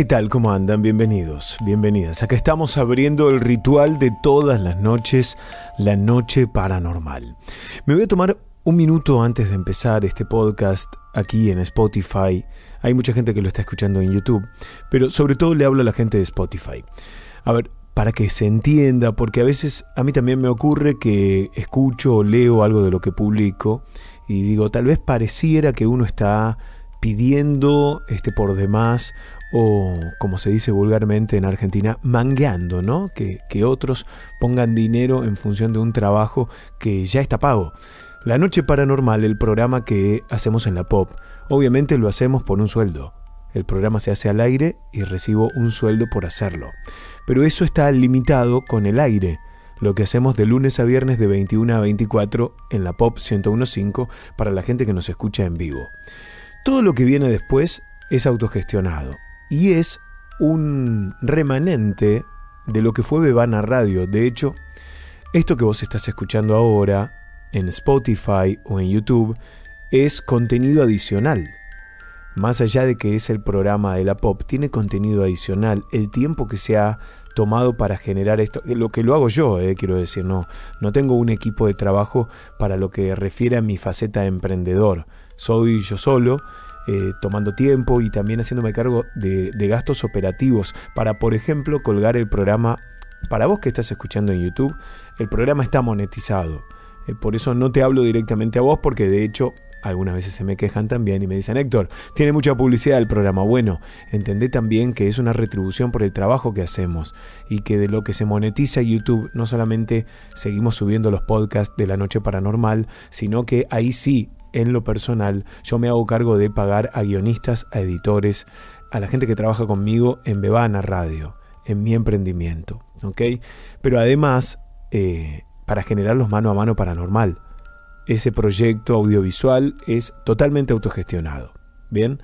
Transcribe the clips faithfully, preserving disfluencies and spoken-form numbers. ¿Qué tal? ¿Cómo andan? Bienvenidos, bienvenidas. Acá estamos abriendo el ritual de todas las noches, la noche paranormal. Me voy a tomar un minuto antes de empezar este podcast aquí en Spotify. Hay mucha gente que lo está escuchando en YouTube, pero sobre todo le hablo a la gente de Spotify. A ver, para que se entienda, porque a veces a mí también me ocurre que escucho o leo algo de lo que publico y digo, tal vez pareciera que uno está pidiendo este por demás o, como se dice vulgarmente en Argentina, mangueando, ¿no? Que, que otros pongan dinero en función de un trabajo que ya está pago. La Noche Paranormal, el programa que hacemos en la Pop, obviamente lo hacemos por un sueldo. El programa se hace al aire y recibo un sueldo por hacerlo. Pero eso está limitado con el aire. Lo que hacemos de lunes a viernes de veintiuno a veinticuatro en la Pop ciento uno punto cinco para la gente que nos escucha en vivo. Todo lo que viene después es autogestionado y es un remanente de lo que fue Bebama Radio. De hecho, esto que vos estás escuchando ahora en Spotify o en YouTube es contenido adicional. Más allá de que es el programa de la Pop, tiene contenido adicional. El tiempo que se ha tomado para generar esto, lo que lo hago yo, eh, quiero decir, no, no tengo un equipo de trabajo para lo que refiere a mi faceta de emprendedor. Soy yo solo, eh, tomando tiempo y también haciéndome cargo de, de gastos operativos para, por ejemplo, colgar el programa. Para vos que estás escuchando en YouTube, el programa está monetizado. Por eso no te hablo directamente a vos, porque de hecho algunas veces se me quejan también y me dicen, Héctor, tiene mucha publicidad el programa. Bueno, entendé también que es una retribución por el trabajo que hacemos y que de lo que se monetiza YouTube no solamente seguimos subiendo los podcasts de La Noche Paranormal, sino que ahí sí, en lo personal, yo me hago cargo de pagar a guionistas, a editores, a la gente que trabaja conmigo en Bebama Radio, en mi emprendimiento, ¿ok? Pero además, eh, para generar los Mano a Mano Paranormal. Ese proyecto audiovisual es totalmente autogestionado, ¿bien?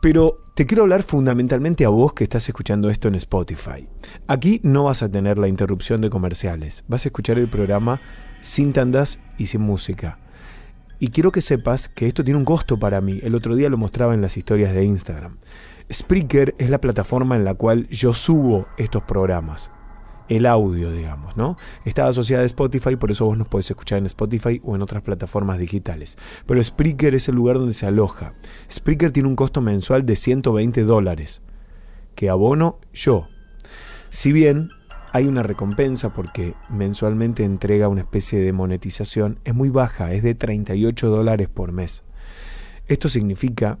Pero te quiero hablar fundamentalmente a vos que estás escuchando esto en Spotify. Aquí no vas a tener la interrupción de comerciales. Vas a escuchar el programa sin tandas y sin música. Y quiero que sepas que esto tiene un costo para mí. El otro día lo mostraba en las historias de Instagram. Spreaker es la plataforma en la cual yo subo estos programas. El audio, digamos, ¿no? Está asociada a Spotify, por eso vos nos podés escuchar en Spotify o en otras plataformas digitales. Pero Spreaker es el lugar donde se aloja. Spreaker tiene un costo mensual de ciento veinte dólares, que abono yo. Si bien hay una recompensa porque mensualmente entrega una especie de monetización, es muy baja, es de treinta y ocho dólares por mes. Esto significa,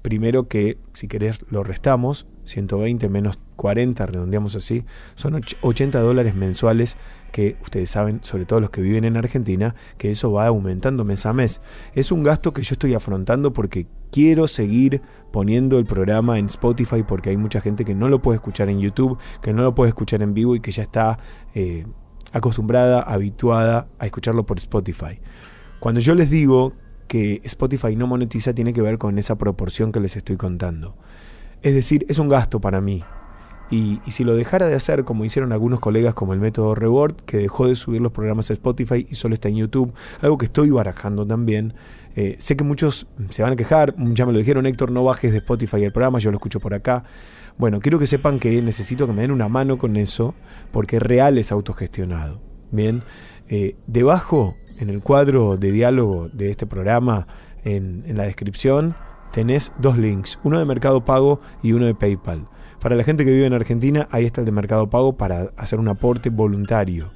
primero, que si querés lo restamos, ciento veinte menos cuarenta, redondeamos así, son ochenta dólares mensuales que ustedes saben, sobre todo los que viven en Argentina, que eso va aumentando mes a mes. Es un gasto que yo estoy afrontando porque quiero seguir poniendo el programa en Spotify, porque hay mucha gente que no lo puede escuchar en YouTube, que no lo puede escuchar en vivo y que ya está eh, acostumbrada, habituada a escucharlo por Spotify. Cuando yo les digo que Spotify no monetiza, tiene que ver con esa proporción que les estoy contando. Es decir, es un gasto para mí. Y, y si lo dejara de hacer, como hicieron algunos colegas como el método Reward, que dejó de subir los programas a Spotify y solo está en YouTube, algo que estoy barajando también. Eh, sé que muchos se van a quejar, ya me lo dijeron, Héctor, no bajes de Spotify el programa, yo lo escucho por acá. Bueno, quiero que sepan que necesito que me den una mano con eso, porque real es autogestionado. Bien, eh, debajo, en el cuadro de diálogo de este programa, en, en la descripción, tenés dos links, uno de Mercado Pago y uno de PayPal. Para la gente que vive en Argentina, ahí está el de Mercado Pago para hacer un aporte voluntario.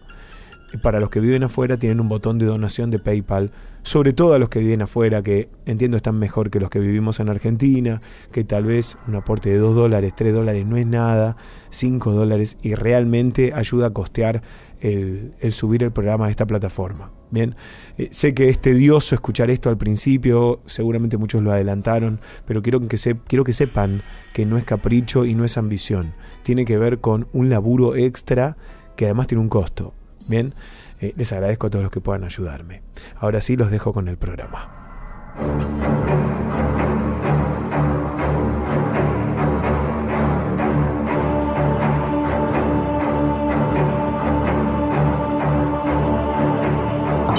Para los que viven afuera, tienen un botón de donación de PayPal, sobre todo a los que viven afuera, que entiendo están mejor que los que vivimos en Argentina, que tal vez un aporte de dos dólares, tres dólares no es nada, cinco dólares, y realmente ayuda a costear el, el subir el programa a esta plataforma. Bien, eh, sé que es tedioso escuchar esto al principio, seguramente muchos lo adelantaron, pero quiero que, se, quiero que sepan que no es capricho y no es ambición. Tiene que ver con un laburo extra que además tiene un costo. Bien, eh, les agradezco a todos los que puedan ayudarme. Ahora sí, los dejo con el programa.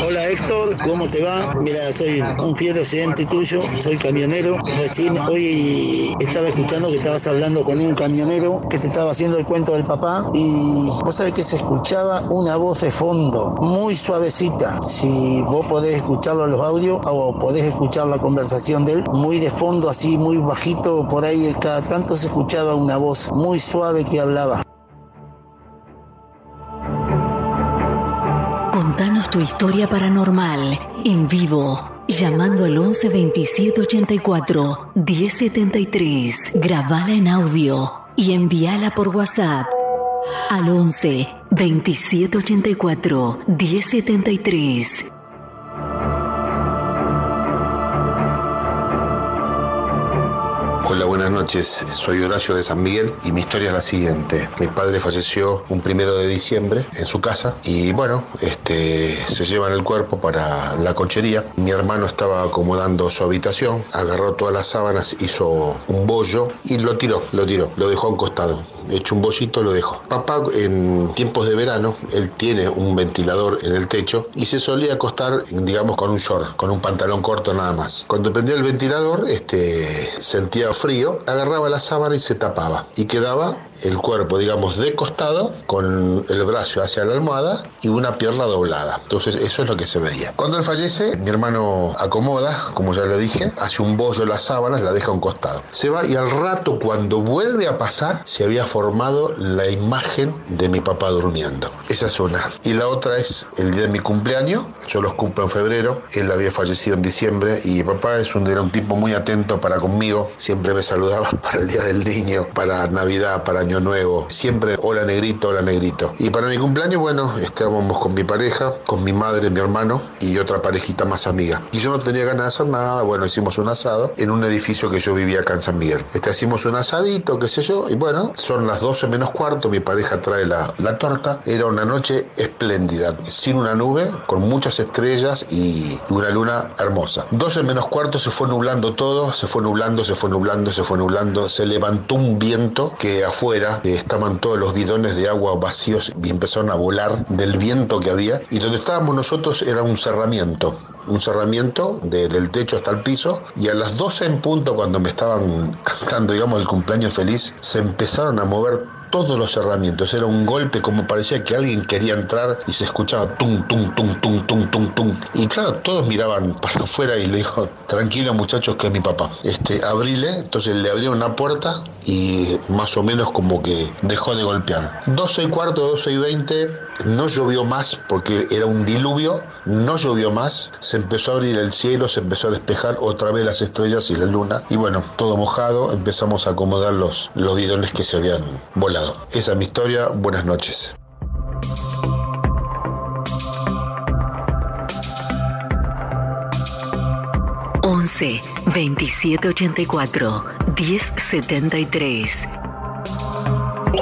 Hola Héctor, ¿cómo te va? Mira, soy un fiel oyente tuyo, soy camionero. Recién hoy estaba escuchando que estabas hablando con un camionero que te estaba haciendo el cuento del papá y vos sabés que se escuchaba una voz de fondo, muy suavecita. Si vos podés escucharlo a los audios o podés escuchar la conversación de él, muy de fondo, así muy bajito, por ahí cada tanto se escuchaba una voz muy suave que hablaba. Contanos tu historia paranormal en vivo, llamando al once veintisiete ochenta y cuatro diez setenta y tres. Grabala en audio y envíala por WhatsApp al once veintisiete ochenta y cuatro diez setenta y tres. Hola, buenas noches. Soy Horacio de San Miguel y mi historia es la siguiente. Mi padre falleció un primero de diciembre en su casa y bueno, este, se llevan el cuerpo para la cochería. Mi hermano estaba acomodando su habitación, agarró todas las sábanas, hizo un bollo y lo tiró, lo tiró, lo dejó a un costado. Hecho un bollito, lo dejó. Papá, en tiempos de verano, él tiene un ventilador en el techo y se solía acostar, digamos, con un short, con un pantalón corto nada más. Cuando prendía el ventilador, este, sentía frío, agarraba la sábana y se tapaba. Y quedaba el cuerpo, digamos, de costado, con el brazo hacia la almohada y una pierna doblada. Entonces, eso es lo que se veía. Cuando él fallece, mi hermano acomoda, como ya le dije, hace un bollo las sábanas, la deja a un costado. Se va y al rato, cuando vuelve a pasar, se había formado la imagen de mi papá durmiendo. Esa es una. Y la otra es el día de mi cumpleaños. Yo los cumplo en febrero. Él había fallecido en diciembre y papá es un, era un tipo muy atento para conmigo. Siempre me saludaba para el día del niño, para Navidad, para Año Nuevo. Siempre hola negrito, hola negrito. Y para mi cumpleaños, bueno, estábamos con mi pareja, con mi madre, mi hermano y otra parejita más amiga. Y yo no tenía ganas de hacer nada. Bueno, hicimos un asado en un edificio que yo vivía acá en San Miguel. Este, hicimos un asadito, qué sé yo, y bueno, son las doce menos cuarto, mi pareja trae la, la torta. Era una noche espléndida, sin una nube, con muchas estrellas y una luna hermosa. doce menos cuarto se fue nublando todo, se fue nublando, se fue nublando, se fue nublando. Se levantó un viento que afuera eh, estaban todos los bidones de agua vacíos y empezaron a volar del viento que había. Y donde estábamos nosotros era un cerramiento. Un cerramiento de, del techo hasta el piso, y a las doce en punto, cuando me estaban cantando, digamos, el cumpleaños feliz, se empezaron a mover todos los cerramientos. Era un golpe, como parecía que alguien quería entrar, y se escuchaba tum, tum, tum, tum, tum, tum, tum. Y claro, todos miraban para afuera y le dijo, tranquilo muchachos, que es mi papá. Este, abrile. Entonces le abrió una puerta y más o menos como que dejó de golpear. doce y cuarto, doce y veinte, no llovió más porque era un diluvio, no llovió más. Se empezó a abrir el cielo, se empezó a despejar otra vez las estrellas y la luna. Y bueno, todo mojado, empezamos a acomodar los, los bidones que se habían volado. Esa es mi historia. Buenas noches. once veintisiete ochenta y cuatro diez setenta y tres.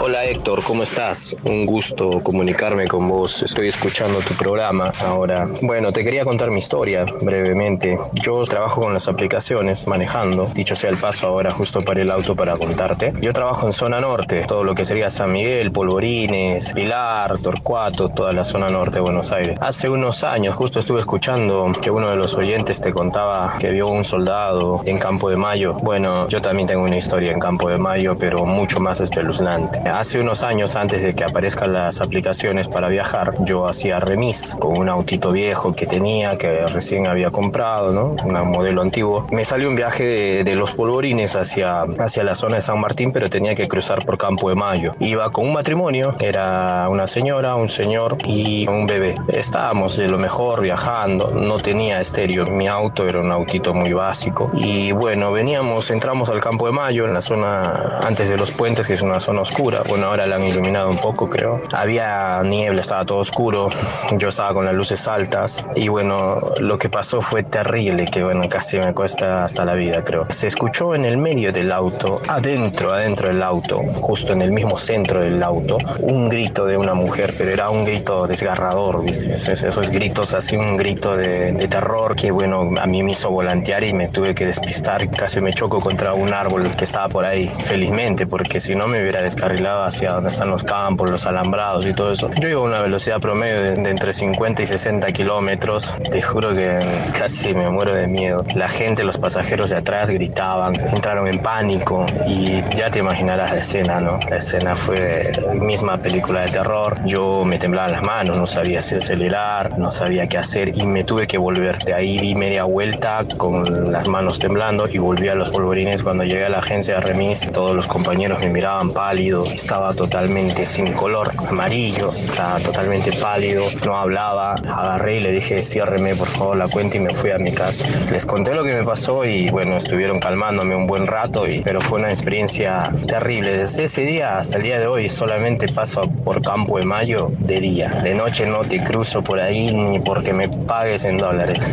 Hola Héctor, ¿cómo estás? Un gusto comunicarme con vos, estoy escuchando tu programa ahora. Bueno, te quería contar mi historia brevemente. Yo trabajo con las aplicaciones, manejando, dicho sea el paso ahora justo para el auto para contarte. Yo trabajo en zona norte, todo lo que sería San Miguel, Polvorines, Pilar, Torcuato, toda la zona norte de Buenos Aires. Hace unos años justo estuve escuchando que uno de los oyentes te contaba que vio un soldado en Campo de Mayo. Bueno, yo también tengo una historia en Campo de Mayo, pero mucho más espeluznante. Hace unos años, antes de que aparezcan las aplicaciones para viajar, yo hacía remis con un autito viejo que tenía, que recién había comprado, ¿no? Un modelo antiguo. Me salió un viaje de, de los Polvorines hacia, hacia la zona de San Martín, pero tenía que cruzar por Campo de Mayo. Iba con un matrimonio, era una señora, un señor y un bebé. Estábamos de lo mejor viajando, no tenía estéreo. Mi auto era un autito muy básico. Y bueno, veníamos, entramos al Campo de Mayo, en la zona antes de los puentes, que es una zona oscura. Bueno, ahora la han iluminado un poco, creo. Había niebla, estaba todo oscuro. Yo estaba con las luces altas. Y bueno, lo que pasó fue terrible, que bueno, casi me cuesta hasta la vida, creo. Se escuchó en el medio del auto, adentro, adentro del auto, justo en el mismo centro del auto, un grito de una mujer, pero era un grito desgarrador, ¿viste? Esos, esos gritos así, un grito de, de terror que bueno, a mí me hizo volantear y me tuve que despistar. Casi me choco contra un árbol que estaba por ahí, felizmente, porque si no me hubiera descarrilado. arreglaba hacia donde están los campos, los alambrados y todo eso. Yo iba a una velocidad promedio de, de entre cincuenta y sesenta kilómetros. Te juro que casi me muero de miedo. La gente, los pasajeros de atrás gritaban, entraron en pánico y ya te imaginarás la escena, ¿no? La escena fue misma película de terror. Yo me temblaban las manos, no sabía si acelerar, no sabía qué hacer y me tuve que volver. De ahí di media vuelta con las manos temblando y volví a los polvorines. Cuando llegué a la agencia de remis, todos los compañeros me miraban pálido. Estaba totalmente sin color, amarillo, estaba totalmente pálido, no hablaba. Agarré y le dije, ciérreme por favor la cuenta y me fui a mi casa. Les conté lo que me pasó y bueno, estuvieron calmándome un buen rato, y, pero fue una experiencia terrible. Desde ese día hasta el día de hoy solamente paso por Campo de Mayo de día. De noche no te cruzo por ahí ni porque me pagues en dólares.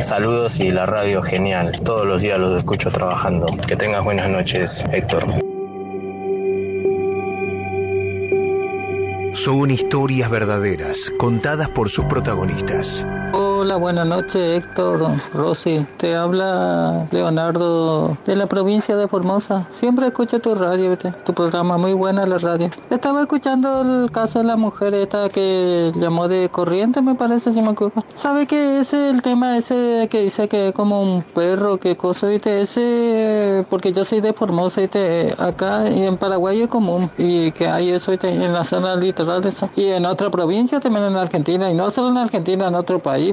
Saludos y la radio genial. Todos los días los escucho trabajando. Que tengas buenas noches, Héctor. Son historias verdaderas, contadas por sus protagonistas. Hola, buenas noches, Héctor Rossi. Te habla Leonardo de la provincia de Formosa. Siempre escucho tu radio, tu programa, muy buena la radio. Estaba escuchando el caso de la mujer esta que llamó de corriente, me parece, si me equivoco. ¿Sabe que ese el tema ese que dice que es como un perro, qué cosa, viste? Ese, porque yo soy de Formosa, viste, acá y en Paraguay es común y que hay eso, viste, en la zona litoral de eso. Y en otra provincia, también en Argentina, y no solo en Argentina, en otro país,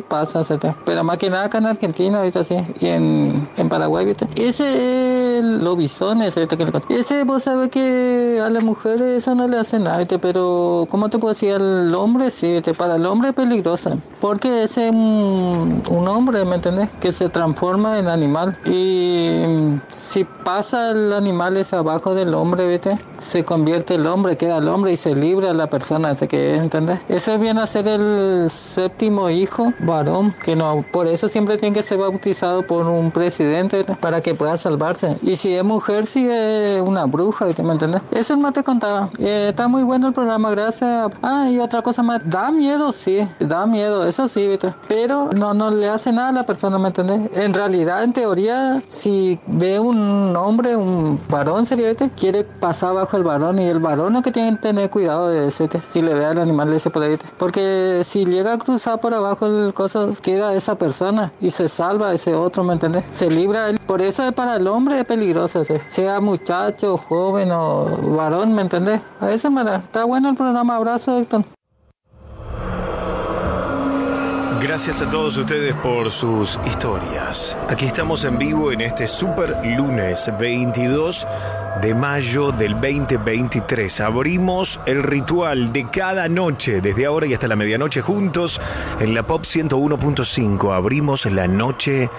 pero más que nada acá en Argentina, ¿viste? Así, y en, en Paraguay, ¿viste? Ese eh, los bisones, ¿viste? Ese, vos sabés que a las mujeres eso no le hace nada, ¿viste? Pero, ¿cómo te puedo decir? Al hombre, sí, ¿viste? Para el hombre es peligrosa, porque ese es un, un hombre, ¿me entendés? Que se transforma en animal, y si pasa el animal es abajo del hombre, ¿viste? Se convierte el hombre, queda el hombre y se libra la persona, ¿sí? ¿Entendés? Ese viene a ser el séptimo hijo, varón, que no, por eso siempre tiene que ser bautizado por un presidente para que pueda salvarse. Y si es mujer, si es una bruja, ¿me entiendes? Eso no te contaba. Eh, está muy bueno el programa, gracias. Ah, y otra cosa más. Da miedo, sí, da miedo, eso sí, ¿viste? Pero no, no le hace nada a la persona, ¿me entiendes? En realidad, en teoría, si ve un hombre, un varón, sería, ¿viste? Quiere pasar bajo el varón y el varón es que tiene que tener cuidado de eso, ¿viste? Si le ve al animal ese por ahí, ¿viste? Porque si llega a cruzar por abajo el coso, queda esa persona y se salva ese otro, ¿me entendés? Se libra él. Por eso para el hombre es peligroso, ¿sí? Sea muchacho, joven o varón, ¿me entendés? A eso me la... Está bueno el programa. Abrazo, Héctor. Gracias a todos ustedes por sus historias. Aquí estamos en vivo en este super lunes veintidós de mayo del veinte veintitrés. Abrimos el ritual de cada noche, desde ahora y hasta la medianoche juntos en la Pop ciento uno punto cinco. Abrimos la noche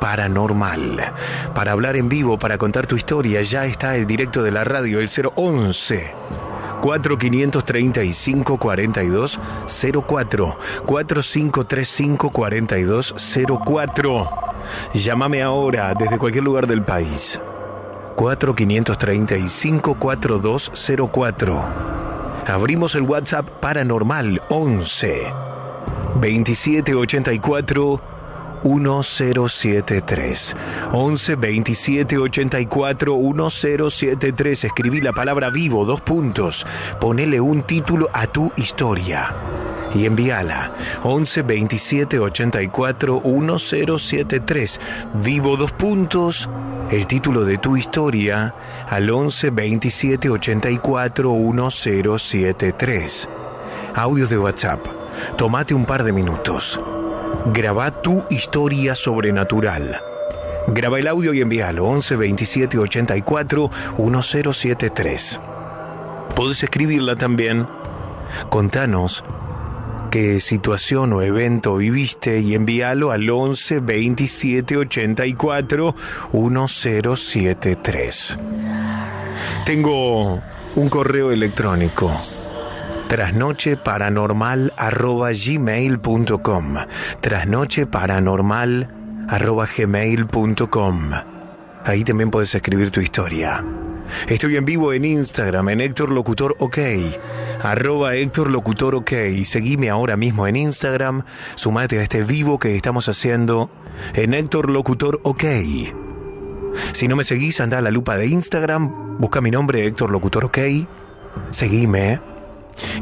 paranormal. Para hablar en vivo, para contar tu historia, ya está el directo de la radio, el cero once cuatro cinco tres cinco cuatro dos cero cuatro cuatro cinco tres cinco cuatro dos cero cuatro. Llámame ahora desde cualquier lugar del país. cuatro cinco tres cinco cuatro dos cero cuatro. Abrimos el WhatsApp paranormal once veintisiete ochenta y cuatro diez setenta y tres. once veintisiete ochenta y cuatro diez setenta y tres. Escribí la palabra vivo, dos puntos. Ponele un título a tu historia y envíala. once veintisiete ochenta y cuatro diez setenta y tres. Vivo, dos puntos. El título de tu historia al once veintisiete ochenta y cuatro diez setenta y tres. Audios de WhatsApp. Tómate un par de minutos. Graba tu historia sobrenatural. Graba el audio y envíalo. once veintisiete ochenta y cuatro diez setenta y tres. Podés escribirla también. Contanos qué situación o evento viviste y envíalo al once veintisiete ochenta y cuatro diez setenta y tres. Tengo un correo electrónico. trasnoche paranormal arroba gmail punto com trasnoche paranormal arroba gmail punto com. Ahí también puedes escribir tu historia. Estoy en vivo en Instagram, en Héctor Locutor OK, arroba Héctor Locutor OK. Seguime ahora mismo en Instagram, sumate a este vivo que estamos haciendo en Héctor Locutor OK. Si no me seguís, andá a la lupa de Instagram, busca mi nombre, Héctor Locutor OK. seguime, ¿eh?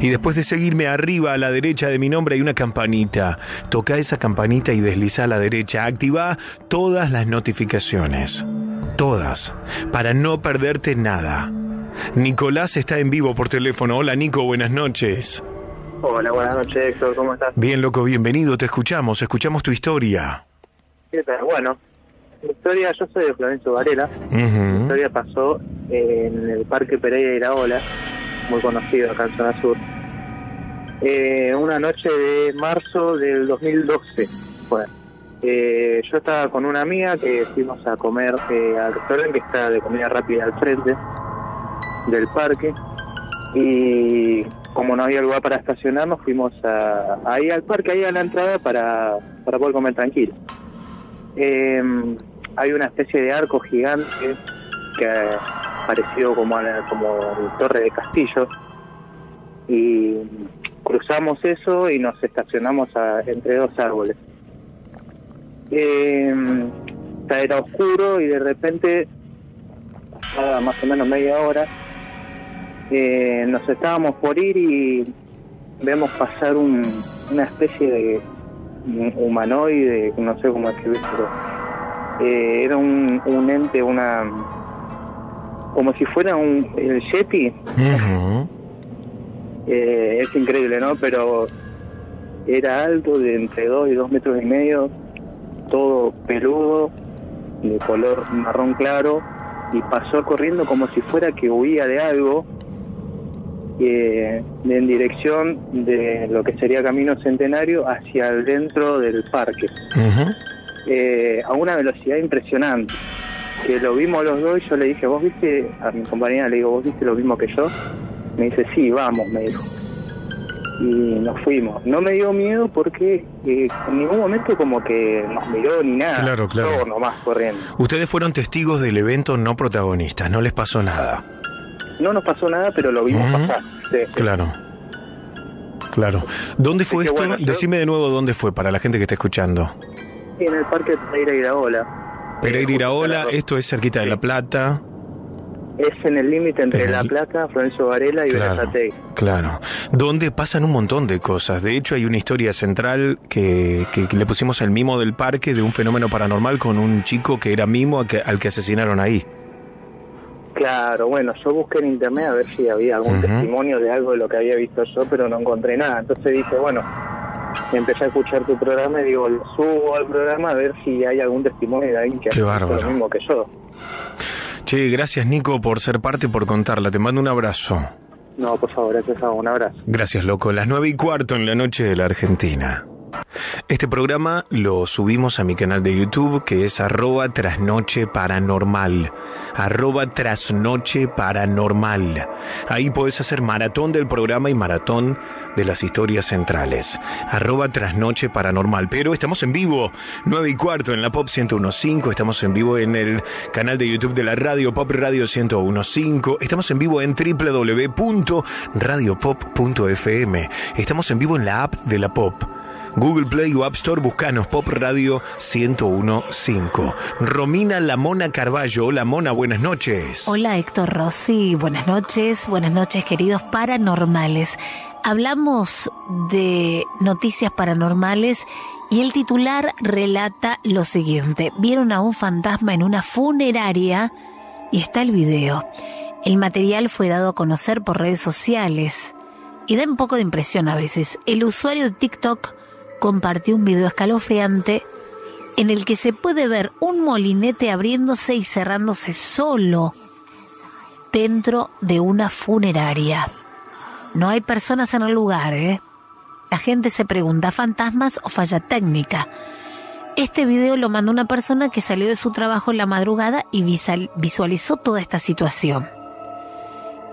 Y después de seguirme, arriba a la derecha de mi nombre hay una campanita. Toca esa campanita y desliza a la derecha. Activa todas las notificaciones. Todas. Para no perderte nada. Nicolás está en vivo por teléfono. Hola, Nico, buenas noches. Hola, buenas noches, Héctor, ¿cómo estás? Bien, loco, bienvenido, te escuchamos, escuchamos tu historia. ¿Qué tal? Bueno, mi historia, yo soy de Florencio Varela. Uh-huh. Mi historia pasó en el Parque Pereira de Iraola, muy conocido acá en Zona Sur. Eh, una noche de marzo del dos mil doce. Bueno, eh, yo estaba con una amiga que fuimos a comer eh, al restaurante que está de comida rápida al frente del parque. Y como no había lugar para estacionarnos, fuimos a, ahí al parque, ahí a la entrada para, para poder comer tranquilo. Eh, hay una especie de arco gigante que ha parecido como a la, como la torre de castillo, y cruzamos eso y nos estacionamos a, entre dos árboles. Eh, era oscuro y de repente, pasada más o menos media hora, Eh, nos estábamos por ir y vemos pasar un, una especie de humanoide, no sé cómo escribir, pero eh, era un, un ente, una, como si fuera un el yeti. Uh-huh. eh, es increíble, ¿no? Pero era alto, de entre dos y dos metros y medio, todo peludo, de color marrón claro, y pasó corriendo como si fuera que huía de algo. Eh, en dirección de lo que sería Camino Centenario hacia el dentro del parque. Uh-huh. eh, a una velocidad impresionante, que lo vimos los dos y yo le dije, ¿vos viste? A mi compañera le digo, ¿vos viste lo mismo que yo? Me dice, sí, vamos, me dijo, y nos fuimos. No me dio miedo porque eh, en ningún momento como que nos miró ni nada. Claro, claro. Todo nomás corriendo. Ustedes fueron testigos del evento, no protagonistas, no les pasó nada. No nos pasó nada, pero lo vimos uh-huh. pasar. Sí, sí. Claro, claro. ¿Dónde fue es esto? Bueno, decime yo... de nuevo dónde fue, para la gente que está escuchando. Sí, en el Parque Pereira Iraola. Pereira Iraola, esto es cerquita sí. de La Plata. Es en el límite entre el... La Plata, Florencio Varela y claro, Berazategui. Claro, donde pasan un montón de cosas. De hecho, hay una historia central que, que, que le pusimos el mimo del parque, de un fenómeno paranormal con un chico que era mimo al que, al que asesinaron ahí. Claro, bueno, yo busqué en internet a ver si había algún uh-huh. testimonio de algo de lo que había visto yo, pero no encontré nada. Entonces dije, bueno, empecé a escuchar tu programa y digo, lo subo al programa a ver si hay algún testimonio de alguien que ha visto lo mismo que yo. Che, gracias, Nico, por ser parte y por contarla. Te mando un abrazo. No, por favor, gracias a vos, un abrazo. Gracias, loco. Las nueve y cuarto en la noche de la Argentina. Este programa lo subimos a mi canal de YouTube, que es arroba Trasnoche Paranormal, arroba Trasnoche Paranormal. Ahí podés hacer maratón del programa y maratón de las historias centrales, arroba Trasnoche Paranormal. Pero estamos en vivo, nueve y cuarto en la Pop ciento uno punto cinco, estamos en vivo en el canal de YouTube de la radio, Pop Radio ciento uno punto cinco, estamos en vivo en doble u doble u doble u punto radio pop punto efe eme, estamos en vivo en la app de la Pop, Google Play o App Store, buscanos Pop Radio ciento uno punto cinco. Romina La Mona Carballo. Hola, Mona, buenas noches. Hola, Héctor Rossi, buenas noches. Buenas noches, queridos paranormales. Hablamos de noticias paranormales y el titular relata lo siguiente. Vieron a un fantasma en una funeraria y está el video. El material fue dado a conocer por redes sociales y da un poco de impresión a veces. El usuario de TikTok compartió un video escalofriante en el que se puede ver un molinete abriéndose y cerrándose solo dentro de una funeraria. No hay personas en el lugar, ¿eh? La gente se pregunta, ¿fantasmas o falla técnica? Este video lo mandó una persona que salió de su trabajo en la madrugada y visualizó toda esta situación.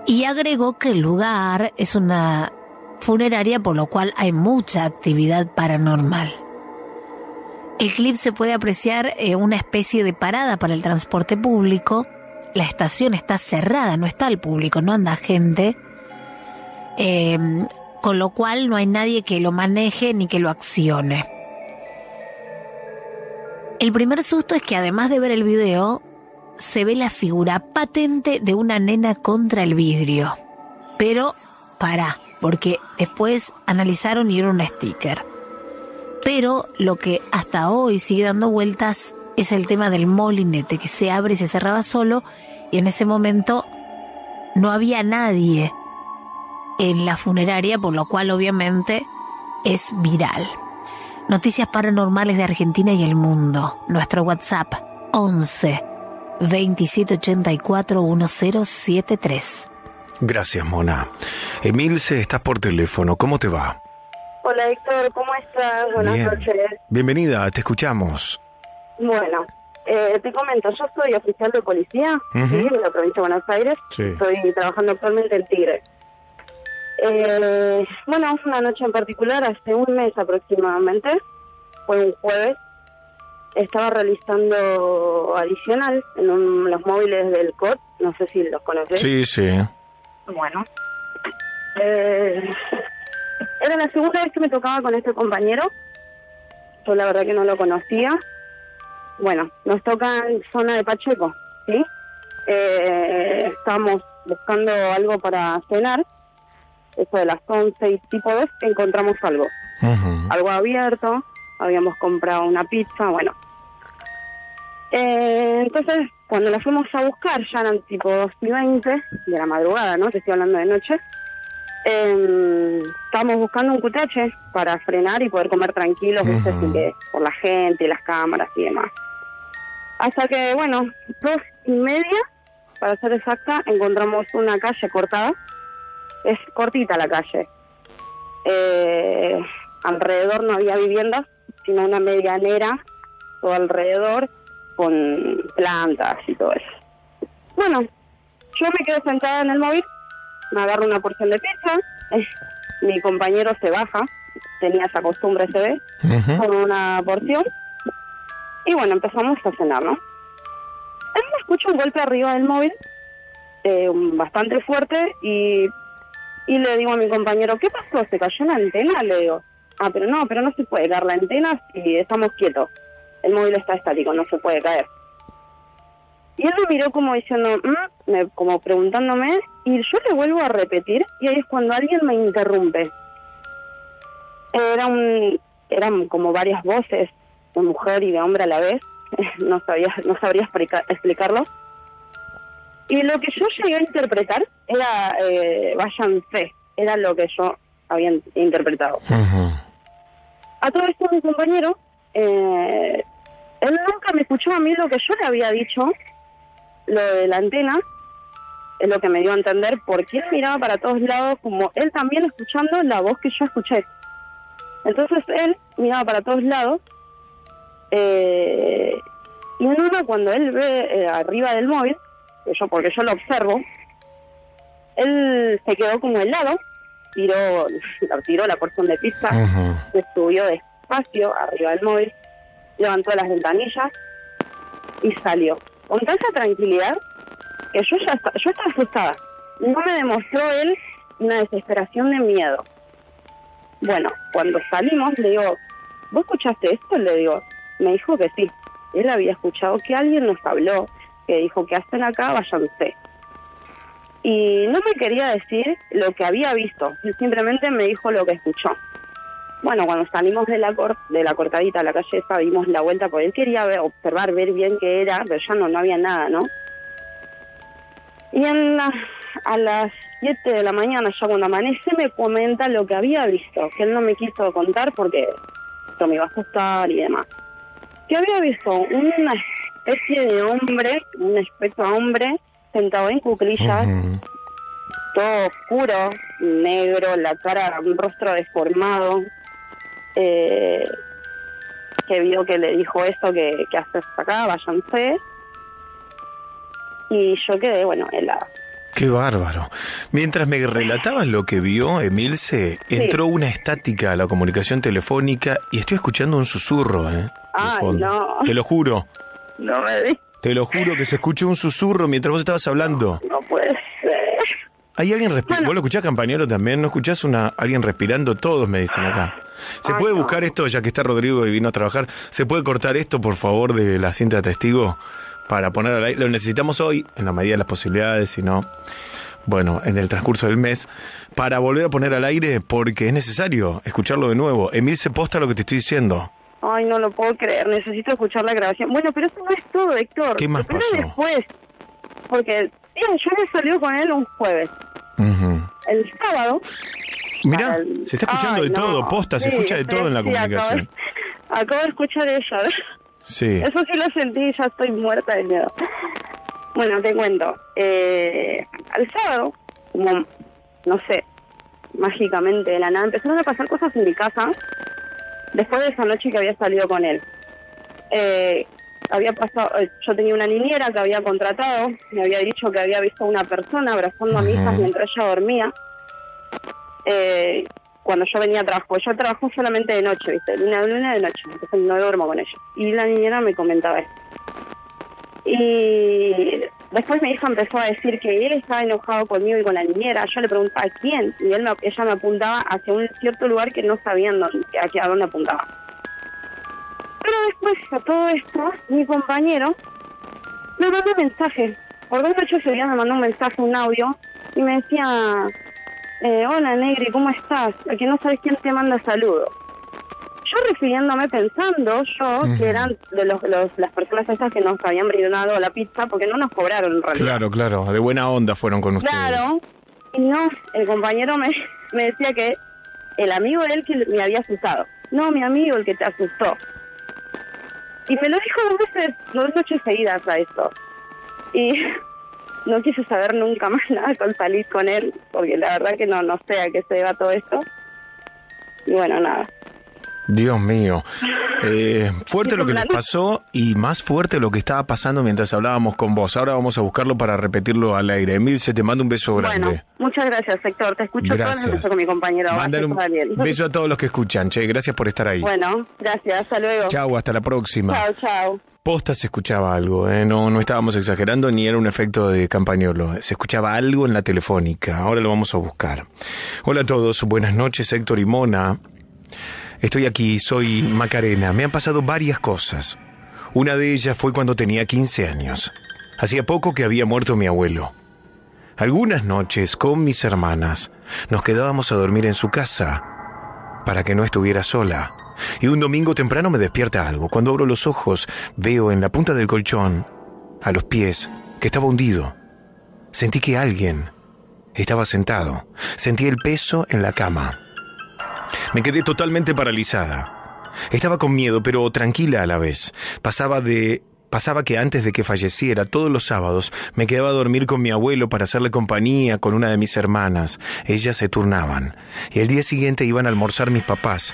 Y agregó que el lugar es una funeraria, por lo cual hay mucha actividad paranormal. El clip se puede apreciar en una especie de parada para el transporte público. La estación está cerrada, no está el público, no anda gente, eh, con lo cual no hay nadie que lo maneje ni que lo accione. El primer susto es que, además de ver el video, se ve la figura patente de una nena contra el vidrio. Pero pará, porque después analizaron y era un sticker. Pero lo que hasta hoy sigue dando vueltas es el tema del molinete, que se abre y se cerraba solo, y en ese momento no había nadie en la funeraria, por lo cual obviamente es viral. Noticias paranormales de Argentina y el mundo. Nuestro WhatsApp once veintisiete ochenta y cuatro diez setenta y tres. Gracias, Mona. Emilce, estás por teléfono. ¿Cómo te va? Hola, Héctor. ¿Cómo estás? Buenas Bien. noches. Bienvenida. Te escuchamos. Bueno, eh, te comento. Yo soy oficial de policía, uh-huh, ¿sí?, de la provincia de Buenos Aires. Sí. Estoy trabajando actualmente en Tigre. Eh, bueno, una noche en particular, hace un mes aproximadamente, fue un jueves, estaba realizando adicional en un, los móviles del C O T, no sé si los conocés. Sí, sí. Bueno, eh, era la segunda vez que me tocaba con este compañero, yo la verdad que no lo conocía. Bueno, nos toca en zona de Pacheco, ¿sí? Eh, estábamos buscando algo para cenar. Eso de las once y tipo dos, encontramos algo. Uh-huh. Algo abierto, habíamos comprado una pizza, bueno. Eh, entonces, cuando la fuimos a buscar, ya eran tipo dos y veinte de la madrugada, ¿no? Te estoy hablando de noche. Eh, estábamos buscando un cutache para frenar y poder comer tranquilos, uh-huh, ¿viste? Sin que, por la gente y las cámaras y demás. Hasta que, bueno, dos y media, para ser exacta, encontramos una calle cortada. Es cortita la calle. Eh, alrededor no había viviendas, sino una medianera todo alrededor con plantas y todo eso. Bueno, yo me quedo sentada en el móvil, me agarro una porción de pizza, eh, mi compañero se baja, tenía esa costumbre, se ve, uh-huh, con una porción. Y bueno, empezamos a cenar, ¿no? Él me escucha un golpe arriba del móvil, eh, bastante fuerte, y... Y le digo a mi compañero, ¿qué pasó? ¿Se cayó la antena? Le digo, ah, pero no, pero no se puede caer la antena si estamos quietos. El móvil está estático, no se puede caer. Y él me miró como diciendo, mm", me, como preguntándome, y yo le vuelvo a repetir, y ahí es cuando alguien me interrumpe. Era un, eran como varias voces, de mujer y de hombre a la vez, no sabía, no sabría explica, explicarlo. Y lo que yo llegué a interpretar era, eh, váyanse, era lo que yo había interpretado. Uh-huh. A todo esto mi compañero, eh, él nunca me escuchó a mí lo que yo le había dicho, lo de la antena, es lo que me dio a entender, porque él miraba para todos lados, como él también escuchando la voz que yo escuché. Entonces él miraba para todos lados, eh, y en una, cuando él ve eh, arriba del móvil, yo porque yo lo observo, él se quedó como helado, tiró, tiró la porción de pizza, uh-huh, se subió despacio arriba del móvil, levantó las ventanillas y salió. Con tanta tranquilidad que yo ya está, yo estaba asustada. No me demostró él una desesperación de miedo. Bueno, cuando salimos le digo, ¿vos escuchaste esto? Le digo, me dijo que sí. Él había escuchado que alguien nos habló, que dijo, ¿qué hacen acá? Váyanse. Y no me quería decir lo que había visto, simplemente me dijo lo que escuchó. Bueno, cuando salimos de la cor- de la cortadita a la calle esa, dimos la vuelta, porque él quería ver, observar, ver bien qué era, pero ya no, no había nada, ¿no? Y en la, a las siete de la mañana, ya cuando amanece, me comenta lo que había visto, que él no me quiso contar porque esto me iba a asustar y demás. Que había visto una... especie de hombre, un aspecto a hombre, sentado en cuclillas, uh-huh, todo oscuro, negro, la cara, un rostro deformado, eh, que vio que le dijo esto, que, que haces acá, váyanse, y yo quedé, bueno, helada. ¡Qué bárbaro! Mientras me relatabas lo que vio, Emilce, entró sí. una estática a la comunicación telefónica y estoy escuchando un susurro, ¿eh? ¡Ay, no! Te lo juro. No me di. Te lo juro que se escuchó un susurro mientras vos estabas hablando. No, no puede ser. ¿Hay alguien respirando? Bueno. ¿Vos lo escuchás, compañero, también? ¿No escuchás una alguien respirando? Todos me dicen acá. ¿Se Ay, puede no. buscar esto, ya que está Rodrigo y vino a trabajar? ¿Se puede cortar esto, por favor, de la cinta de testigo? Para ponerlo al aire. Lo necesitamos hoy, en la medida de las posibilidades, si no. bueno, en el transcurso del mes, para volver a poner al aire, porque es necesario escucharlo de nuevo. Emil, se posta lo que te estoy diciendo. Ay, no lo puedo creer, necesito escuchar la grabación. Bueno, pero eso no es todo, Héctor. ¿Qué más pasó? Pero después, porque mira, yo había salido con él un jueves. Uh-huh. El sábado. Mirá, el... se está escuchando Ay, de no. todo, posta, sí, se escucha de todo sí, en la comunicación. Acabo, acabo de escuchar ella, ¿ves? Sí. Eso sí lo sentí, ya estoy muerta de miedo. Bueno, te cuento. Eh, al sábado, como, no sé, mágicamente de la nada, empezaron a pasar cosas en mi casa. Después de esa noche que había salido con él, eh, había pasado, yo tenía una niñera que había contratado, me había dicho que había visto a una persona abrazando a mi hija mientras ella dormía, eh, cuando yo venía a trabajar, yo trabajo solamente de noche, ¿viste? De una luna de noche, entonces no duermo con ella, y la niñera me comentaba esto. Y después mi hija empezó a decir que él estaba enojado conmigo y con la niñera. Yo le preguntaba a quién, y él me, ella me apuntaba hacia un cierto lugar que no sabían dónde, a dónde apuntaba. Pero después a todo esto, mi compañero me mandó un mensaje. Por dos noches ese día me mandó un mensaje, un audio, y me decía, eh, hola Negri, ¿cómo estás? Aquí no sabes quién te manda saludos. Yo refiriéndome pensando, yo, uh-huh. que eran de los, los, las personas esas que nos habían brindado la pizza, porque no nos cobraron en realidad. Claro, claro, de buena onda fueron con ustedes. Claro, y no, el compañero me, me decía que el amigo de él que me había asustado. No, mi amigo el que te asustó. Y me lo dijo dos veces, dos noches seguidas a esto. Y no quise saber nunca más nada con salir con él, porque la verdad que no, no sé a qué se deba todo esto. Y bueno, nada. Dios mío, eh, fuerte lo que les pasó y más fuerte lo que estaba pasando mientras hablábamos con vos. Ahora vamos a buscarlo para repetirlo al aire. Emilce, te mando un beso grande. Bueno, muchas gracias, Héctor. Te escucho gracias. Todo el beso con mi compañero. Mándale un beso a todos los que escuchan. Che, gracias por estar ahí. Bueno, gracias. Hasta luego. Chau, hasta la próxima. Chau, chau. Posta se escuchaba algo, ¿eh? No, no estábamos exagerando ni era un efecto de campañolo. Se escuchaba algo en la telefónica. Ahora lo vamos a buscar. Hola a todos. Buenas noches, Héctor y Mona. Estoy aquí, soy Macarena. Me han pasado varias cosas. Una de ellas fue cuando tenía quince años. Hacía poco que había muerto mi abuelo. Algunas noches, con mis hermanas, nos quedábamos a dormir en su casa para que no estuviera sola. Y un domingo temprano me despierta algo. Cuando abro los ojos, veo en la punta del colchón, a los pies, que estaba hundido. Sentí que alguien estaba sentado. Sentí el peso en la cama. Me quedé totalmente paralizada. Estaba con miedo, pero tranquila a la vez. Pasaba de... Pasaba que antes de que falleciera, todos los sábados, me quedaba a dormir con mi abuelo para hacerle compañía con una de mis hermanas. Ellas se turnaban. Y al día siguiente iban a almorzar mis papás.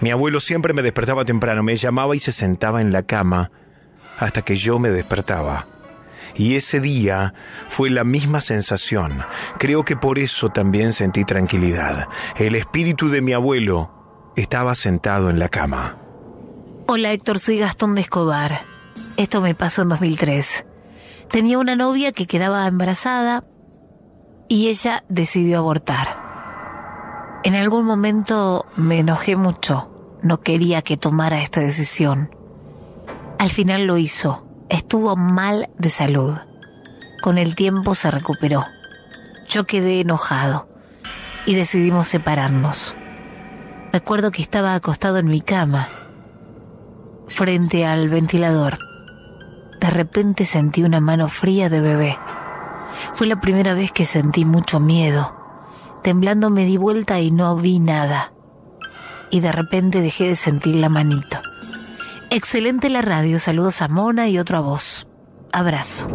Mi abuelo siempre me despertaba temprano, me llamaba y se sentaba en la cama hasta que yo me despertaba. Y ese día fue la misma sensación. Creo que por eso también sentí tranquilidad. El espíritu de mi abuelo estaba sentado en la cama. Hola Héctor, soy Gastón de Escobar. Esto me pasó en dos mil tres. Tenía una novia que quedaba embarazada y ella decidió abortar. En algún momento me enojé mucho. No quería que tomara esta decisión. Al final lo hizo. Estuvo mal de salud. Con el tiempo se recuperó. Yo quedé enojado y decidimos separarnos. Recuerdo que estaba acostado en mi cama, frente al ventilador. De repente sentí una mano fría de bebé. Fue la primera vez que sentí mucho miedo. Temblando me di vuelta y no vi nada. Y de repente dejé de sentir la manito. Excelente la radio. Saludos a Mona y otro a vos. Abrazo.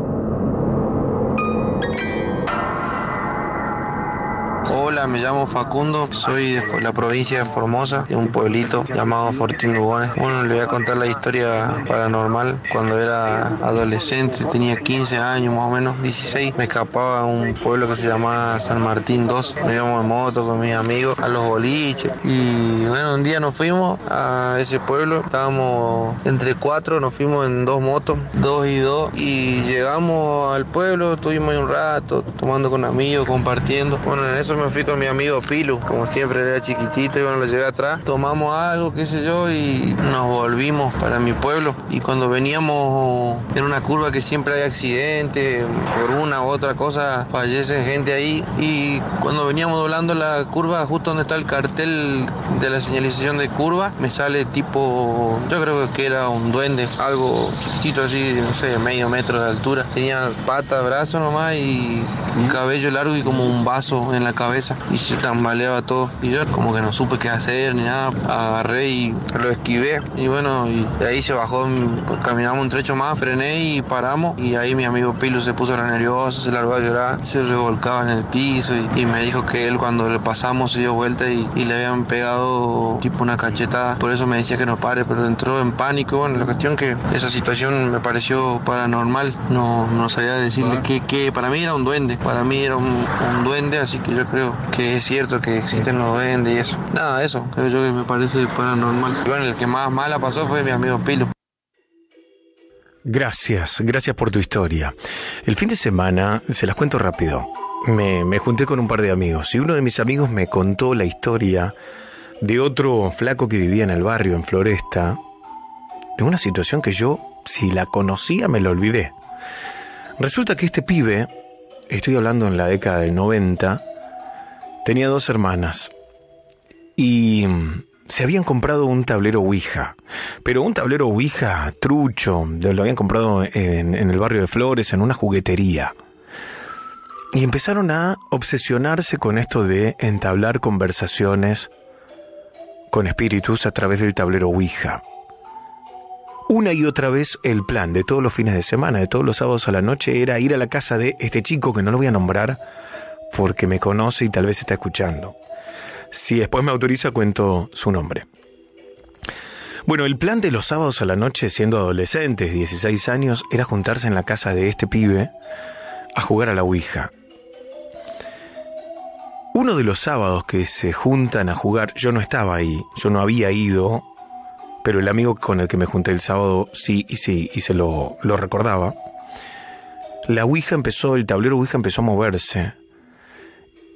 Hola, me llamo Facundo, soy de la provincia de Formosa, de un pueblito llamado Fortín Lugones. Bueno, le voy a contar la historia paranormal. Cuando era adolescente, tenía quince años más o menos, dieciséis, me escapaba a un pueblo que se llamaba San Martín dos. Me íbamos en moto con mis amigos a los boliches. Y bueno, un día nos fuimos a ese pueblo, estábamos entre cuatro, nos fuimos en dos motos, dos y dos. Y llegamos al pueblo, estuvimos ahí un rato, tomando con amigos, compartiendo. Bueno, en eso eso me fui con mi amigo Pilu, como siempre era chiquitito y bueno, lo llevé atrás, tomamos algo, qué sé yo, y nos volvimos para mi pueblo. Y cuando veníamos en una curva que siempre hay accidentes, por una u otra cosa fallece gente ahí, y cuando veníamos doblando la curva, justo donde está el cartel de la señalización de curva, me sale tipo, yo creo que era un duende, algo chiquitito así, no sé, medio metro de altura, tenía pata, brazo nomás y cabello largo y como un vaso en la cabeza, y se tambaleaba todo, y yo como que no supe qué hacer ni nada, agarré y lo esquivé, y bueno, y de ahí se bajó, caminamos un trecho más, frené y paramos, y ahí mi amigo Pilu se puso nervioso, se largó a llorar, se revolcaba en el piso, y, y me dijo que él cuando le pasamos se dio vuelta y, y le habían pegado tipo una cachetada, por eso me decía que no pare, pero entró en pánico. Bueno, la cuestión que esa situación me pareció paranormal, no, no sabía decirle que, que para mí era un duende, para mí era un, un duende, así que yo creo que es cierto que existen los duendes y eso. Nada, eso creo yo que me parece paranormal. Y bueno, el que más mala pasó fue mi amigo Pilo. Gracias, gracias por tu historia. El fin de semana, se las cuento rápido, me, me junté con un par de amigos y uno de mis amigos me contó la historia de otro flaco que vivía en el barrio, en Floresta, de una situación que yo, si la conocía, me la olvidé. Resulta que este pibe, estoy hablando en la década del noventa, tenía dos hermanas y se habían comprado un tablero Ouija, pero un tablero Ouija trucho, lo habían comprado en, en el barrio de Flores, en una juguetería. Y empezaron a obsesionarse con esto de entablar conversaciones con espíritus a través del tablero Ouija. Una y otra vez el plan de todos los fines de semana, de todos los sábados a la noche, era ir a la casa de este chico que no lo voy a nombrar porque me conoce y tal vez está escuchando. Si después me autoriza, cuento su nombre. Bueno, el plan de los sábados a la noche, siendo adolescentes, dieciséis años, era juntarse en la casa de este pibe a jugar a la Ouija. Uno de los sábados que se juntan a jugar, yo no estaba ahí, yo no había ido, pero el amigo con el que me junté el sábado sí y sí, y se lo, lo recordaba. La Ouija empezó, el tablero Ouija empezó a moverse.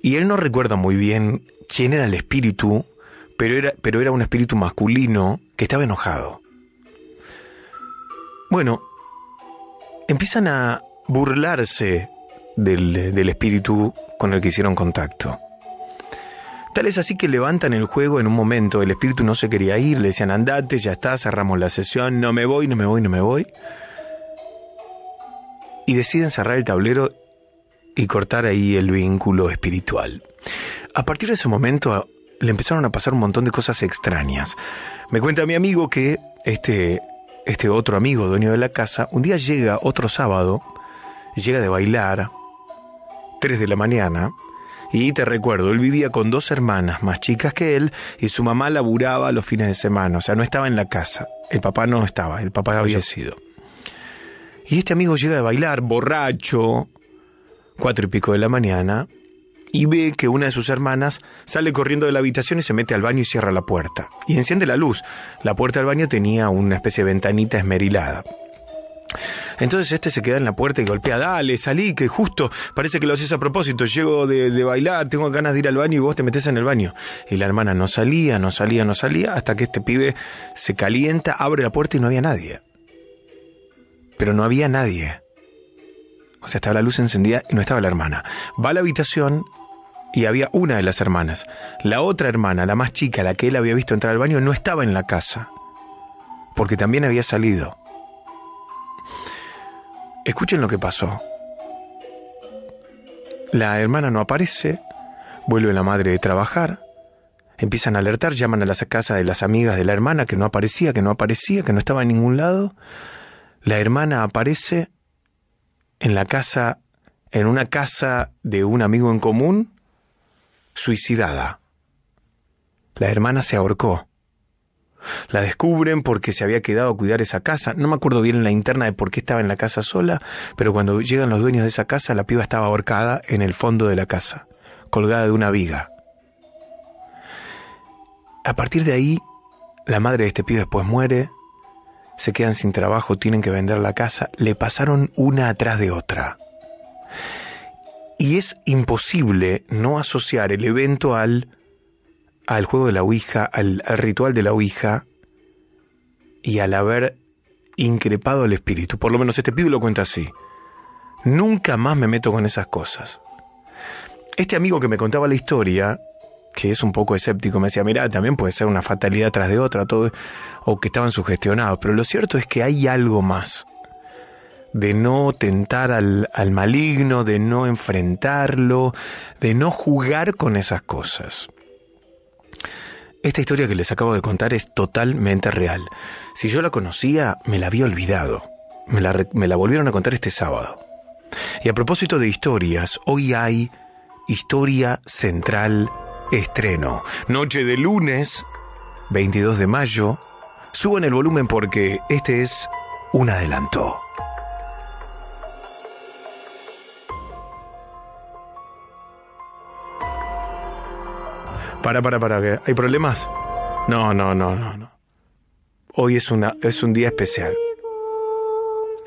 Y él no recuerda muy bien quién era el espíritu, pero era, pero era un espíritu masculino que estaba enojado. Bueno, empiezan a burlarse del, del espíritu con el que hicieron contacto. Tal es así que levantan el juego en un momento, el espíritu no se quería ir, le decían andate, ya está, cerramos la sesión, no me voy, no me voy, no me voy. Y deciden cerrar el tablero y cortar ahí el vínculo espiritual. A partir de ese momento le empezaron a pasar un montón de cosas extrañas. Me cuenta mi amigo que este, este otro amigo, dueño de la casa, un día llega, otro sábado, llega de bailar, tres de la mañana, y te recuerdo, él vivía con dos hermanas más chicas que él y su mamá laburaba los fines de semana, o sea, no estaba en la casa, el papá no estaba, el papá había fallecido. Y este amigo llega de bailar, borracho, cuatro y pico de la mañana, y ve que una de sus hermanas sale corriendo de la habitación y se mete al baño y cierra la puerta. Y enciende la luz. La puerta del baño tenía una especie de ventanita esmerilada. Entonces este se queda en la puerta y golpea, dale, salí, que justo, parece que lo haces a propósito, llego de, de bailar, tengo ganas de ir al baño y vos te metés en el baño. Y la hermana no salía, no salía, no salía, hasta que este pibe se calienta, abre la puerta y no había nadie. Pero no había nadie. O sea, estaba la luz encendida y no estaba la hermana. Va a la habitación y había una de las hermanas. La otra hermana, la más chica, la que él había visto entrar al baño, no estaba en la casa. Porque también había salido. Escuchen lo que pasó. La hermana no aparece. Vuelve la madre de trabajar. Empiezan a alertar, llaman a las casas de las amigas de la hermana que no aparecía, que no aparecía, que no estaba en ningún lado. La hermana aparece en la casa, en una casa de un amigo en común, suicidada. La hermana se ahorcó. La descubren porque se había quedado a cuidar esa casa. No me acuerdo bien en la interna de por qué estaba en la casa sola, pero cuando llegan los dueños de esa casa, la piba estaba ahorcada en el fondo de la casa, colgada de una viga. A partir de ahí, la madre de este pibe después muere. Se quedan sin trabajo, tienen que vender la casa, le pasaron una atrás de otra. Y es imposible no asociar el evento al, al juego de la Ouija, al, al ritual de la Ouija y al haber increpado al espíritu. Por lo menos este pibe lo cuenta así. Nunca más me meto con esas cosas. Este amigo que me contaba la historia, que es un poco escéptico, me decía, mirá, también puede ser una fatalidad tras de otra, todo, o que estaban sugestionados. Pero lo cierto es que hay algo más. De no tentar al, al maligno, de no enfrentarlo, de no jugar con esas cosas. Esta historia que les acabo de contar es totalmente real. Si yo la conocía, me la había olvidado. Me la, me la volvieron a contar este sábado. Y a propósito de historias, hoy hay Historia Central Estreno. Noche de lunes, veintidós de mayo. Suban el volumen porque este es un adelanto. Para, para, para, ¿hay problemas? No, no, no, no, no. Hoy es, una, es un día especial.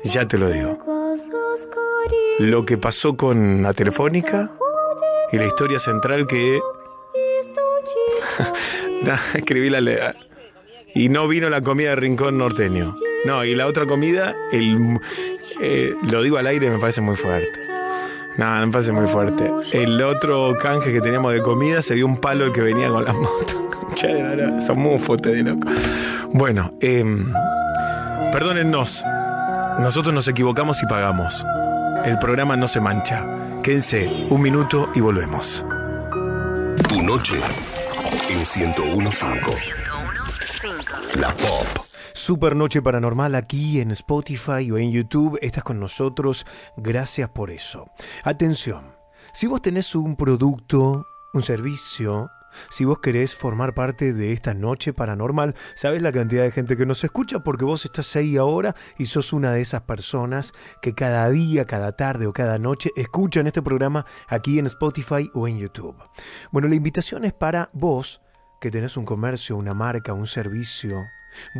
Ya te lo digo. Lo que pasó con la Telefónica y la historia central que... nah, escribí la letra. Y no vino la comida de Rincón Norteño. No, y la otra comida, el, eh, lo digo al aire, me parece muy fuerte. No, no me parece muy fuerte. El otro canje que teníamos de comida se dio un palo el que venía con las motos. Son muy fuertes de loco. Bueno, eh, perdónennos. Nosotros nos equivocamos y pagamos. El programa no se mancha. Quédense un minuto y volvemos. Tu noche en ciento uno punto cinco. La Pop. Super Noche Paranormal aquí en Spotify o en YouTube. Estás con nosotros, gracias por eso. Atención, si vos tenés un producto, un servicio, si vos querés formar parte de esta Noche Paranormal, sabés la cantidad de gente que nos escucha porque vos estás ahí ahora y sos una de esas personas que cada día, cada tarde o cada noche escuchan este programa aquí en Spotify o en YouTube. Bueno, la invitación es para vos que tenés un comercio, una marca, un servicio...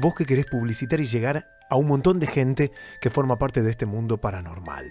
Vos que querés publicitar y llegar a un montón de gente que forma parte de este mundo paranormal.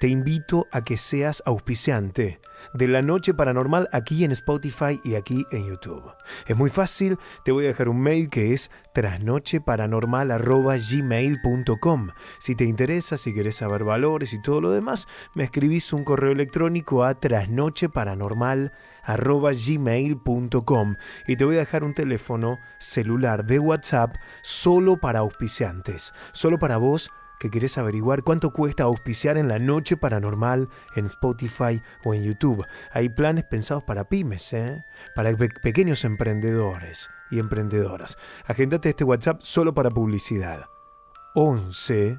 Te invito a que seas auspiciante de la Noche Paranormal aquí en Spotify y aquí en YouTube. Es muy fácil, te voy a dejar un mail que es trasnoche paranormal arroba gmail punto com. Si te interesa, si querés saber valores y todo lo demás, me escribís un correo electrónico a trasnoche paranormal arroba gmail punto com y te voy a dejar un teléfono celular de WhatsApp solo para auspiciantes, solo para vos que querés averiguar cuánto cuesta auspiciar en la Noche Paranormal en Spotify o en YouTube. Hay planes pensados para pymes, ¿eh? Para pe- pequeños emprendedores y emprendedoras. Agéndate este WhatsApp solo para publicidad. once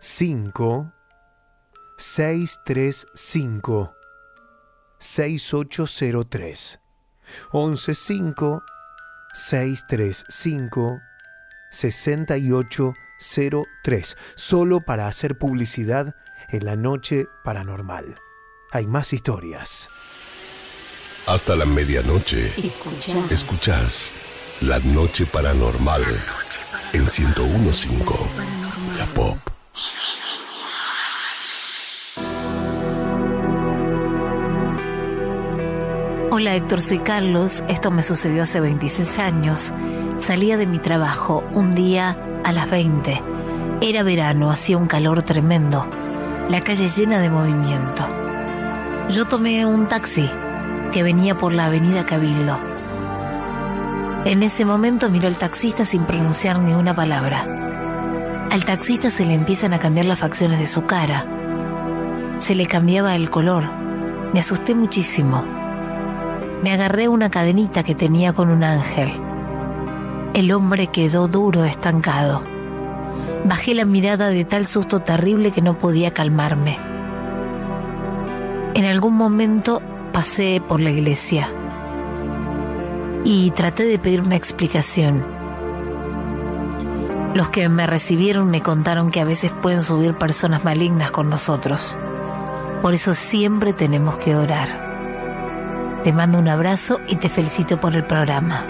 cinco seis tres cinco seis ocho cero tres. once cinco seis tres cinco seis ocho cero tres. Solo para hacer publicidad en la Noche Paranormal. Hay más historias. Hasta la medianoche escuchás, escuchás La Noche Paranormal, la noche paranormal. En ciento uno punto cinco La Pop. Hola Héctor, soy Carlos. Esto me sucedió hace veintiséis años. Salía de mi trabajo un día a las veinte. Era verano, hacía un calor tremendo. La calle llena de movimiento. Yo tomé un taxi que venía por la avenida Cabildo. En ese momento miró el taxista sin pronunciar ni una palabra. Al taxista se le empiezan a cambiar las facciones de su cara. Se le cambiaba el color. Me asusté muchísimo. Me agarré una cadenita que tenía con un ángel. El hombre quedó duro, estancado. Bajé la mirada de tal susto terrible que no podía calmarme. En algún momento pasé por la iglesia y traté de pedir una explicación. Los que me recibieron me contaron que a veces pueden subir personas malignas con nosotros. Por eso siempre tenemos que orar. Te mando un abrazo y te felicito por el programa.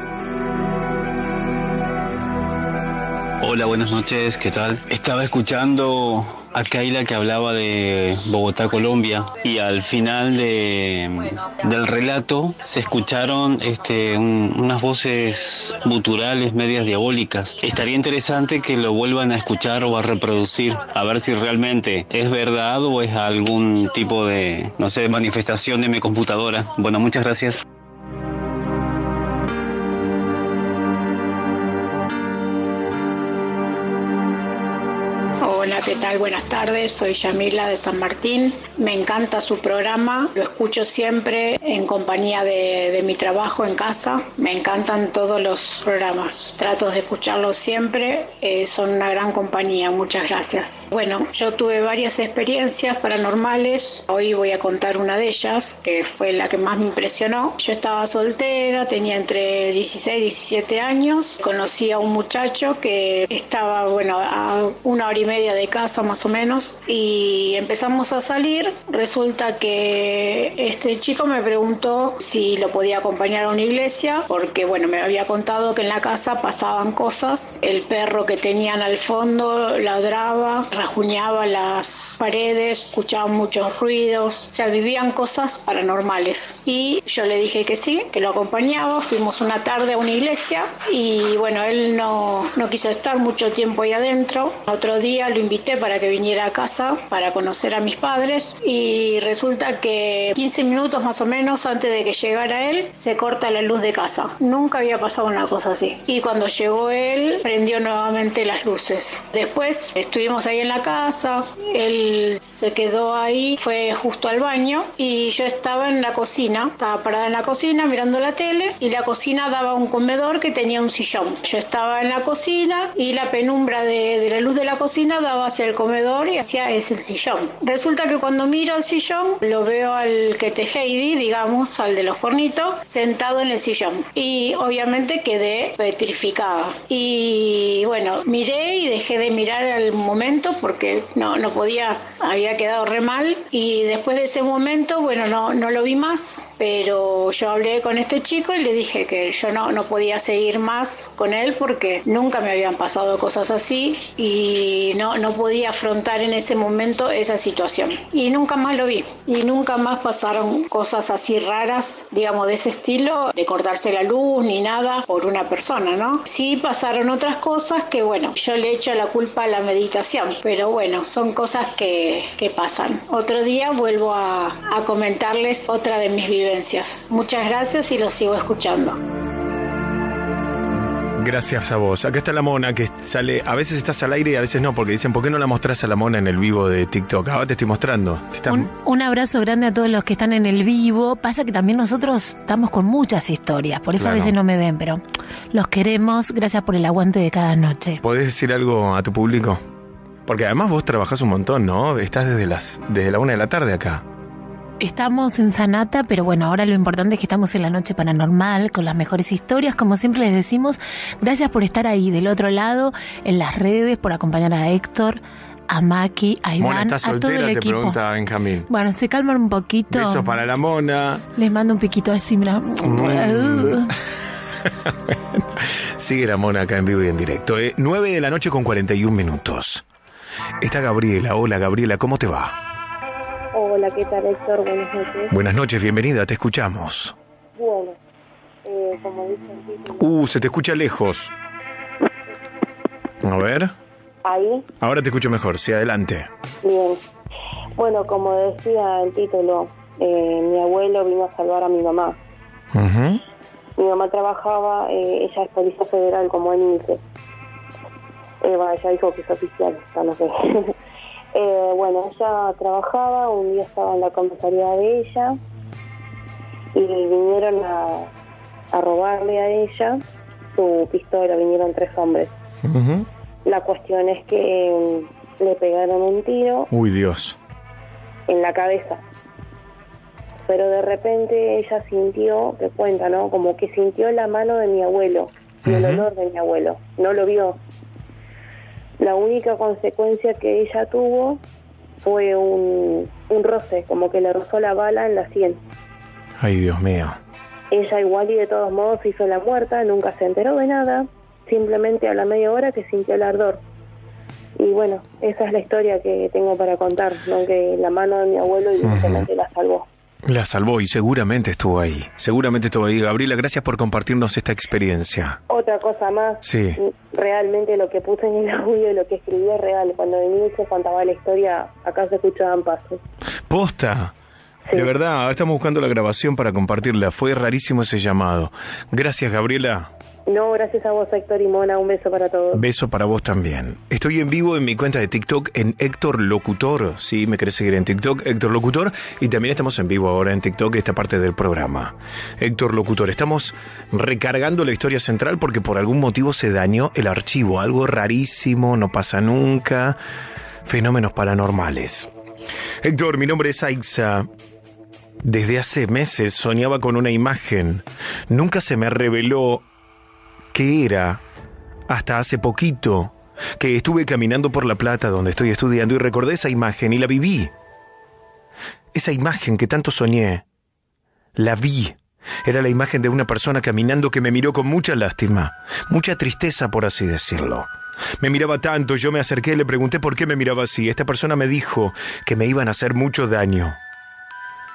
Hola, buenas noches, ¿qué tal? Estaba escuchando a Kayla que hablaba de Bogotá, Colombia, y al final de, del relato se escucharon este, un, unas voces guturales medias diabólicas. Estaría interesante que lo vuelvan a escuchar o a reproducir, a ver si realmente es verdad o es algún tipo de, no sé, manifestación de mi computadora. Bueno, muchas gracias. ¿Qué tal? Buenas tardes, soy Yamila de San Martín. Me encanta su programa, lo escucho siempre en compañía de, de mi trabajo en casa. Me encantan todos los programas, trato de escucharlos siempre, eh, son una gran compañía, muchas gracias. Bueno, yo tuve varias experiencias paranormales, hoy voy a contar una de ellas, que fue la que más me impresionó. Yo estaba soltera, tenía entre dieciséis y diecisiete años, conocí a un muchacho que estaba, bueno, a una hora y media de casa más o menos, y empezamos a salir. Resulta que este chico me preguntó si lo podía acompañar a una iglesia, porque bueno, me había contado que en la casa pasaban cosas, el perro que tenían al fondo ladraba, rajuñaba las paredes, escuchaban muchos ruidos, o sea, vivían cosas paranormales, y yo le dije que sí, que lo acompañaba. Fuimos una tarde a una iglesia y bueno, él no, no quiso estar mucho tiempo ahí adentro. Otro día lo invité para que viniera a casa para conocer a mis padres, y resulta que quince minutos más o menos antes de que llegara él se corta la luz de casa. Nunca había pasado una cosa así, y cuando llegó él prendió nuevamente las luces. Después estuvimos ahí en la casa, él se quedó ahí, fue justo al baño y yo estaba en la cocina, estaba parada en la cocina mirando la tele, y la cocina daba un comedor que tenía un sillón. Yo estaba en la cocina y la penumbra de, de la luz de la cocina daba hacia el comedor y hacia ese sillón. Resulta que cuando miro el sillón, lo veo al que te Heidi, digamos, al de los cuernitos, sentado en el sillón. Y obviamente quedé petrificada. Y bueno, miré y dejé de mirar al momento porque no, no podía, había quedado re mal. Y después de ese momento, bueno, no, no lo vi más, pero yo hablé con este chico y le dije que yo no, no podía seguir más con él porque nunca me habían pasado cosas así y no No podía afrontar en ese momento esa situación. Y nunca más lo vi. Y nunca más pasaron cosas así raras, digamos, de ese estilo, de cortarse la luz ni nada por una persona, ¿no? Sí pasaron otras cosas que, bueno, yo le echo la culpa a la meditación. Pero bueno, son cosas que, que pasan. Otro día vuelvo a, a comentarles otra de mis vivencias. Muchas gracias y los sigo escuchando. Gracias a vos. Acá está la mona que sale. A veces estás al aire y a veces no, porque dicen, ¿por qué no la mostrás a la mona en el vivo de TikTok? Ahora te estoy mostrando. Está... Un, un abrazo grande a todos los que están en el vivo. Pasa que también nosotros estamos con muchas historias, por eso claro, a veces no me ven, pero los queremos. Gracias por el aguante de cada noche. ¿Podés decir algo a tu público? Porque además vos trabajás un montón, ¿no? Estás desde las desde la una de la tarde acá. Estamos en Sanata, pero bueno, ahora lo importante es que estamos en la noche paranormal con las mejores historias, como siempre les decimos. Gracias por estar ahí del otro lado, en las redes, por acompañar a Héctor, a Maki, a Iván, Mona, ¿estás soltera? A todo el equipo. Te pregunta Benjamín. Bueno, se calman un poquito. Besos para la Mona. Les mando un piquito así, mira. Mm. Sigue la Mona acá en vivo y en directo. Eh. nueve de la noche con cuarenta y un minutos. Está Gabriela. Hola, Gabriela, ¿cómo te va? Hola, ¿qué tal, Héctor? Buenas noches. Buenas noches, bienvenida, te escuchamos. Bueno, eh, como dicen... Uh, se te escucha lejos. A ver. ¿Ahí? Ahora te escucho mejor, sí, adelante. Bien. Bueno, como decía el título, eh, mi abuelo vino a salvar a mi mamá. Uh-huh. Mi mamá trabajaba, eh, ella es policía federal, como él dice. Eh, bueno, ella dijo que es oficial, no sé. Eh, bueno, ella trabajaba, un día estaba en la comisaría de ella y vinieron a, a robarle a ella su pistola, vinieron tres hombres. Uh-huh. La cuestión es que eh, le pegaron un tiro. Uy, Dios. En la cabeza. Pero de repente ella sintió, te cuenta, ¿no? Como que sintió la mano de mi abuelo, uh-huh, y el olor de mi abuelo. No lo vio. La única consecuencia que ella tuvo fue un, un roce, como que le rozó la bala en la sien. Ay, Dios mío. Ella igual y de todos modos hizo la muerta, nunca se enteró de nada, simplemente a la media hora que sintió el ardor. Y bueno, esa es la historia que tengo para contar, ¿no? Que la mano de mi abuelo evidentemente uh-huh. la salvó. La salvó y seguramente estuvo ahí. Seguramente estuvo ahí. Gabriela, gracias por compartirnos esta experiencia. Otra cosa más. Sí. Realmente lo que puse en el audio y lo que escribí es real. Cuando venía y se contaba la historia, acá se escuchaban pasos. ¡Posta! Sí. De verdad, estamos buscando la grabación para compartirla. Fue rarísimo ese llamado. Gracias, Gabriela. No, gracias a vos, Héctor y Mona. Un beso para todos. Beso para vos también. Estoy en vivo en mi cuenta de TikTok en Héctor Locutor. Sí, me querés seguir en TikTok, Héctor Locutor. Y también estamos en vivo ahora en TikTok, esta parte del programa. Héctor Locutor. Estamos recargando la historia central porque por algún motivo se dañó el archivo. Algo rarísimo, no pasa nunca. Fenómenos paranormales. Héctor, mi nombre es Aixa. Desde hace meses soñaba con una imagen. Nunca se me reveló ¿qué era? Hasta hace poquito, que estuve caminando por La Plata, donde estoy estudiando, y recordé esa imagen y la viví. Esa imagen que tanto soñé, la vi. Era la imagen de una persona caminando que me miró con mucha lástima, mucha tristeza, por así decirlo. Me miraba tanto, yo me acerqué y le pregunté por qué me miraba así. Esta persona me dijo que me iban a hacer mucho daño,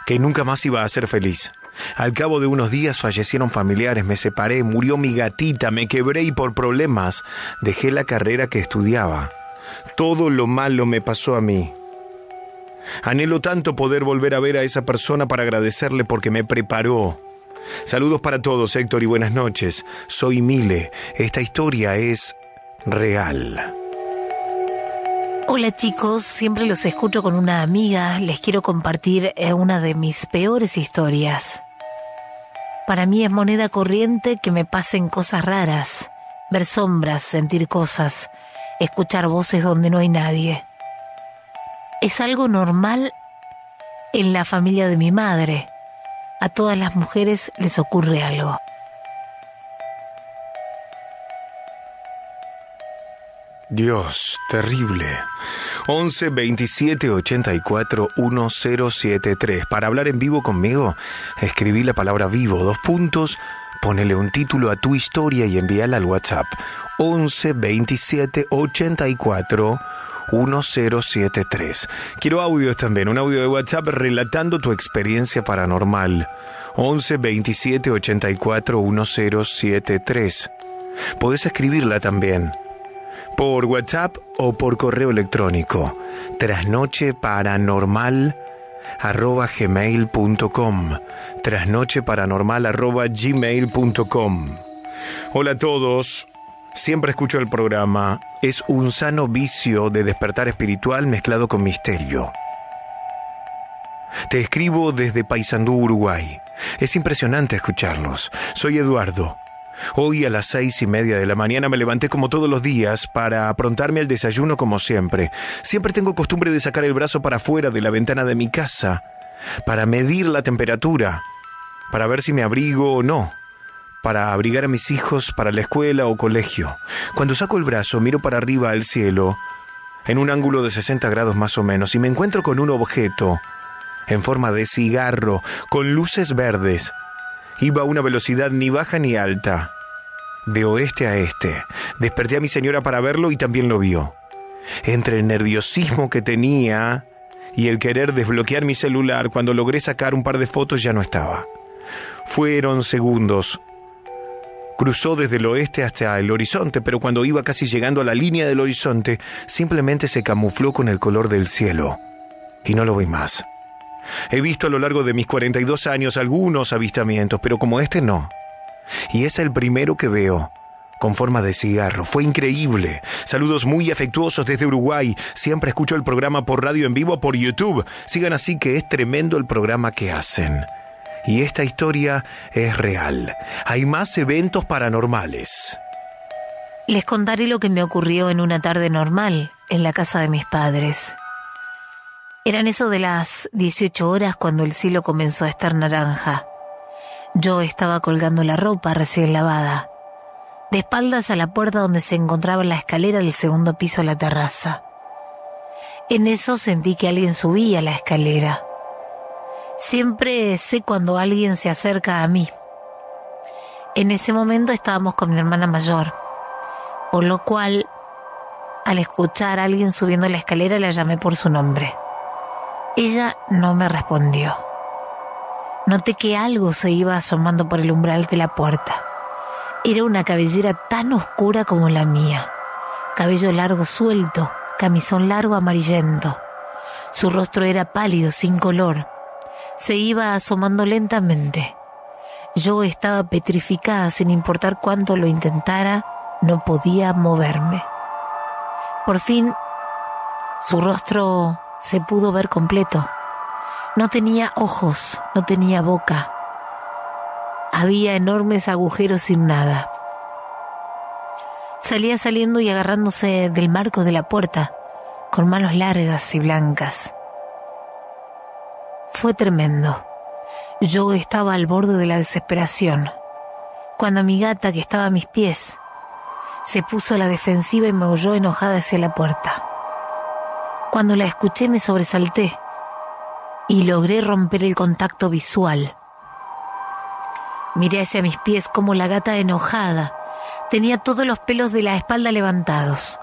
que nunca más iba a ser feliz. Al cabo de unos días fallecieron familiares, me separé, murió mi gatita, me quebré y por problemas dejé la carrera que estudiaba. Todo lo malo me pasó a mí. Anhelo tanto poder volver a ver a esa persona para agradecerle porque me preparó. Saludos para todos, Héctor, y buenas noches. Soy Mile. Esta historia es real. Hola chicos, siempre los escucho con una amiga. Les quiero compartir una de mis peores historias. Para mí es moneda corriente que me pasen cosas raras, ver sombras, sentir cosas, escuchar voces donde no hay nadie. Es algo normal en la familia de mi madre. A todas las mujeres les ocurre algo. Dios, terrible. once veintisiete ochenta y cuatro diez setenta y tres. Para hablar en vivo conmigo, escribí la palabra vivo, dos puntos, ponele un título a tu historia y envíala al WhatsApp. once veintisiete ochenta y cuatro diez setenta y tres. Quiero audios también, un audio de WhatsApp relatando tu experiencia paranormal. once veintisiete ochenta y cuatro diez setenta y tres. Podés escribirla también por WhatsApp o por correo electrónico trasnoche paranormal arroba gmail punto com, trasnoche paranormal arroba gmail punto com. Hola a todos, siempre escucho el programa. Es un sano vicio de despertar espiritual mezclado con misterio. Te escribo desde Paysandú, Uruguay. Es impresionante escucharlos. Soy Eduardo. Hoy a las seis y media de la mañana me levanté como todos los días para aprontarme al desayuno como siempre. Siempre tengo costumbre de sacar el brazo para afuera de la ventana de mi casa, para medir la temperatura, para ver si me abrigo o no, para abrigar a mis hijos para la escuela o colegio. Cuando saco el brazo miro para arriba al cielo, en un ángulo de sesenta grados más o menos, y me encuentro con un objeto en forma de cigarro, con luces verdes. Iba a una velocidad ni baja ni alta, de oeste a este. Desperté a mi señora para verlo y también lo vio. Entre el nerviosismo que tenía y el querer desbloquear mi celular, cuando logré sacar un par de fotos ya no estaba. Fueron segundos. Cruzó desde el oeste hasta el horizonte, pero cuando iba casi llegando a la línea del horizonte, simplemente se camufló con el color del cielo. Y no lo vi más. He visto a lo largo de mis cuarenta y dos años algunos avistamientos, pero como este no. Y es el primero que veo, con forma de cigarro. Fue increíble. Saludos muy afectuosos desde Uruguay. Siempre escucho el programa por radio en vivo, por YouTube. Sigan así, que es tremendo el programa que hacen. Y esta historia es real. Hay más eventos paranormales. Les contaré lo que me ocurrió en una tarde normal en la casa de mis padres. Eran eso de las dieciocho horas cuando el cielo comenzó a estar naranja. Yo estaba colgando la ropa recién lavada, de espaldas a la puerta donde se encontraba la escalera del segundo piso a la terraza. En eso sentí que alguien subía la escalera. Siempre sé cuando alguien se acerca a mí. En ese momento estábamos con mi hermana mayor, por lo cual al escuchar a alguien subiendo la escalera, la llamé por su nombre. Ella no me respondió. Noté que algo se iba asomando por el umbral de la puerta. Era una cabellera tan oscura como la mía. Cabello largo suelto, camisón largo amarillento. Su rostro era pálido, sin color. Se iba asomando lentamente. Yo estaba petrificada, sin importar cuánto lo intentara, no podía moverme. Por fin, su rostro se pudo ver completo. No tenía ojos, no tenía boca. Había enormes agujeros sin nada. Salía saliendo y agarrándose del marco de la puerta, con manos largas y blancas. Fue tremendo. Yo estaba al borde de la desesperación, cuando mi gata, que estaba a mis pies, se puso a la defensiva y maulló enojada hacia la puerta. Cuando la escuché me sobresalté y logré romper el contacto visual. Miré hacia mis pies como la gata enojada tenía todos los pelos de la espalda levantados.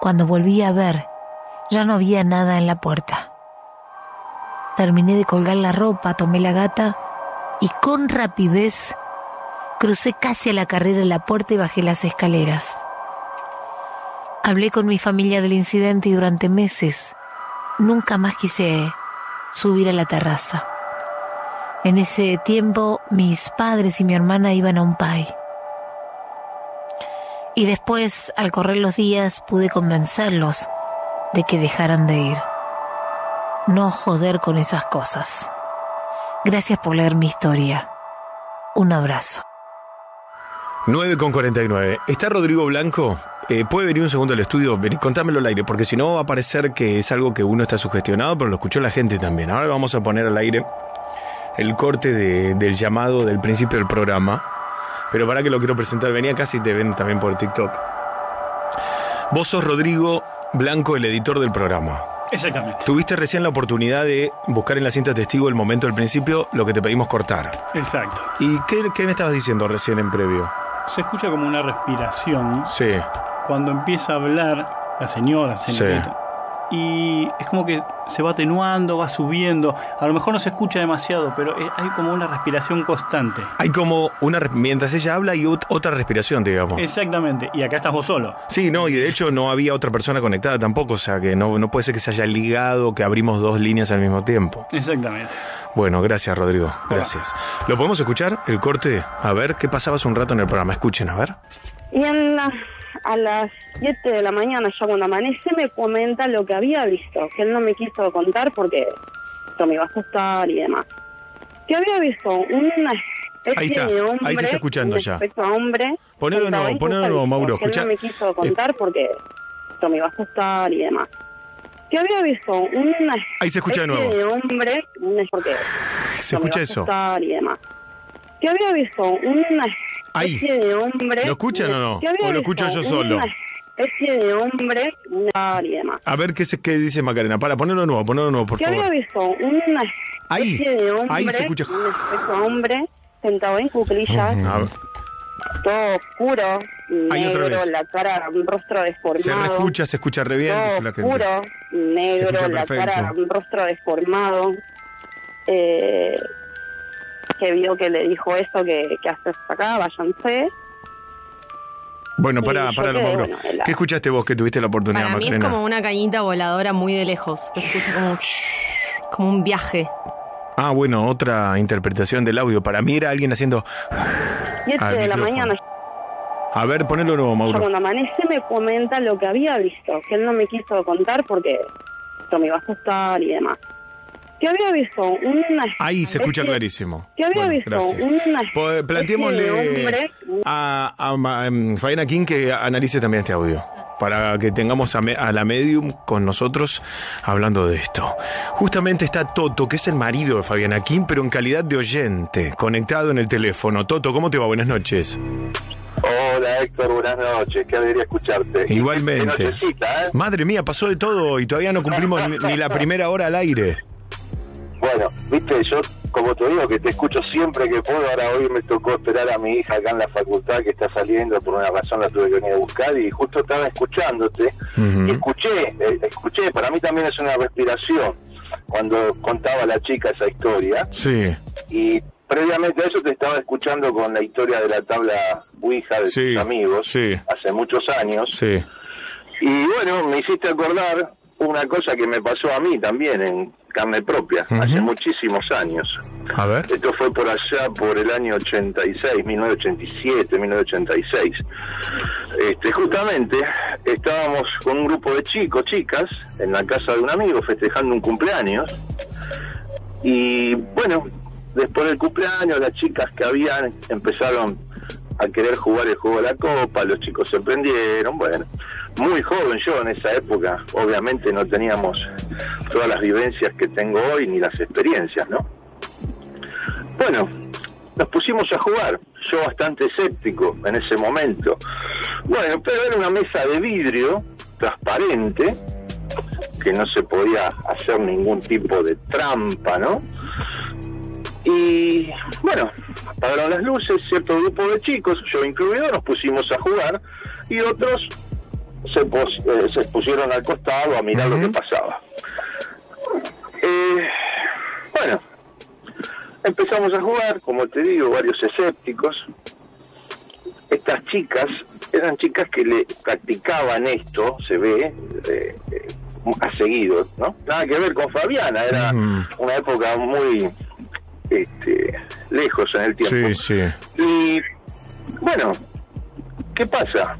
Cuando volví a ver, ya no había nada en la puerta. Terminé de colgar la ropa, tomé la gata y con rapidez crucé casi a la carrera la puerta y bajé las escaleras. Hablé con mi familia del incidente y durante meses nunca más quise subir a la terraza. En ese tiempo mis padres y mi hermana iban a un pai. Y después, al correr los días, pude convencerlos de que dejaran de ir. No joder con esas cosas. Gracias por leer mi historia. Un abrazo. nueve cuarenta y nueve. ¿Está Rodrigo Blanco? Eh, ¿Puede venir un segundo al estudio? Ven, contámelo al aire, porque si no va a parecer que es algo que uno está sugestionado, pero lo escuchó la gente también. Ahora vamos a poner al aire el corte de, del llamado del principio del programa. Pero para que lo quiero presentar, venía casi te ven también por TikTok. Vos sos Rodrigo Blanco, el editor del programa. Exactamente. Tuviste recién la oportunidad de buscar en la cinta testigo el momento del principio, lo que te pedimos cortar. Exacto. ¿Y qué, qué me estabas diciendo recién en previo? Se escucha como una respiración. Sí. Cuando empieza a hablar la señora, señorita. Sí. Y es como que se va atenuando, va subiendo. A lo mejor no se escucha demasiado, pero hay como una respiración constante. Hay como una... Mientras ella habla hay otra respiración, digamos. Exactamente. Y acá estás vos solo. Sí, no, y de hecho no había otra persona conectada tampoco. O sea, que no, no puede ser que se haya ligado, que abrimos dos líneas al mismo tiempo. Exactamente. Bueno, gracias, Rodrigo. Gracias. Hola. ¿Lo podemos escuchar? El corte. A ver, ¿qué pasaba hace un rato en el programa? Escuchen, a ver. Y en la... A las siete de la mañana, ya cuando amanece, me comenta lo que había visto, que él no me quiso contar porque esto me iba a asustar y demás. Que había visto una especie de hombre. Ahí se está escuchando ya. Hombre, ponelo nuevo, ponelo nuevo, Mauro. Que no me quiso contar porque esto me iba a asustar y demás. Que había visto una ahí se escucha de nuevo. De hombre, porque se escucha eso. Y demás. Que había visto una ahí. De hombre, ¿lo escuchan o no? ¿O lo escucho yo solo? Especie de hombre, una y demás. A ver qué, se, qué dice Macarena. Para, ponerlo nuevo, ponerlo nuevo, por favor. ¿Qué había visto? Una ahí. De hombre, ahí se escucha. Un hombre sentado en cuclillas, todo oscuro, negro, ahí otra vez. La cara, un rostro desformado. Se reescucha, se escucha re bien, todo dice la gente. Oscuro, negro, la cara, un rostro desformado. Eh... que vio que le dijo eso, que, que haces acá, váyanse. Bueno, pará, pará, Mauro. Bueno, la... ¿Qué escuchaste vos que tuviste la oportunidad, Para Macarena? Mí es como una cañita voladora muy de lejos. Lo escucho como, como un viaje. Ah, bueno, otra interpretación del audio. Para mí era alguien haciendo... siete de micrófono. La mañana. A ver, ponelo nuevo, Mauro. Cuando amanece me comenta lo que había visto, que él no me quiso contar porque esto me iba a asustar y demás. Que había visto una... Ahí se escucha clarísimo. Que había bueno, visto gracias. Una... Planteémosle a, a, a um, Faena King que analice también este audio, para que tengamos a, me, a la medium con nosotros hablando de esto. Justamente está Toto, que es el marido de Fabiana King, pero en calidad de oyente, conectado en el teléfono. Toto, ¿cómo te va? Buenas noches. Hola, Héctor, buenas noches. Qué alegría escucharte. Igualmente. Qué nochecita, ¿eh? Madre mía, pasó de todo y todavía no cumplimos ni, ni la primera hora al aire. Bueno, viste, yo como te digo, que te escucho siempre que puedo. Ahora hoy me tocó esperar a mi hija acá en la facultad, que está saliendo, por una razón la tuve que venir a buscar, y justo estaba escuchándote. Uh-huh. Y escuché, eh, escuché, para mí también es una respiración, cuando contaba la chica esa historia. Sí. Y previamente a eso te estaba escuchando con la historia de la tabla Ouija de sí, tus amigos, sí, hace muchos años. Sí. Y bueno, me hiciste acordar una cosa que me pasó a mí también en carne propia, uh-huh, hace muchísimos años. A ver. Esto fue por allá, por el año ochenta y seis, mil novecientos ochenta y siete, mil novecientos ochenta y seis. Este, justamente estábamos con un grupo de chicos, chicas, en la casa de un amigo festejando un cumpleaños. Y bueno, después del cumpleaños las chicas que habían empezaron a querer jugar el juego de la copa, los chicos se prendieron, bueno, muy joven yo en esa época, obviamente no teníamos todas las vivencias que tengo hoy, ni las experiencias, ¿no? Bueno, nos pusimos a jugar, yo bastante escéptico en ese momento, bueno, pero era una mesa de vidrio transparente, que no se podía hacer ningún tipo de trampa, ¿no? Y bueno, apagaron las luces, cierto grupo de chicos, yo incluido, nos pusimos a jugar y otros se, pos, eh, se pusieron al costado a mirar, uh-huh, lo que pasaba. Eh, bueno, empezamos a jugar, como te digo, varios escépticos. Estas chicas eran chicas que le practicaban esto, se ve, eh, eh, a seguido, ¿no? Nada que ver con Fabiana, era, uh-huh, una época muy... Este, lejos en el tiempo. Sí, sí. Y bueno, ¿qué pasa?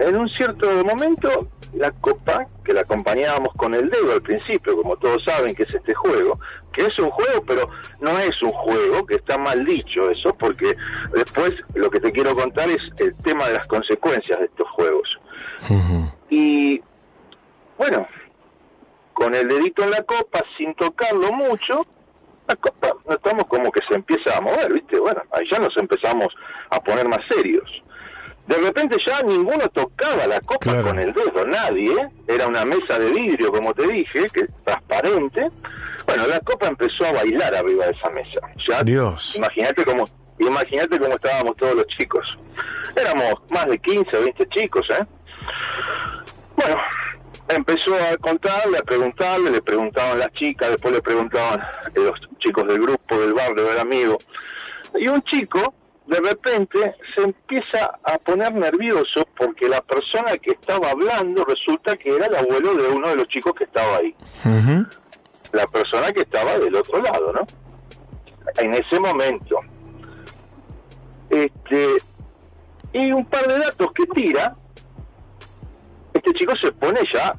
En un cierto momento la copa, que la acompañábamos con el dedo al principio, como todos saben que es este juego, que es un juego, pero no es un juego, que está mal dicho eso, porque después lo que te quiero contar es el tema de las consecuencias de estos juegos. Uh-huh. Y bueno, con el dedito en la copa, sin tocarlo mucho, la copa, notamos como que se empieza a mover, ¿viste? Bueno, ahí ya nos empezamos a poner más serios. De repente ya ninguno tocaba la copa, claro, con el dedo, nadie. Era una mesa de vidrio, como te dije, que transparente. Bueno, la copa empezó a bailar arriba de esa mesa. Ya, Dios. Imagínate cómo, imagínate cómo estábamos todos los chicos. Éramos más de quince o veinte chicos, ¿eh? Bueno, empezó a contarle, a preguntarle, le preguntaban las chicas, después le preguntaban los chicos del grupo, del barrio, del amigo. Y un chico, de repente, se empieza a poner nervioso porque la persona que estaba hablando resulta que era el abuelo de uno de los chicos que estaba ahí. Uh-huh. La persona que estaba del otro lado, ¿no? En ese momento. Este, y un par de datos que tira, este chico se pone ya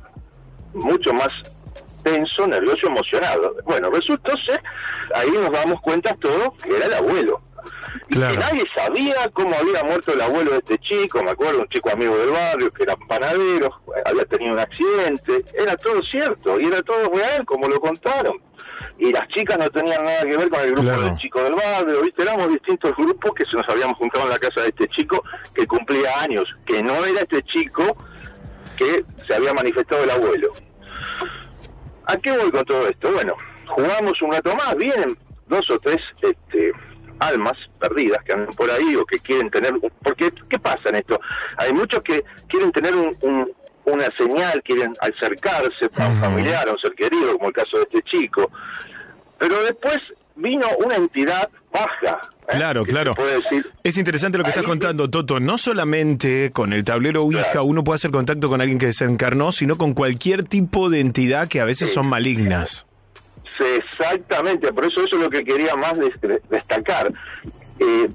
mucho más tenso, nervioso, emocionado. Bueno, resultó ser, ahí nos damos cuenta todos que era el abuelo. Claro. Y que nadie sabía cómo había muerto el abuelo de este chico, me acuerdo, un chico amigo del barrio, que era panadero, había tenido un accidente, era todo cierto, y era todo real, como lo contaron. Y las chicas no tenían nada que ver con el grupo, claro, del chico del barrio, ¿viste? Éramos distintos grupos que se nos habíamos juntado en la casa de este chico, que cumplía años, que no era este chico que se había manifestado el abuelo. ¿A qué voy con todo esto? Bueno, jugamos un rato más, vienen dos o tres este, almas perdidas que andan por ahí o que quieren tener... Porque, ¿qué pasa en esto? Hay muchos que quieren tener un, un, una señal, quieren acercarse a un familiar, a un ser querido, como el caso de este chico. Pero después vino una entidad baja. ¿eh? Claro, claro. Es interesante lo que ahí estás contando, Toto. No solamente con el tablero Ouija, claro, uno puede hacer contacto con alguien que desencarnó, sino con cualquier tipo de entidad que a veces sí, son malignas. Sí, exactamente. Por eso eso es lo que quería más des destacar. Eh,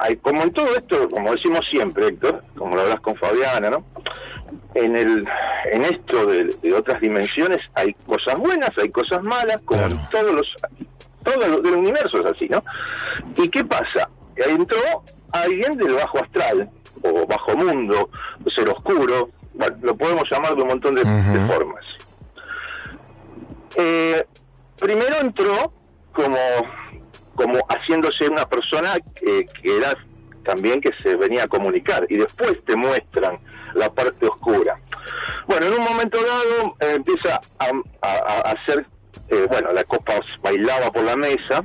hay, como en todo esto, como decimos siempre, Héctor, como lo hablas con Fabiana, ¿no? En el en esto de, de otras dimensiones hay cosas buenas, hay cosas malas, como claro, en todos los... Todo el universo es así, ¿no? ¿Y qué pasa? Entró alguien del bajo astral, o bajo mundo, ser oscuro, lo podemos llamar de un montón de, uh-huh, de formas. Eh, primero entró como, como haciéndose una persona que, que era también que se venía a comunicar, y después te muestran la parte oscura. Bueno, en un momento dado eh, empieza a, a, a hacer... Eh, bueno, la copa bailaba por la mesa,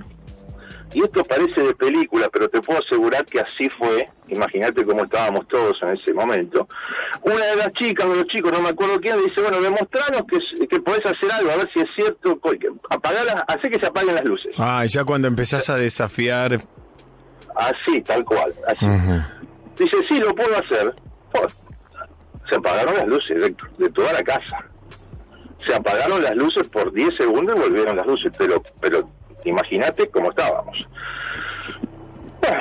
Y esto parece de película, pero te puedo asegurar que así fue. Imagínate cómo estábamos todos en ese momento. Una de las chicas, de los chicos, no me acuerdo quién, dice, bueno, demostranos que, que podés hacer algo, a ver si es cierto, apagar las, hacer que se apaguen las luces. Ah, ya cuando empezás a desafiar... Así, tal cual, así. Uh-huh. Dice, sí, lo puedo hacer. Oh, se apagaron las luces de, de toda la casa. Se apagaron las luces por diez segundos y volvieron las luces, pero... pero imagínate cómo estábamos. Bueno,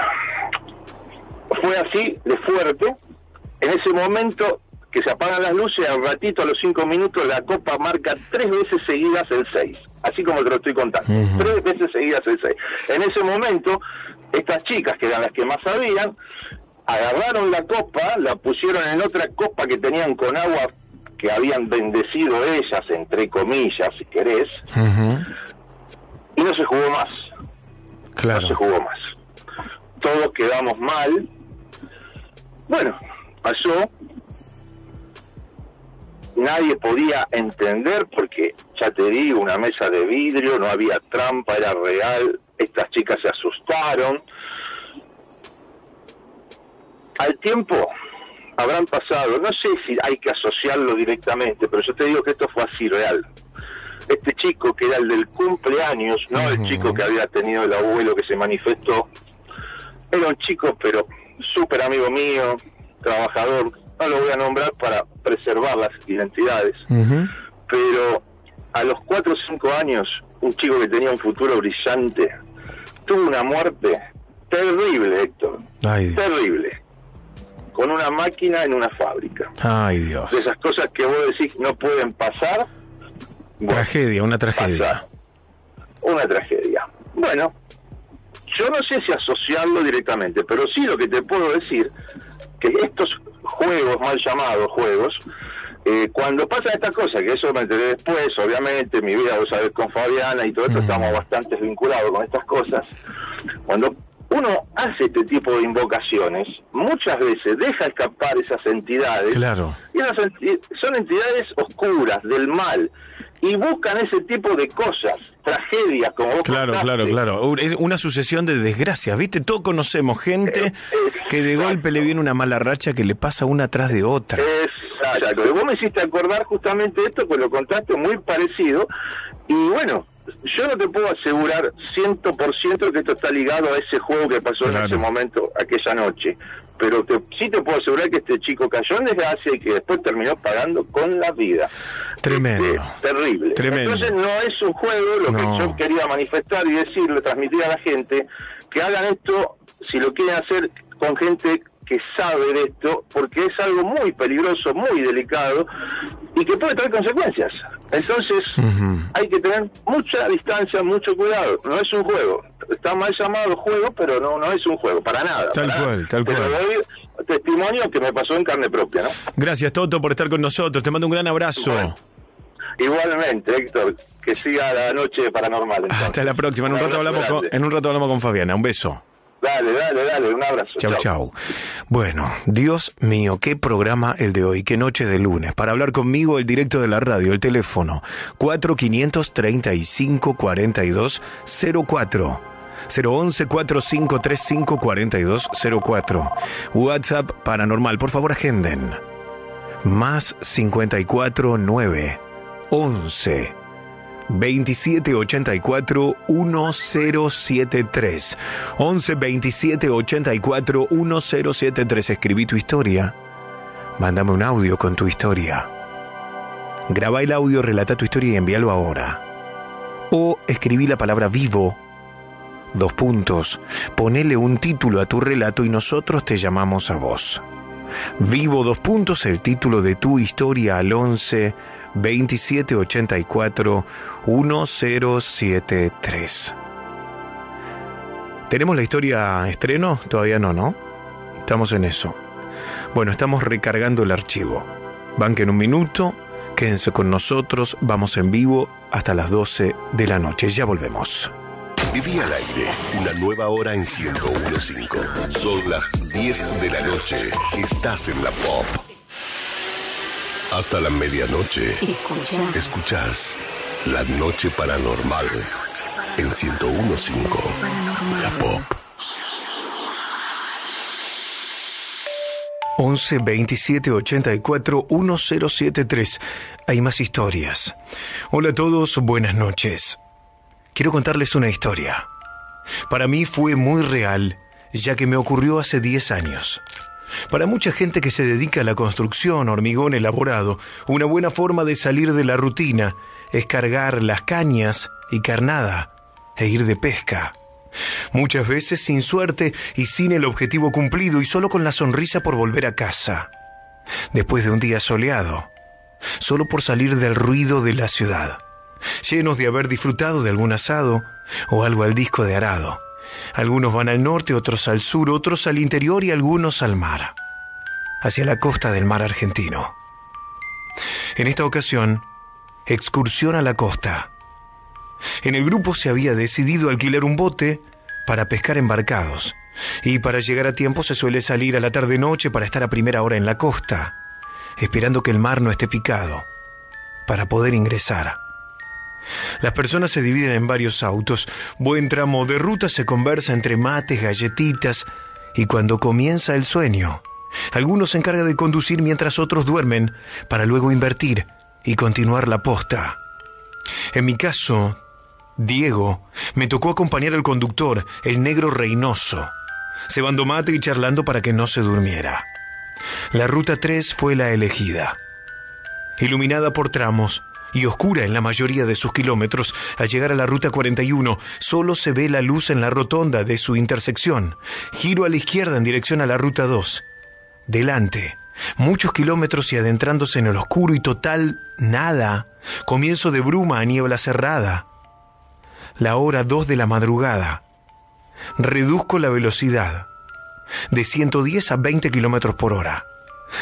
fue así de fuerte. En ese momento que se apagan las luces, al ratito, a los cinco minutos, la copa marca tres veces seguidas el seis. Así como te lo estoy contando. Uh-huh. Tres veces seguidas el seis. En ese momento, estas chicas, que eran las que más sabían, agarraron la copa, la pusieron en otra copa que tenían con agua que habían bendecido ellas, entre comillas, si querés. Uh-huh. Y no se jugó más. Claro. No se jugó más. Todos quedamos mal. Bueno, pasó. Nadie podía entender porque, ya te digo, una mesa de vidrio, no había trampa, era real. Estas chicas se asustaron. Al tiempo habrán pasado, no sé si hay que asociarlo directamente, pero yo te digo que esto fue así, real. Este chico que era el del cumpleaños, no el chico que había tenido el abuelo que se manifestó, era un chico pero súper amigo mío, trabajador, no lo voy a nombrar para preservar las identidades, uh-huh. Pero a los cuatro o cinco años, un chico que tenía un futuro brillante, tuvo una muerte terrible, Héctor. Ay, Dios. Terrible. Con una máquina en una fábrica. Ay, Dios. De esas cosas que vos decís no pueden pasar. Bueno, tragedia, una tragedia. Una tragedia. Bueno, yo no sé si asociarlo directamente, pero sí lo que te puedo decir, que estos juegos, mal llamados juegos, eh, cuando pasan estas cosas, que eso me enteré después, obviamente, mi vida, vos sabés, con Fabiana y todo esto, mm. estamos bastante vinculados con estas cosas. Cuando uno hace este tipo de invocaciones, muchas veces deja escapar esas entidades. Claro. Y enti- son entidades oscuras, del mal. Y buscan ese tipo de cosas, tragedias, como vos Claro, contaste. claro, claro. Una sucesión de desgracias, ¿viste? Todos conocemos gente eh, que de golpe le viene una mala racha que le pasa una atrás de otra. Exacto. Vos me hiciste acordar justamente esto, pues lo contaste muy parecido. Y bueno, yo no te puedo asegurar cien por ciento que esto está ligado a ese juego que pasó claro. en ese momento, aquella noche. Pero te, sí te puedo asegurar que este chico cayó en desgracia y que después terminó pagando con la vida. Tremendo. Este, terrible. Tremendo. Entonces no es un juego, lo no. que yo quería manifestar y decirle, transmitir a la gente, que hagan esto, si lo quieren hacer, con gente que sabe de esto, porque es algo muy peligroso, muy delicado, y que puede traer consecuencias. Entonces uh-huh. hay que tener mucha distancia, mucho cuidado. No es un juego. Está mal llamado juego, pero no, no es un juego, para nada. Tal para cual, nada. tal Te cual. Doy testimonio que me pasó en carne propia, ¿no? Gracias, Toto, por estar con nosotros. Te mando un gran abrazo. Bueno. Igualmente, Héctor. Que siga la noche paranormal. Entonces. Hasta la próxima. En un, un rato hablamos con, en un rato hablamos con Fabiana. Un beso. Dale, dale, dale, un abrazo. Chau, chau. Bueno, Dios mío, qué programa el de hoy, qué noche de lunes. Para hablar conmigo, el directo de la radio, el teléfono cuatro cinco tres cinco cuatro dos cero cuatro, cero once cuatro cinco tres cinco cuatro dos cero cuatro. WhatsApp Paranormal, por favor agenden. Más cinco cuatro nueve once veintisiete ochenta y cuatro diez setenta y tres. once veintisiete ochenta y cuatro diez setenta y tres. Escribí tu historia. Mándame un audio con tu historia. Grabá el audio, relatá tu historia y envíalo ahora. O escribí la palabra vivo. Dos puntos. Ponele un título a tu relato y nosotros te llamamos a vos. Vivo, dos puntos, el título de tu historia al once veintisiete ochenta y cuatro diez setenta y tres. ¿Tenemos la historia estreno? Todavía no, ¿no? Estamos en eso. Bueno, estamos recargando el archivo. Banquen un minuto, quédense con nosotros, vamos en vivo hasta las doce de la noche. Ya volvemos. Viví al aire, una nueva hora en ciento uno punto cinco. Son las diez de la noche. Estás en la Pop. Hasta la medianoche. Escuchás. Escuchás La Noche Paranormal. en ciento uno punto cinco, La Pop. once veintisiete ochenta y cuatro diez setenta y tres. Hay más historias. Hola a todos, buenas noches. Quiero contarles una historia. Para mí fue muy real, ya que me ocurrió hace diez años. Para mucha gente que se dedica a la construcción, hormigón elaborado, una buena forma de salir de la rutina es cargar las cañas y carnada e ir de pesca. Muchas veces sin suerte y sin el objetivo cumplido y solo con la sonrisa por volver a casa. Después de un día soleado, solo por salir del ruido de la ciudad. Llenos de haber disfrutado de algún asado o algo al disco de arado. Algunos van al norte, otros al sur, otros al interior y algunos al mar, hacia la costa del mar argentino. En esta ocasión, excursión a la costa. En el grupo se había decidido alquilar un bote para pescar embarcados, y para llegar a tiempo se suele salir a la tarde-noche para estar a primera hora en la costa, esperando que el mar no esté picado, para poder ingresar. Las personas se dividen en varios autos. Buen tramo de ruta se conversa entre mates, galletitas, y cuando comienza el sueño, algunos se encargan de conducir mientras otros duermen, para luego invertir y continuar la posta. En mi caso, Diego, me tocó acompañar al conductor, el negro Reynoso, cebando mate y charlando para que no se durmiera. La ruta tres fue la elegida. Iluminada por tramos, y oscura en la mayoría de sus kilómetros, al llegar a la ruta cuarenta y uno, solo se ve la luz en la rotonda de su intersección. Giro a la izquierda en dirección a la ruta dos. Delante, muchos kilómetros y adentrándose en el oscuro y total nada. Comienzo de bruma a niebla cerrada. La hora dos de la madrugada. Reduzco la velocidad de ciento diez a veinte kilómetros por hora.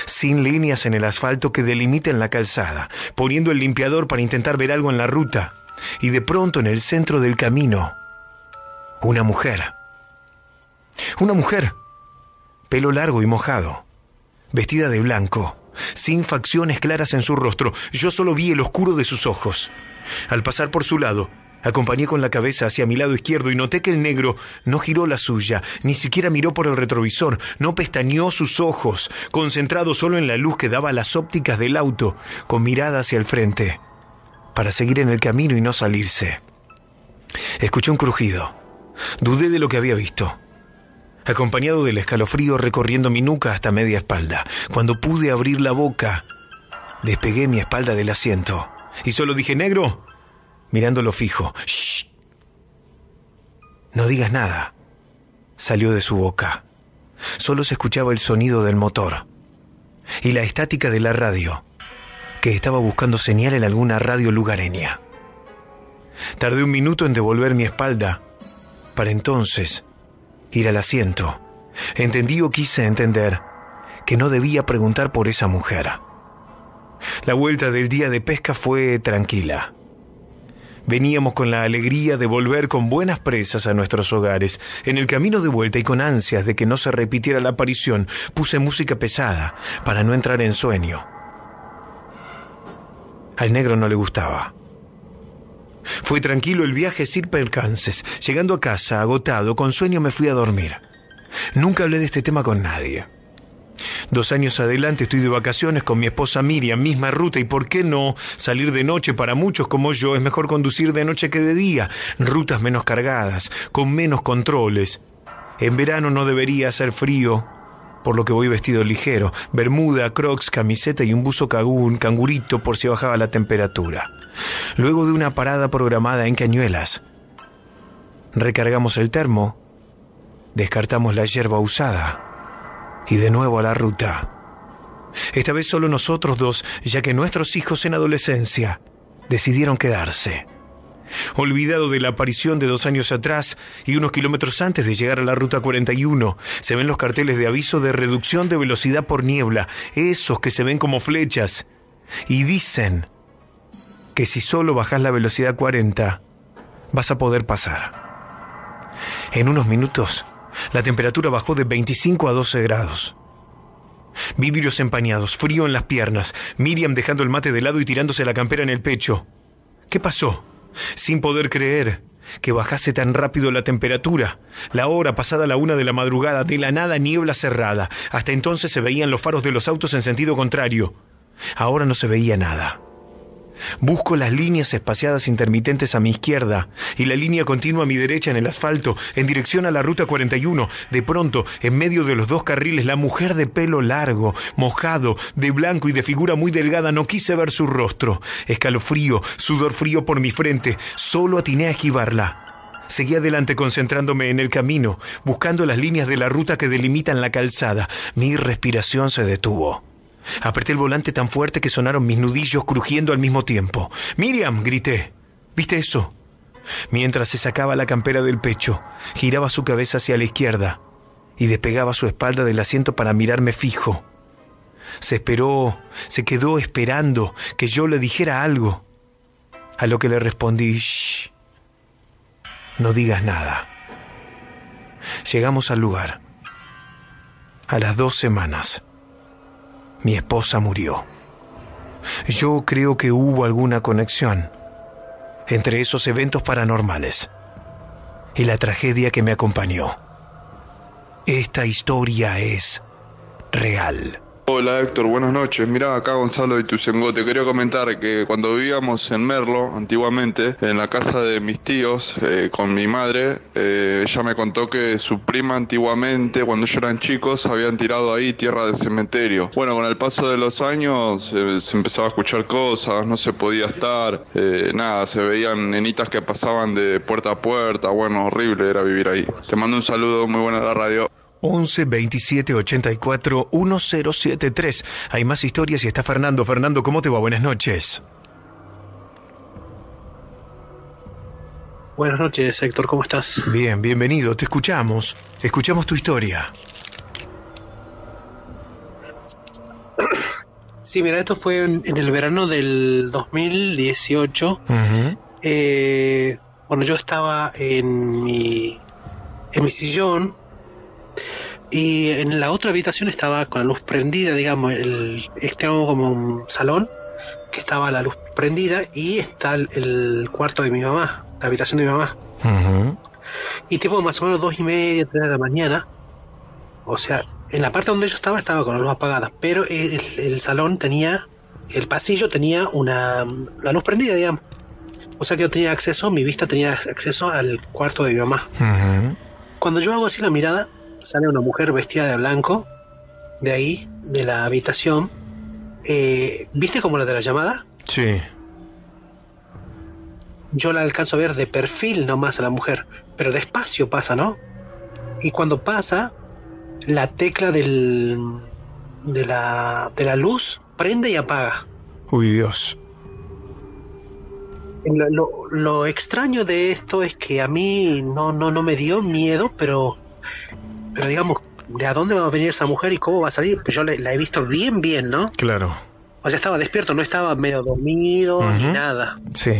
Sin líneas en el asfalto que delimiten la calzada, poniendo el limpiador para intentar ver algo en la ruta, y de pronto en el centro del camino, una mujer. Una mujer, pelo largo y mojado, vestida de blanco, sin facciones claras en su rostro. Yo solo vi el oscuro de sus ojos. Al pasar por su lado, acompañé con la cabeza hacia mi lado izquierdo y noté que el negro no giró la suya, ni siquiera miró por el retrovisor, no pestañeó sus ojos, concentrado solo en la luz que daba las ópticas del auto, con mirada hacia el frente, para seguir en el camino y no salirse. Escuché un crujido. Dudé de lo que había visto, acompañado del escalofrío recorriendo mi nuca hasta media espalda. Cuando pude abrir la boca, despegué mi espalda del asiento y solo dije: «Negro», mirándolo fijo. «Shh, no digas nada», salió de su boca. Solo se escuchaba el sonido del motor y la estática de la radio, que estaba buscando señal en alguna radio lugareña. Tardé un minuto en devolver mi espalda, para entonces ir al asiento. Entendí, o quise entender, que no debía preguntar por esa mujer. La vuelta del día de pesca fue tranquila. Veníamos con la alegría de volver con buenas presas a nuestros hogares. En el camino de vuelta y con ansias de que no se repitiera la aparición, puse música pesada para no entrar en sueño. Al negro no le gustaba. Fue tranquilo el viaje sin percances. Llegando a casa, agotado, con sueño me fui a dormir. Nunca hablé de este tema con nadie. Dos años adelante estoy de vacaciones con mi esposa Miriam, misma ruta, y por qué no salir de noche. Para muchos como yo es mejor conducir de noche que de día, rutas menos cargadas, con menos controles. En verano no debería hacer frío, por lo que voy vestido ligero, bermuda, crocs, camiseta y un buzo cagún, cangurito por si bajaba la temperatura. Luego de una parada programada en Cañuelas, recargamos el termo, descartamos la yerba usada y de nuevo a la ruta. Esta vez solo nosotros dos, ya que nuestros hijos en adolescencia decidieron quedarse. Olvidado de la aparición de dos años atrás y unos kilómetros antes de llegar a la ruta cuarenta y uno, se ven los carteles de aviso de reducción de velocidad por niebla, esos que se ven como flechas, y dicen que si solo bajás la velocidad cuarenta, vas a poder pasar. En unos minutos, la temperatura bajó de veinticinco a doce grados. Vidrios empañados, frío en las piernas, Miriam dejando el mate de lado y tirándose la campera en el pecho. ¿Qué pasó? Sin poder creer, que bajase tan rápido la temperatura. La hora pasada la una de la madrugada, de la nada niebla cerrada. Hasta entonces se veían los faros de los autos en sentido contrario. Ahora no se veía nada. Busco las líneas espaciadas intermitentes a mi izquierda y la línea continua a mi derecha en el asfalto, en dirección a la Ruta cuarenta y uno. De pronto, en medio de los dos carriles, la mujer de pelo largo, mojado, de blanco y de figura muy delgada. No quise ver su rostro. Escalofrío, sudor frío por mi frente. Solo atiné a esquivarla. Seguí adelante concentrándome en el camino, buscando las líneas de la ruta que delimitan la calzada. Mi respiración se detuvo. Apreté el volante tan fuerte que sonaron mis nudillos crujiendo al mismo tiempo. «¡Miriam!», grité. «¿Viste eso?». Mientras se sacaba la campera del pecho, giraba su cabeza hacia la izquierda y despegaba su espalda del asiento para mirarme fijo. Se esperó, se quedó esperando que yo le dijera algo, a lo que le respondí: «Shh, no digas nada». Llegamos al lugar. A las dos semanas... mi esposa murió. Yo creo que hubo alguna conexión entre esos eventos paranormales y la tragedia que me acompañó. Esta historia es real. Hola Héctor, buenas noches. Mirá, acá Gonzalo de Ituzaingó. Te quería comentar que cuando vivíamos en Merlo, antiguamente, en la casa de mis tíos, eh, con mi madre, eh, ella me contó que su prima antiguamente, cuando ellos eran chicos, habían tirado ahí tierra del cementerio. Bueno, con el paso de los años eh, se empezaba a escuchar cosas, no se podía estar, eh, nada, se veían nenitas que pasaban de puerta a puerta. Bueno, horrible era vivir ahí. Te mando un saludo, muy buena la radio. once veintisiete ochenta y cuatro diez setenta y tres. Hay más historias y está Fernando. Fernando, ¿cómo te va? Buenas noches. Buenas noches, Héctor, ¿cómo estás? Bien, bienvenido, te escuchamos. Escuchamos tu historia. Sí, mira, esto fue en, en el verano del dos mil dieciocho. Uh-huh. eh, Bueno, yo estaba en mi, en mi sillón, y en la otra habitación estaba con la luz prendida, digamos, el, este como un salón que estaba la luz prendida, y está el, el cuarto de mi mamá, la habitación de mi mamá. Uh-huh. Y tipo más o menos dos y media, tres de la mañana, o sea, en la parte donde yo estaba, estaba con la luz apagada, pero el, el salón tenía, el pasillo tenía una, una luz prendida, digamos, o sea que yo tenía acceso, mi vista tenía acceso al cuarto de mi mamá. Uh-huh. Cuando yo hago así la mirada, sale una mujer vestida de blanco de ahí, de la habitación. eh, ¿Viste como la de la llamada? Sí. Yo la alcanzo a ver de perfil nomás a la mujer, pero despacio pasa, ¿no? Y cuando pasa, la tecla del, de, la, de la luz prende y apaga. Uy, Dios. Lo, lo, lo extraño de esto es que a mí no, no, no me dio miedo, pero... pero digamos, ¿de a dónde va a venir esa mujer y cómo va a salir? Pues yo la, la he visto bien, bien, ¿no? Claro. O sea, estaba despierto, no estaba medio dormido, uh-huh, ni nada. Sí.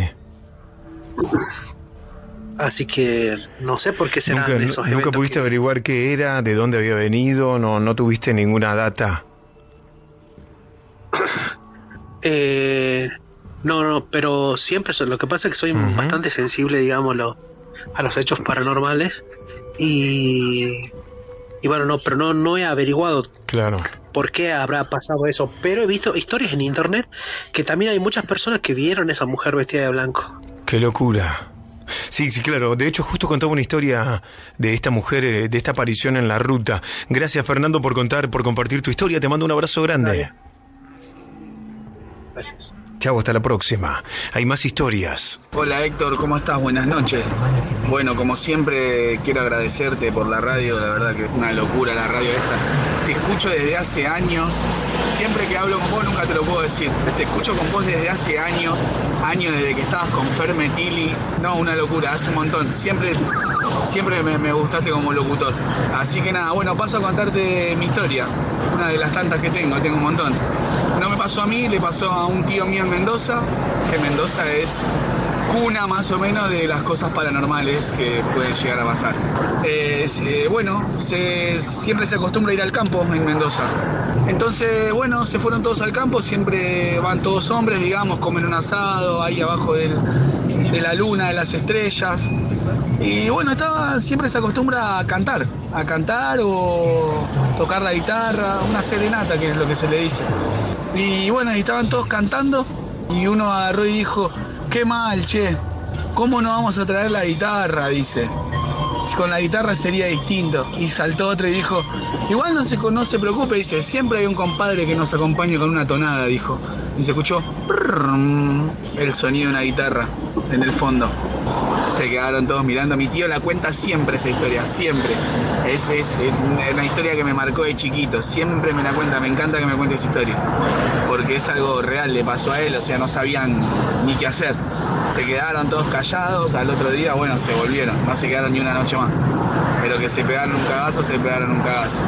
Así que no sé por qué serán nunca, esos eventos. ¿Nunca pudiste que... averiguar qué era, de dónde había venido? ¿No, no tuviste ninguna data? eh, no, no, pero siempre... Lo que pasa es que soy uh-huh. bastante sensible, digámoslo, a los hechos paranormales. Y... y bueno, no, pero no, no he averiguado claro por qué habrá pasado eso, pero he visto historias en internet que también hay muchas personas que vieron a esa mujer vestida de blanco. ¡Qué locura! Sí, sí, claro. De hecho, justo contaba una historia de esta mujer, de esta aparición en la ruta. Gracias, Fernando, por contar, por compartir tu historia. Te mando un abrazo grande. Gracias. Chau, hasta la próxima. Hay más historias. Hola Héctor, ¿cómo estás? Buenas noches. Bueno, como siempre quiero agradecerte por la radio, la verdad que es una locura la radio esta. Te escucho desde hace años, siempre que hablo con vos nunca te lo puedo decir. Te escucho con vos desde hace años, años desde que estabas con Fermetili. No, una locura, hace un montón. Siempre, siempre me, me gustaste como locutor. Así que nada, bueno, paso a contarte mi historia. Una de las tantas que tengo, tengo un montón. No me pasó a mí, le pasó a un tío mío en Mendoza, que Mendoza es cuna más o menos de las cosas paranormales que pueden llegar a pasar. Eh, eh, bueno, se, siempre se acostumbra ir al campo en Mendoza. Entonces, bueno, se fueron todos al campo, siempre van todos hombres, digamos, comen un asado ahí abajo del, de la luna, de las estrellas. Y bueno, estaba, siempre se acostumbra a cantar, a cantar o tocar la guitarra, una serenata, que es lo que se le dice. Y bueno, y estaban todos cantando y uno agarró y dijo, qué mal, che, ¿cómo no vamos a traer la guitarra?, dice. Con la guitarra sería distinto. Y saltó otro y dijo, igual no se, no se preocupe, dice, siempre hay un compadre que nos acompañe con una tonada, dijo. Y se escuchó prrr, el sonido de una guitarra en el fondo. Se quedaron todos mirando. Mi tío la cuenta siempre esa historia, siempre. Es, es, es una historia que me marcó de chiquito, siempre me la cuenta, me encanta que me cuente esa historia. Porque es algo real, le pasó a él, o sea, no sabían ni qué hacer. Se quedaron todos callados, al otro día, bueno, se volvieron, no se quedaron ni una noche más. Pero que se pegaron un cagazo, se pegaron un cagazo.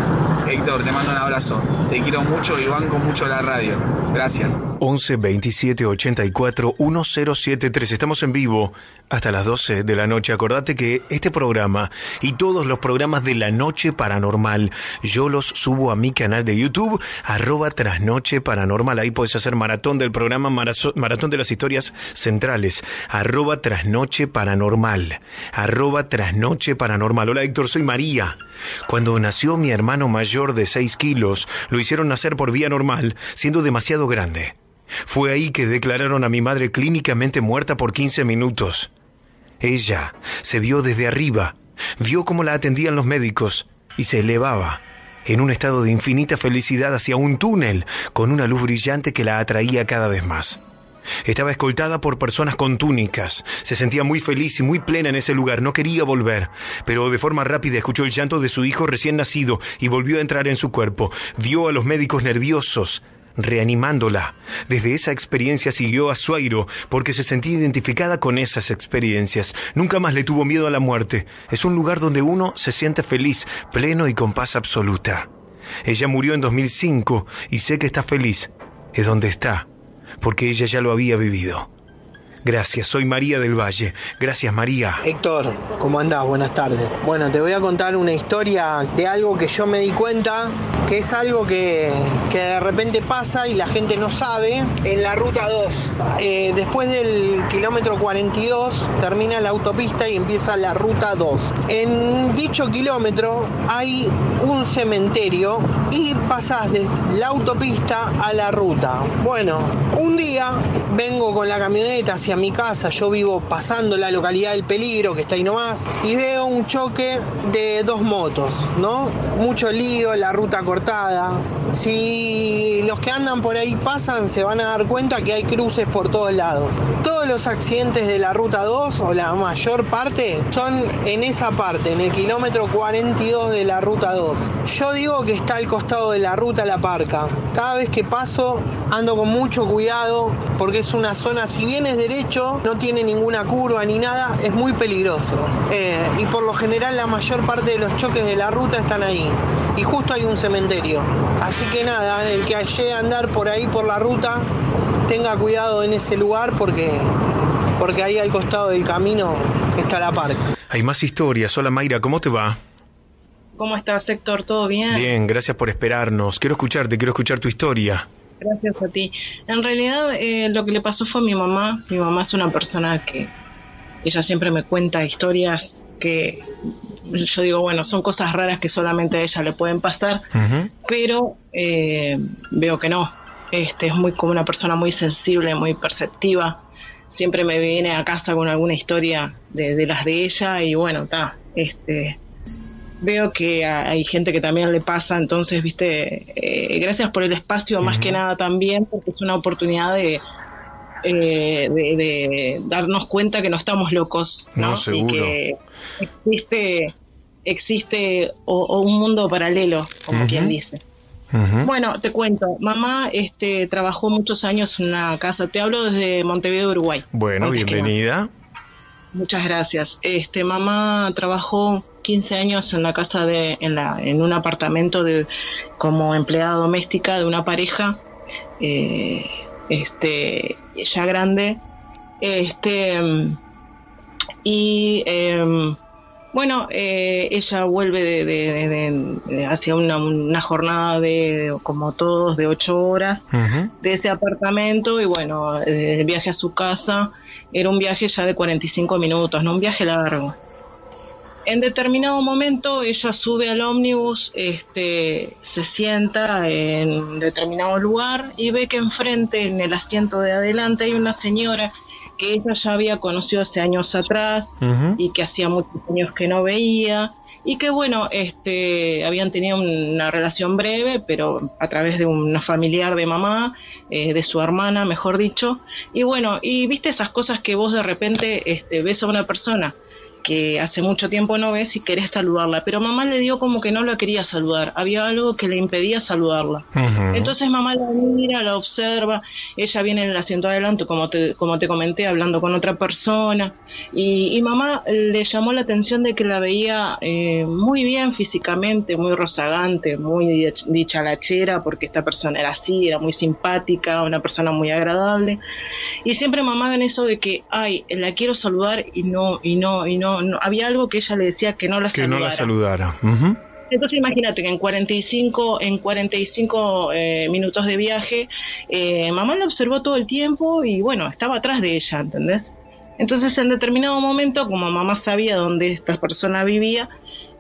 Héctor, te mando un abrazo, te quiero mucho y banco mucho la radio. Gracias. once veintisiete ochenta y cuatro diez setenta y tres. Estamos en vivo hasta las doce de la noche. Acordate que este programa y todos los programas de La Noche Paranormal yo los subo a mi canal de YouTube, arroba Trasnoche Paranormal. Ahí podés hacer maratón del programa, maratón de las historias centrales, arroba Trasnoche Paranormal, arroba Trasnoche Paranormal. Hola Héctor, soy María. Cuando nació mi hermano mayor de seis kilos, lo hicieron nacer por vía normal, siendo demasiado grande. Fue ahí que declararon a mi madre clínicamente muerta por quince minutos. Ella se vio desde arriba, vio cómo la atendían los médicos y se elevaba en un estado de infinita felicidad hacia un túnel con una luz brillante que la atraía cada vez más. Estaba escoltada por personas con túnicas. Se sentía muy feliz y muy plena en ese lugar. No quería volver, pero de forma rápida escuchó el llanto de su hijo recién nacido y volvió a entrar en su cuerpo. Vio a los médicos nerviosos reanimándola. Desde esa experiencia siguió a Suairo porque se sentía identificada con esas experiencias. Nunca más le tuvo miedo a la muerte. Es un lugar donde uno se siente feliz, pleno y con paz absoluta. Ella murió en dos mil cinco y sé que está feliz. Es donde está, porque ella ya lo había vivido. Gracias, soy María del Valle. Gracias, María. Héctor, ¿cómo andás? Buenas tardes. Bueno, te voy a contar una historia de algo que yo me di cuenta, que es algo que, que de repente pasa y la gente no sabe. En la Ruta dos, eh, después del kilómetro cuarenta y dos, termina la autopista y empieza la Ruta dos. En dicho kilómetro hay un cementerio y pasás de la autopista a la ruta. Bueno, un día vengo con la camioneta hacia mi casa, yo vivo pasando la localidad del Peligro, que está ahí nomás, y veo un choque de dos motos, ¿no? Mucho lío, la ruta cortada. Si los que andan por ahí pasan, se van a dar cuenta que hay cruces por todos lados. Todos los accidentes de la Ruta dos, o la mayor parte, son en esa parte, en el kilómetro cuarenta y dos de la Ruta dos. Yo digo que está al costado de la ruta La Parca. Cada vez que paso, ando con mucho cuidado, porque es una zona, si bien es derecho, no tiene ninguna curva ni nada, es muy peligroso. Eh, y por lo general la mayor parte de los choques de la ruta están ahí. Y justo hay un cementerio. Así que nada, el que llegue a andar por ahí por la ruta, tenga cuidado en ese lugar porque, porque ahí al costado del camino está la parca. Hay más historias. Hola Mayra, ¿cómo te va? ¿Cómo estás, Héctor? ¿Todo bien? Bien, gracias por esperarnos. Quiero escucharte, quiero escuchar tu historia. Gracias a ti. En realidad eh, lo que le pasó fue a mi mamá. Mi mamá es una persona que ella siempre me cuenta historias que yo digo, bueno, son cosas raras que solamente a ella le pueden pasar, uh-huh. pero eh, veo que no. Este, es muy como una persona muy sensible, muy perceptiva. Siempre me viene a casa con alguna historia de, de las de ella y bueno, está. Este, veo que hay gente que también le pasa, entonces, viste, eh, gracias por el espacio, uh-huh. más que nada también, porque es una oportunidad de, eh, de, de darnos cuenta que no estamos locos, ¿no? No, seguro. Y que existe, existe o, o un mundo paralelo, como uh-huh. quien dice. Uh-huh. Bueno, te cuento, mamá este, trabajó muchos años en una casa, te hablo desde Montevideo, Uruguay. Bueno, bienvenida. Muchas gracias. Este, mamá trabajó quince años en la casa de en la en un apartamento de como empleada doméstica de una pareja eh, este ya grande este y eh, bueno eh, ella vuelve de, de, de, de hacia una, una jornada de como todos de ocho horas uh-huh. de ese apartamento y bueno el viaje a su casa era un viaje ya de cuarenta y cinco minutos, no un viaje largo. En determinado momento ella sube al ómnibus, este, se sienta en determinado lugar y ve que enfrente, en el asiento de adelante, hay una señora que ella ya había conocido hace años atrás, uh-huh, y que hacía muchos años que no veía, y que bueno, este, habían tenido una relación breve, pero a través de una familiar de mamá, eh, de su hermana, mejor dicho, y bueno, y viste esas cosas que vos de repente este, ves a una persona que hace mucho tiempo no ves y querés saludarla, pero mamá le dio como que no la quería saludar, había algo que le impedía saludarla. Uh-huh. Entonces mamá la mira, la observa, ella viene en el asiento adelante, como te, como te comenté, hablando con otra persona, y, y mamá le llamó la atención de que la veía eh, muy bien físicamente, muy rozagante, muy dichalachera, porque esta persona era así, era muy simpática, una persona muy agradable, y siempre mamá en eso de que, ay, la quiero saludar y no, y no, y no, No, no, había algo que ella le decía que no la que saludara. Que no la saludara. Uh-huh. Entonces imagínate que en cuarenta y cinco, en cuarenta y cinco eh, minutos de viaje, eh, mamá la observó todo el tiempo y bueno, estaba atrás de ella, ¿entendés? Entonces en determinado momento, como mamá sabía dónde esta persona vivía,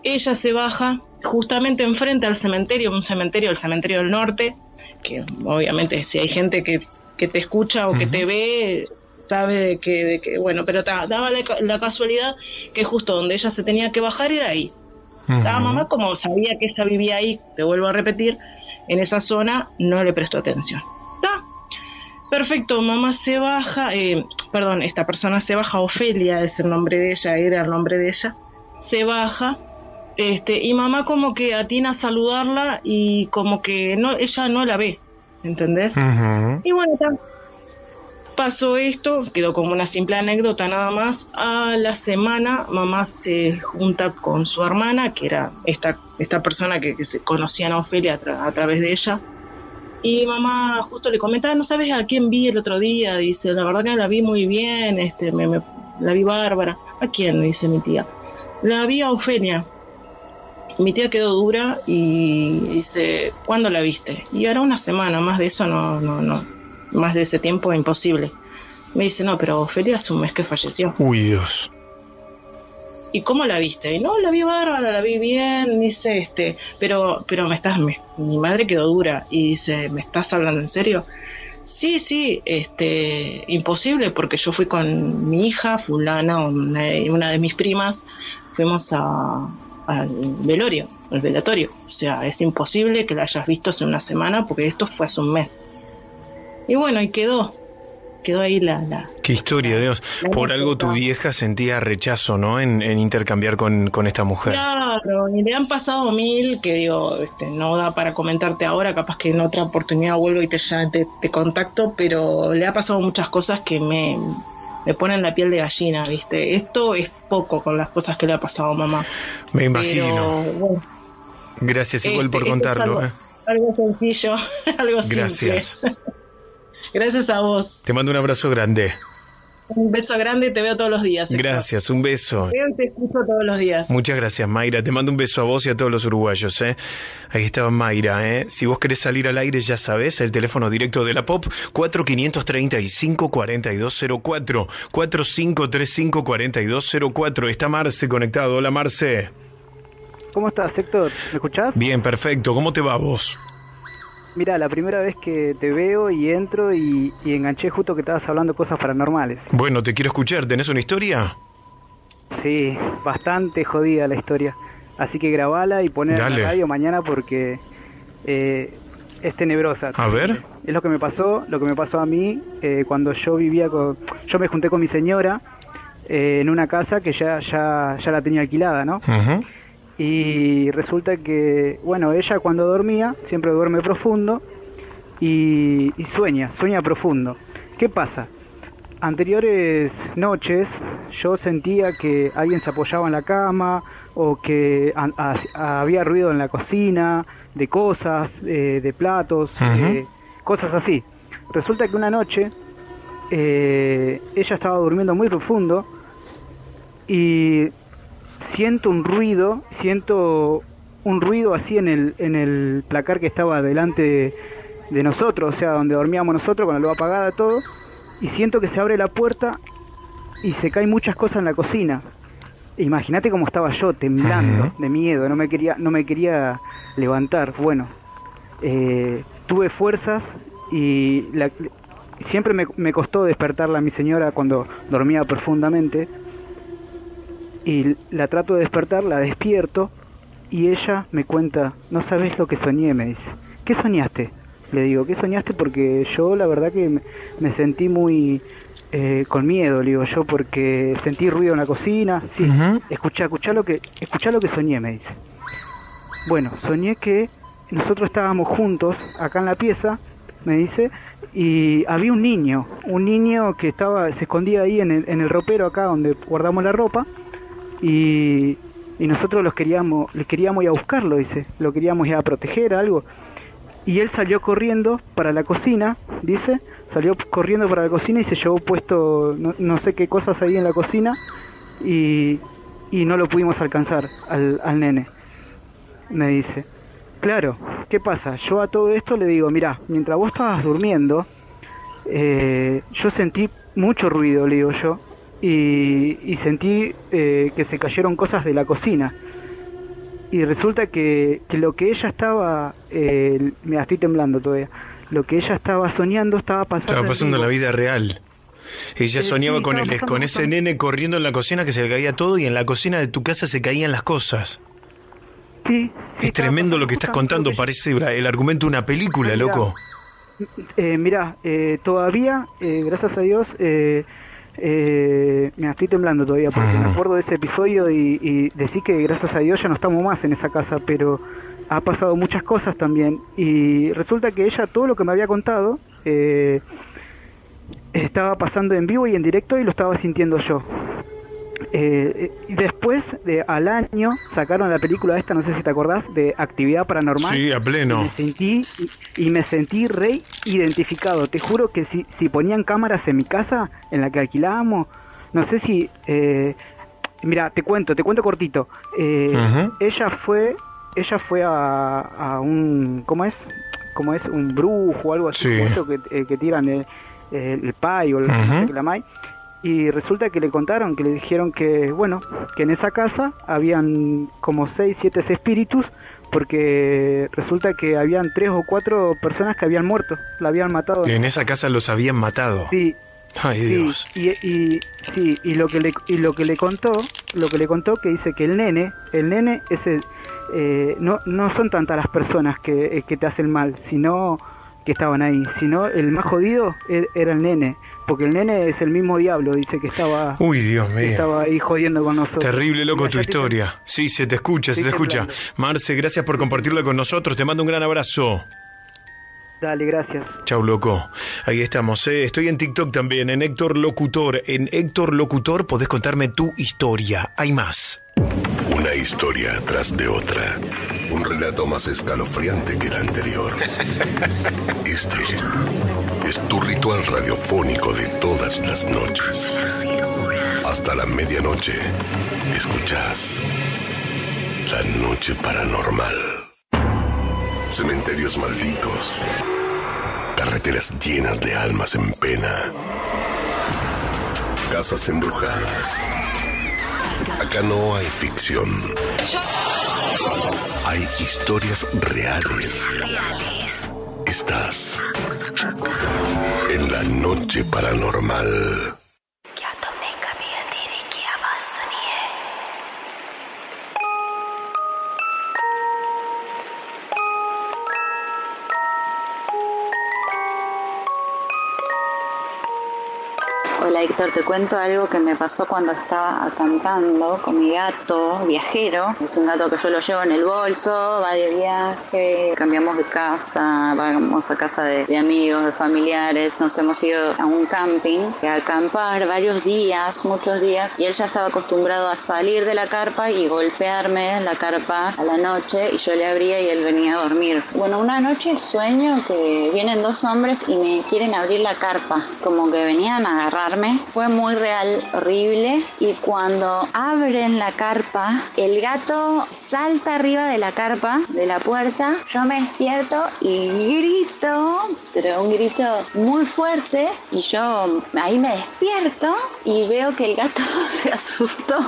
ella se baja justamente enfrente al cementerio, un cementerio, el cementerio del norte, que obviamente si hay gente que, que te escucha o uh-huh, que te ve... sabe de que, de que, bueno, pero ta, daba la, la casualidad que justo donde ella se tenía que bajar era ahí. Uh-huh. La mamá, como sabía que ella vivía ahí, te vuelvo a repetir, en esa zona, no le prestó atención. Ta. Perfecto, mamá se baja, eh, perdón, esta persona se baja, Ofelia es el nombre de ella, era el nombre de ella, se baja, este, y mamá como que atina a saludarla y como que no, ella no la ve, ¿entendés? Uh-huh. Y bueno, ta. Pasó esto, quedó como una simple anécdota nada más. A la semana mamá se junta con su hermana, que era esta, esta persona que, que se conocían a Ofelia a, tra- a través de ella, y mamá justo le comentaba, no sabes a quién vi el otro día, dice, la verdad que la vi muy bien, este, me, me, la vi bárbara. ¿A quién?, dice mi tía. La vi a Ofelia. Mi tía quedó dura y dice, ¿cuándo la viste? Y ahora una semana, más de eso no, no, no. Más de ese tiempo, imposible. Me dice, no, pero Ofelia hace un mes que falleció. Uy, Dios. ¿Y cómo la viste? Y no, la vi bárbara, la vi bien, dice, este, pero, pero me estás, me, mi madre quedó dura, y dice, ¿me estás hablando en serio? Sí, sí, este, imposible, porque yo fui con mi hija, fulana, una, una de mis primas, fuimos a, al velorio, al velatorio. O sea, es imposible que la hayas visto hace una semana, porque esto fue hace un mes. Y bueno, y quedó, quedó ahí la... la Qué historia, la, Dios. La Por algo tu vieja sentía rechazo, ¿no?, en, en intercambiar con, con esta mujer. Claro, y le han pasado mil, que digo, este, no da para comentarte ahora, capaz que en otra oportunidad vuelvo y te, ya, te, te contacto, pero le ha pasado muchas cosas que me, me ponen la piel de gallina, ¿viste? Esto es poco con las cosas que le ha pasado a mamá. Me imagino. Pero, bueno, gracias igual este, por contarlo. Este es algo, ¿eh? Algo sencillo, algo simple. Gracias. Gracias a vos. Te mando un abrazo grande. Un beso grande y te veo todos los días. Héctor. Gracias, un beso. Te veo y te escucho todos los días. Muchas gracias, Mayra. Te mando un beso a vos y a todos los uruguayos, ¿eh? Ahí estaba Mayra, ¿eh? Si vos querés salir al aire, ya sabés, el teléfono directo de la Pop, cuatro cinco tres cinco, cuatro dos cero cuatro, cuatro cinco tres cinco, cuatro dos cero cuatro. Está Marce conectado. Hola, Marce. ¿Cómo estás, Héctor? ¿Me escuchás? Bien, perfecto. ¿Cómo te va vos? Mirá, la primera vez que te veo y entro y, y enganché justo que estabas hablando cosas paranormales. Bueno, te quiero escuchar. ¿Tenés una historia? Sí, bastante jodida la historia. Así que grabala y ponela en la radio mañana porque eh, es tenebrosa. A ver. Es lo que me pasó, lo que me pasó a mí eh, cuando yo vivía con... Yo me junté con mi señora eh, en una casa que ya, ya, ya la tenía alquilada, ¿no? Ajá. Uh-huh. Y resulta que, bueno, ella cuando dormía, siempre duerme profundo y, y sueña, sueña profundo. ¿Qué pasa? Anteriores noches yo sentía que alguien se apoyaba en la cama o que a, a, había ruido en la cocina, de cosas, eh, de platos, uh-huh, eh, cosas así. Resulta que una noche eh, ella estaba durmiendo muy profundo y... siento un ruido, siento un ruido así en el en el placar que estaba delante de, de nosotros, o sea, donde dormíamos nosotros con la luz apagada todo, y siento que se abre la puerta y se caen muchas cosas en la cocina. Imagínate cómo estaba yo, temblando, uh-huh. de miedo, no me quería, no me quería levantar. Bueno, eh, tuve fuerzas y la, siempre me, me costó despertarla a mi señora cuando dormía profundamente. Y la trato de despertar, la despierto y ella me cuenta, no sabes lo que soñé, me dice. ¿Qué soñaste? Le digo, ¿qué soñaste? Porque yo la verdad que me sentí muy eh, con miedo, le digo yo, porque sentí ruido en la cocina. Sí, uh-huh. escuchá, escuchá lo que, escuchá lo que soñé, me dice. Bueno, soñé que nosotros estábamos juntos acá en la pieza, me dice, y había un niño, un niño que estaba, se escondía ahí en el, en el ropero acá donde guardamos la ropa. Y, y nosotros los queríamos, les queríamos ir a buscarlo, dice, lo queríamos ir a proteger, algo. Y él salió corriendo para la cocina, dice, salió corriendo para la cocina y se llevó puesto no, no sé qué cosas ahí en la cocina y, y no lo pudimos alcanzar al, al nene, me dice. Claro, ¿qué pasa? Yo a todo esto le digo, mirá, mientras vos estabas durmiendo, eh, yo sentí mucho ruido, le digo yo. Y, y sentí eh, que se cayeron cosas de la cocina. Y resulta que, que lo que ella estaba... Eh, mira, estoy temblando todavía. Lo que ella estaba soñando estaba pasando... Estaba pasando en la vida real. Ella eh, soñaba sí, con, el, con ese pasando. nene corriendo en la cocina que se le caía todo y en la cocina de tu casa se caían las cosas. Sí. sí es tremendo lo que estás contando. Que parece el argumento de una película, mirá, loco. Eh, mirá, eh, todavía, eh, gracias a Dios... Eh, Eh, me estoy temblando todavía porque me acuerdo de ese episodio y, y decir que gracias a Dios ya no estamos más en esa casa, pero ha pasado muchas cosas también y resulta que ella todo lo que me había contado eh, estaba pasando en vivo y en directo y lo estaba sintiendo yo. Eh, después de al año sacaron la película esta, no sé si te acordás, de Actividad Paranormal. Sí, a pleno. Y me sentí, y, y me sentí re identificado. Te juro que si, si ponían cámaras en mi casa, en la que alquilábamos, no sé si... Eh, mira, te cuento, te cuento cortito. Eh, uh-huh. Ella fue ella fue a, a un... ¿Cómo es? ¿Cómo es? Un brujo o algo así. Sí. Eso que, eh, que tiran el, el pay o el uh-huh. la may. Y resulta que le contaron, que le dijeron que, bueno, que en esa casa habían como seis, siete espíritus, porque resulta que habían tres o cuatro personas que habían muerto, la habían matado. Que en esa casa los habían matado. Sí. Ay, Dios. Sí, y, y, sí, y lo que le, y lo que le contó, lo que le contó que dice que el nene, el nene es el, eh, no, no son tantas las personas que, que te hacen mal, sino... que estaban ahí, sino el más jodido era el nene, porque el nene es el mismo diablo, dice que estaba Uy, Dios mío. estaba ahí jodiendo con nosotros. Terrible, loco, tu historia. Te... Sí, se te escucha, se te escucha. Marce, gracias por compartirla con nosotros, te mando un gran abrazo. Dale, gracias. Chau, loco. Ahí estamos. Eh. Estoy en TikTok también, en Héctor Locutor. En Héctor Locutor podés contarme tu historia. Hay más. Una historia atrás de otra. Un relato más escalofriante que el anterior. Este es tu ritual radiofónico de todas las noches. Hasta la medianoche, escuchás La Noche Paranormal. Cementerios malditos. Carreteras llenas de almas en pena. Casas embrujadas. Acá no hay ficción. Hay historias reales. Estás en La Noche Paranormal. Hola Héctor, te cuento algo que me pasó cuando estaba acampando con mi gato viajero. Es un gato que yo lo llevo en el bolso, va de viaje, cambiamos de casa, vamos a casa de, de amigos, de familiares. Nos hemos ido a un camping, a acampar varios días, muchos días. Y él ya estaba acostumbrado a salir de la carpa y golpearme la carpa a la noche. Y yo le abría y él venía a dormir Bueno, una noche sueño que vienen dos hombres y me quieren abrir la carpa, como que venían a agarrarme. Fue muy real, horrible. Y cuando abren la carpa, el gato salta arriba de la carpa, de la puerta. Yo me despierto y grito, pero un grito muy fuerte. Y yo ahí me despierto y veo que el gato se asustó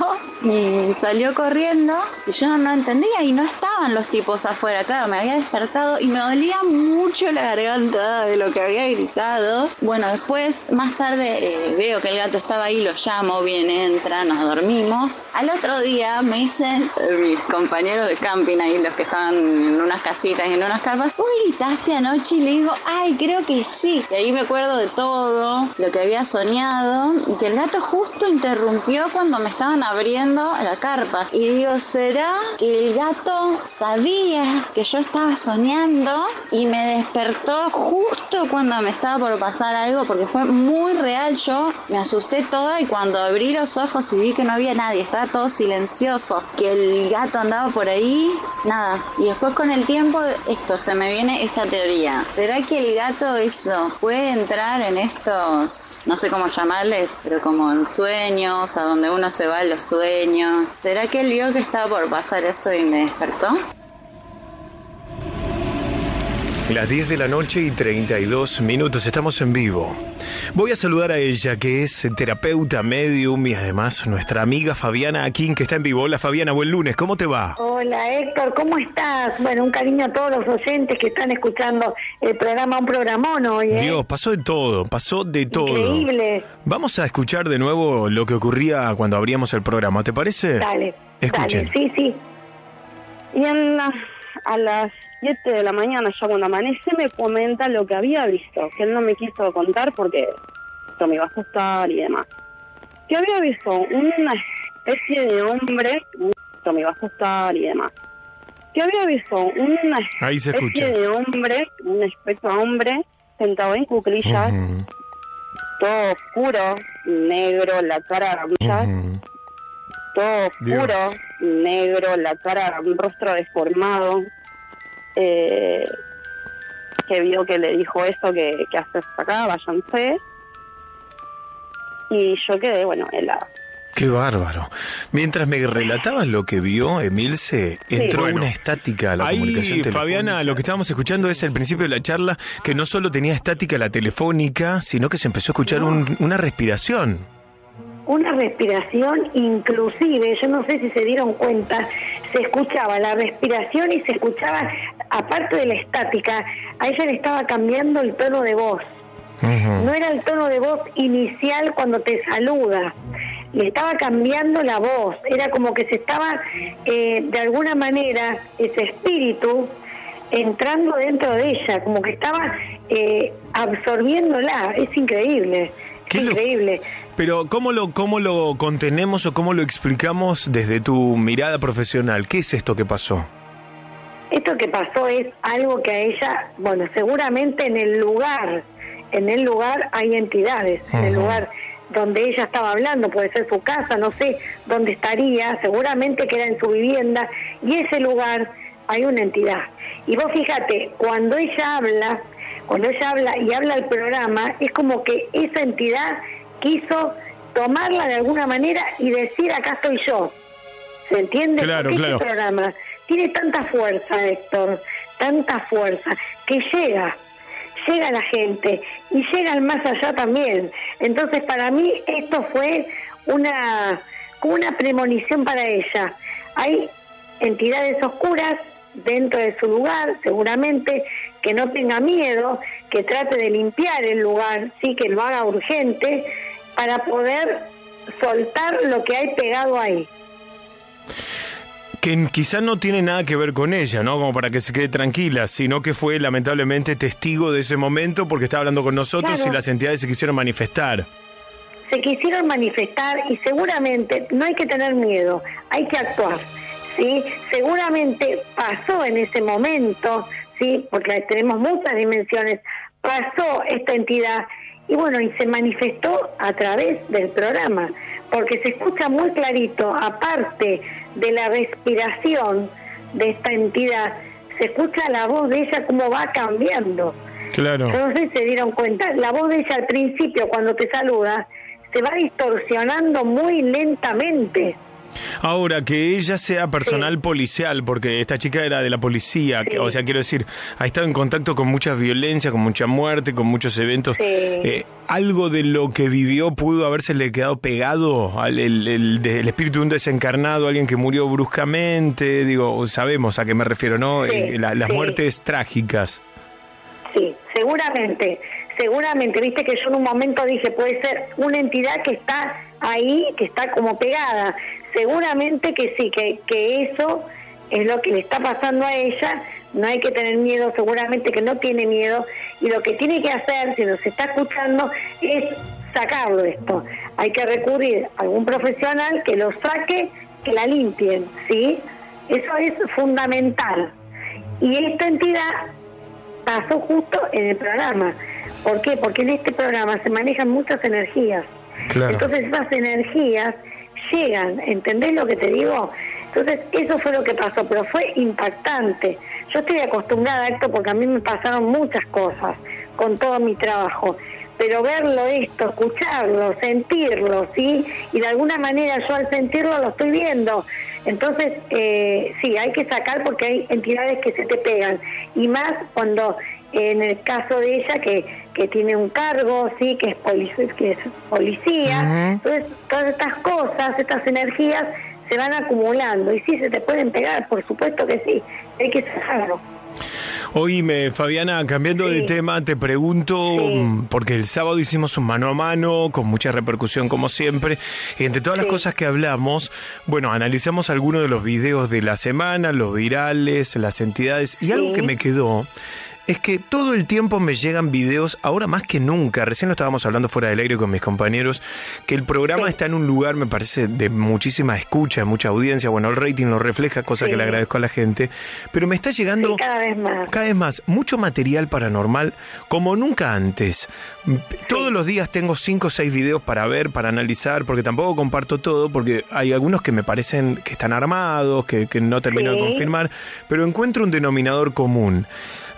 y salió corriendo. Y yo no entendía y no estaban los tipos afuera. Claro, me había despertado y me dolía mucho la garganta de lo que había gritado. Bueno, después, más tarde, eh, veo que el gato estaba ahí, lo llamo, viene, entra, nos dormimos. Al otro día me dicen mis compañeros de camping ahí, los que estaban en unas casitas y en unas carpas, ¿vos gritaste anoche? Y le digo, ay, creo que sí. Y ahí me acuerdo de todo lo que había soñado y que el gato justo interrumpió cuando me estaban abriendo la carpa. Y digo, ¿será que el gato sabía que yo estaba soñando y me despertó justo cuando me estaba por pasar algo? Porque fue muy real, yo me asusté toda y cuando abrí los ojos y vi que no había nadie, estaba todo silencioso, que el gato andaba por ahí, nada. Y después con el tiempo, esto, se me viene esta teoría. ¿Será que el gato eso puede entrar en estos, no sé cómo llamarles, pero como en sueños, a donde uno se va en los sueños? ¿Será que él vio que estaba por pasar eso y me despertó? Las diez de la noche y treinta y dos minutos, estamos en vivo. Voy a saludar a ella, que es terapeuta, medium y además nuestra amiga Fabiana Aquín, que está en vivo. Hola Fabiana, buen lunes, ¿cómo te va? Hola Héctor, ¿cómo estás? Bueno, un cariño a todos los oyentes que están escuchando el programa, un programón hoy, ¿eh? Dios, pasó de todo, pasó de todo. Increíble. Vamos a escuchar de nuevo lo que ocurría cuando abríamos el programa, ¿te parece? Dale, escuchen. Dale, sí, sí. Y en la, a las siete de la mañana, ya cuando amanece, me comenta lo que había visto, que él no me quiso contar porque esto me iba a asustar y demás. Que había visto una especie de hombre, esto me iba a asustar y demás. Que había visto una especie de hombre, un aspecto a hombre, sentado en cuclillas, uh-huh. todo oscuro, negro, la cara de uh-huh. todo oscuro, Dios. negro, la cara, un rostro deformado, eh, que vio que le dijo eso, que, que haces acá, váyanse. Y yo quedé, bueno, helada. ¡Qué bárbaro! Mientras me relatabas lo que vio, Emilce, entró sí, bueno, una estática a la ahí, comunicación telefónica. Fabiana, lo que estábamos escuchando es al principio de la charla, que no solo tenía estática la telefónica, sino que se empezó a escuchar no. un, una respiración. Una respiración, inclusive, yo no sé si se dieron cuenta, se escuchaba la respiración y se escuchaba, aparte de la estática, a ella le estaba cambiando el tono de voz. Uh-huh. No era el tono de voz inicial cuando te saluda, le estaba cambiando la voz, era como que se estaba, eh, de alguna manera, ese espíritu entrando dentro de ella, como que estaba eh, absorbiéndola, es increíble, es increíble. Pero ¿cómo lo, cómo lo contenemos o cómo lo explicamos desde tu mirada profesional? ¿Qué es esto que pasó? Esto que pasó es algo que a ella, bueno, seguramente en el lugar, en el lugar hay entidades, uh-huh. en el lugar donde ella estaba hablando, puede ser su casa, no sé dónde estaría, seguramente que era en su vivienda, y ese lugar hay una entidad. Y vos fíjate, cuando ella habla, cuando ella habla y habla al programa, es como que esa entidad quiso tomarla de alguna manera y decir, acá estoy yo. ¿Se entiende? Claro, claro. Este programa tiene tanta fuerza, Héctor, tanta fuerza, que llega, llega la gente y llega al más allá también. Entonces, para mí, esto fue una, una premonición para ella. Hay entidades oscuras dentro de su lugar, seguramente, que no tenga miedo, que trate de limpiar el lugar, sí, que lo haga urgente, para poder soltar lo que hay pegado ahí. Que quizás no tiene nada que ver con ella, ¿no? Como para que se quede tranquila, sino que fue lamentablemente testigo de ese momento porque estaba hablando con nosotros claro. y las entidades se quisieron manifestar. Se quisieron manifestar y seguramente no hay que tener miedo, hay que actuar, ¿sí? Seguramente pasó en ese momento, ¿sí? Porque tenemos muchas dimensiones, pasó esta entidad. Y bueno, y se manifestó a través del programa, porque se escucha muy clarito, aparte de la respiración de esta entidad, se escucha la voz de ella cómo va cambiando. Claro. Entonces se dieron cuenta, la voz de ella al principio cuando te saluda se va distorsionando muy lentamente. Ahora, que ella sea personal sí. policial, porque esta chica era de la policía, sí. o sea, quiero decir, ha estado en contacto con muchas violencias, con mucha muerte, con muchos eventos. Sí. Eh, ¿Algo de lo que vivió pudo habérsele quedado pegado al el, el, el espíritu de un desencarnado, alguien que murió bruscamente? Digo, sabemos a qué me refiero, ¿no? Sí, eh, la, las sí. muertes trágicas. Sí, seguramente, seguramente. Viste que yo en un momento dije, puede ser una entidad que está ahí, que está como pegada. Seguramente que sí, que, que eso es lo que le está pasando a ella. No hay que tener miedo, seguramente que no tiene miedo. Y lo que tiene que hacer, si nos está escuchando, es sacarlo esto. Hay que recurrir a algún profesional que lo saque, que la limpien, ¿sí? Eso es fundamental. Y esta entidad pasó justo en el programa. ¿Por qué? Porque en este programa se manejan muchas energías. Claro. Entonces esas energías llegan, ¿entendés lo que te digo? Entonces eso fue lo que pasó, pero fue impactante. Yo estoy acostumbrada a esto porque a mí me pasaron muchas cosas con todo mi trabajo, pero verlo esto, escucharlo, sentirlo, ¿sí? Y de alguna manera yo al sentirlo lo estoy viendo. Entonces eh, sí, hay que sacar porque hay entidades que se te pegan, y más cuando eh, en el caso de ella que que tiene un cargo, sí, que es policía, que es policía. Uh-huh. Entonces todas estas cosas, estas energías se van acumulando y sí, se te pueden pegar, por supuesto que sí, hay que sacarlo. Oíme, Fabiana, cambiando sí. de tema, te pregunto, sí. porque el sábado hicimos un mano a mano, con mucha repercusión como siempre, y entre todas sí. las cosas que hablamos, bueno, analizamos algunos de los videos de la semana, los virales, las entidades, y sí. algo que me quedó es que todo el tiempo me llegan videos, ahora más que nunca, recién lo estábamos hablando fuera del aire con mis compañeros, que el programa sí. está en un lugar, me parece, de muchísima escucha, mucha audiencia, bueno, el rating lo refleja, cosa sí. que le agradezco a la gente, pero me está llegando sí, cada vez más, cada vez más, mucho material paranormal, como nunca antes. Sí. Todos los días tengo cinco o seis videos para ver, para analizar, porque tampoco comparto todo, porque hay algunos que me parecen que están armados, que, que no termino sí. de confirmar, pero encuentro un denominador común.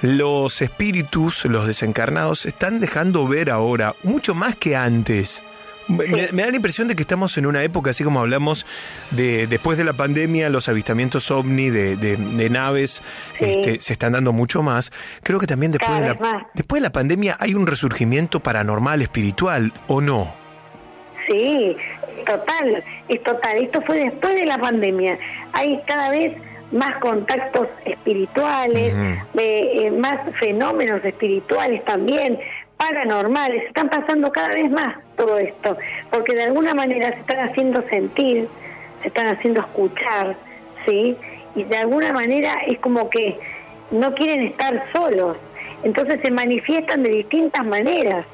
Los espíritus, los desencarnados, están dejando ver ahora, mucho más que antes. Me, me da la impresión de que estamos en una época, así como hablamos de después de la pandemia, los avistamientos ovni de, de, de naves sí. este, se están dando mucho más. Creo que también después de, la, después de la pandemia hay un resurgimiento paranormal, espiritual, ¿o no? Sí, total, es total. Esto fue después de la pandemia. Hay cada vez más contactos espirituales, uh-huh. eh, eh, más fenómenos espirituales también, paranormales. Están pasando cada vez más todo esto, porque de alguna manera se están haciendo sentir, se están haciendo escuchar, ¿sí? Y de alguna manera es como que no quieren estar solos, entonces se manifiestan de distintas maneras.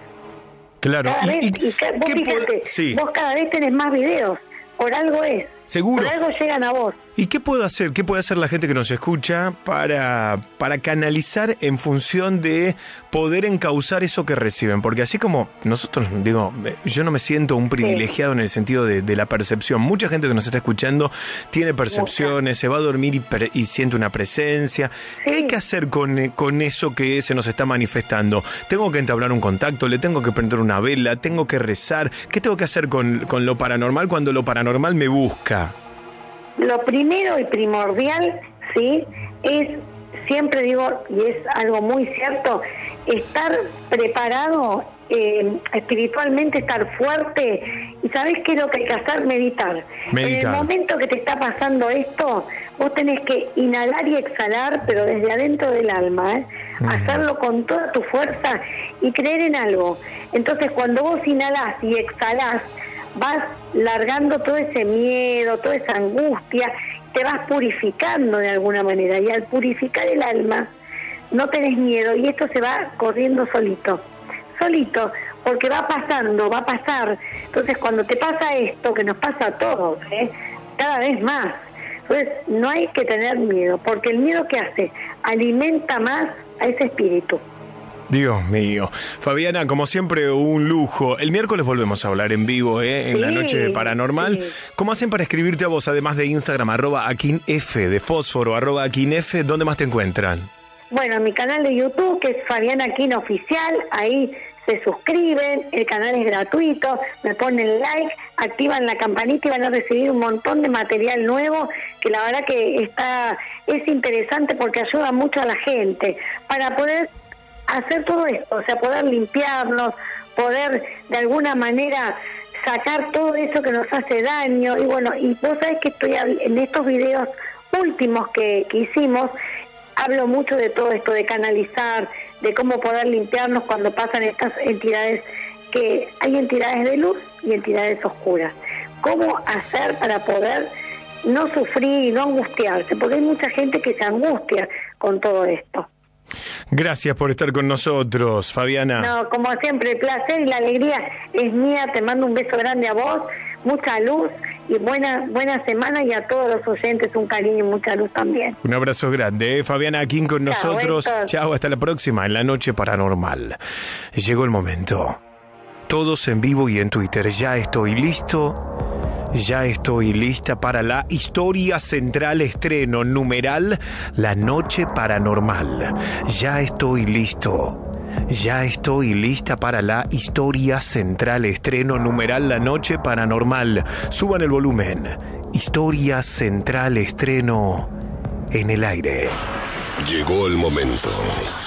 Claro. Cada vez, y, y, y, vos fíjate, sí. vos cada vez tenés más videos, por algo es. Seguro. Por algo llegan a vos. ¿Y qué puedo hacer? ¿Qué puede hacer la gente que nos escucha para, para canalizar en función de poder encauzar eso que reciben? Porque así como nosotros, digo, yo no me siento un privilegiado sí. en el sentido de, de la percepción. Mucha gente que nos está escuchando tiene percepciones, se va a dormir y, y siente una presencia. Sí. ¿Qué hay que hacer con, con eso que se nos está manifestando? ¿Tengo que entablar un contacto? ¿Le tengo que prender una vela? ¿Tengo que rezar? ¿Qué tengo que hacer con, con lo paranormal cuando lo paranormal me busca? Lo primero y primordial, sí, es, siempre digo, y es algo muy cierto, estar preparado, eh, espiritualmente, estar fuerte. Y ¿sabés qué es lo que hay que hacer? Meditar. Meditar. En el momento que te está pasando esto, vos tenés que inhalar y exhalar, pero desde adentro del alma, ¿eh? Uh-huh. Hacerlo con toda tu fuerza y creer en algo. Entonces, cuando vos inhalás y exhalás, vas largando todo ese miedo, toda esa angustia, te vas purificando de alguna manera, y al purificar el alma no tenés miedo, y esto se va corriendo solito, solito, porque va pasando, va a pasar. Entonces cuando te pasa esto, que nos pasa a todos, ¿eh? Cada vez más, entonces no hay que tener miedo, porque el miedo, ¿qué hace? Alimenta más a ese espíritu. Dios mío. Fabiana, como siempre, un lujo. El miércoles volvemos a hablar en vivo, ¿eh? En sí, la noche paranormal. Sí. ¿Cómo hacen para escribirte a vos, además de Instagram, arroba aquinf, de fósforo, arroba aquinf? ¿Dónde más te encuentran? Bueno, en mi canal de YouTube, que es Fabiana Aquino Oficial, ahí se suscriben, el canal es gratuito, me ponen like, activan la campanita y van a recibir un montón de material nuevo que la verdad que está es interesante porque ayuda mucho a la gente para poder hacer todo esto, o sea, poder limpiarnos, poder de alguna manera sacar todo eso que nos hace daño. Y bueno, y vos sabés que estoy en estos videos últimos que, que hicimos, hablo mucho de todo esto, de canalizar, de cómo poder limpiarnos cuando pasan estas entidades, que hay entidades de luz y entidades oscuras. ¿Cómo hacer para poder no sufrir y no angustiarse? Porque hay mucha gente que se angustia con todo esto. Gracias por estar con nosotros, Fabiana. No, como siempre, el placer y la alegría es mía. Te mando un beso grande a vos, mucha luz y buena, buena semana, y a todos los oyentes un cariño y mucha luz también. Un abrazo grande, ¿eh? Fabiana Aquín con Chao, nosotros. Chao, hasta la próxima en La Noche Paranormal. Llegó el momento. Todos en vivo y en Twitter. Ya estoy listo. Ya estoy lista para la historia central estreno, numeral La Noche Paranormal. Ya estoy listo. Ya estoy lista para la historia central estreno, numeral La Noche Paranormal. Suban el volumen. Historia central estreno en el aire. Llegó el momento.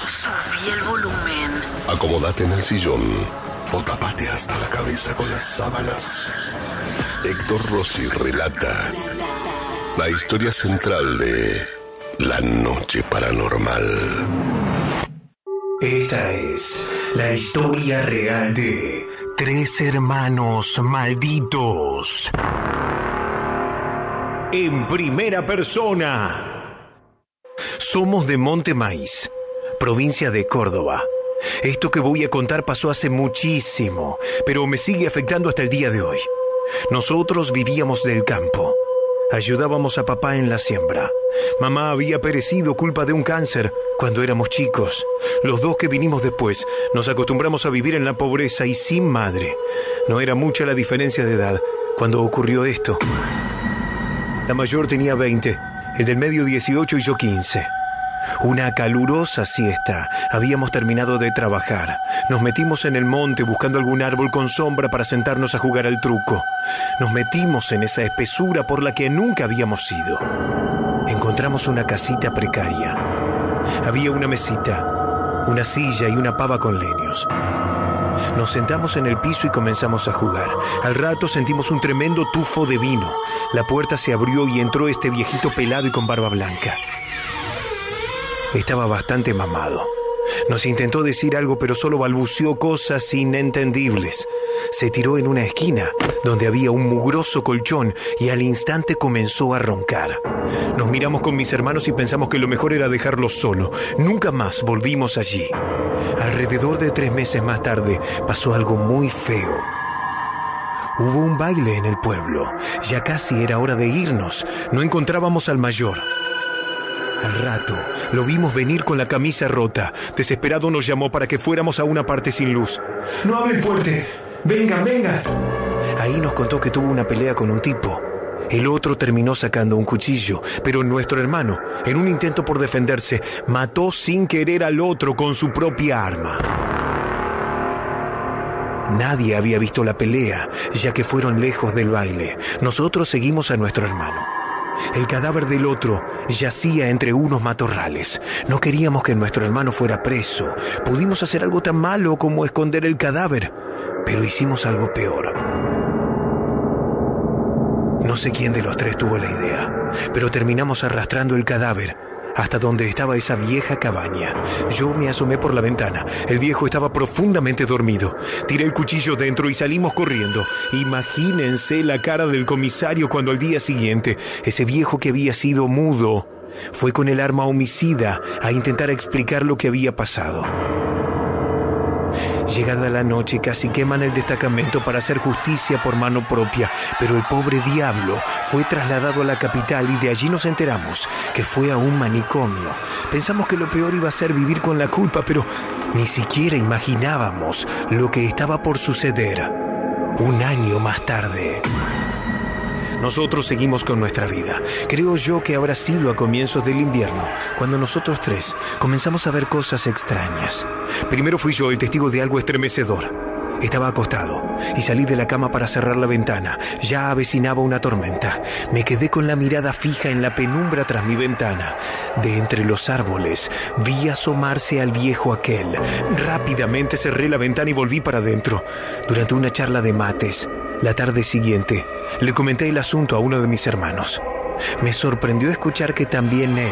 Subí el volumen. Acomódate en el sillón o tapate hasta la cabeza con las sábanas. Héctor Rossi relata la historia central de La Noche Paranormal. Esta es la historia real de tres hermanos malditos. En primera persona. Somos de Montemaíz, provincia de Córdoba. Esto que voy a contar pasó hace muchísimo, pero me sigue afectando hasta el día de hoy. Nosotros vivíamos del campo. Ayudábamos a papá en la siembra. Mamá había perecido culpa de un cáncer cuando éramos chicos. Los dos que vinimos después nos acostumbramos a vivir en la pobreza y sin madre. No era mucha la diferencia de edad cuando ocurrió esto. La mayor tenía veinte, el del medio dieciocho y yo quince. Una calurosa siesta. Habíamos terminado de trabajar. Nos metimos en el monte buscando algún árbol con sombra para sentarnos a jugar al truco. Nos metimos en esa espesura por la que nunca habíamos ido. Encontramos una casita precaria. Había una mesita, una silla y una pava con leños. Nos sentamos en el piso y comenzamos a jugar. Al rato sentimos un tremendo tufo de vino. La puerta se abrió y entró este viejito pelado y con barba blanca. Estaba bastante mamado. Nos intentó decir algo, pero solo balbuceó cosas inentendibles. Se tiró en una esquina, donde había un mugroso colchón, y al instante comenzó a roncar. Nos miramos con mis hermanos y pensamos que lo mejor era dejarlo solo. Nunca más volvimos allí. Alrededor de tres meses más tarde, pasó algo muy feo. Hubo un baile en el pueblo. Ya casi era hora de irnos. No encontrábamos al mayor. Al rato, lo vimos venir con la camisa rota. Desesperado nos llamó para que fuéramos a una parte sin luz. ¡No hablen fuerte! ¡Venga, venga! Ahí nos contó que tuvo una pelea con un tipo. El otro terminó sacando un cuchillo, pero nuestro hermano, en un intento por defenderse, mató sin querer al otro con su propia arma. Nadie había visto la pelea, ya que fueron lejos del baile. Nosotros seguimos a nuestro hermano. El cadáver del otro yacía entre unos matorrales. No queríamos que nuestro hermano fuera preso. Pudimos hacer algo tan malo como esconder el cadáver, pero hicimos algo peor. No sé quién de los tres tuvo la idea, pero terminamos arrastrando el cadáver hasta donde estaba esa vieja cabaña. Yo me asomé por la ventana. El viejo estaba profundamente dormido. Tiré el cuchillo dentro y salimos corriendo. Imagínense la cara del comisario cuando al día siguiente, ese viejo que había sido mudo, fue con el arma homicida a intentar explicar lo que había pasado. Llegada la noche, casi queman el destacamento para hacer justicia por mano propia, pero el pobre diablo fue trasladado a la capital y de allí nos enteramos que fue a un manicomio. Pensamos que lo peor iba a ser vivir con la culpa, pero Ni siquiera imaginábamos lo que estaba por suceder un año más tarde. Nosotros seguimos con nuestra vida. Creo yo que habrá sido a comienzos del invierno, cuando nosotros tres comenzamos a ver cosas extrañas. Primero fui yo el testigo de algo estremecedor. Estaba acostado y salí de la cama para cerrar la ventana. Ya avecinaba una tormenta. Me quedé con la mirada fija en la penumbra tras mi ventana. De entre los árboles vi asomarse al viejo aquel. Rápidamente cerré la ventana y volví para adentro. Durante una charla de mates, la tarde siguiente, le comenté el asunto a uno de mis hermanos. Me sorprendió escuchar que también él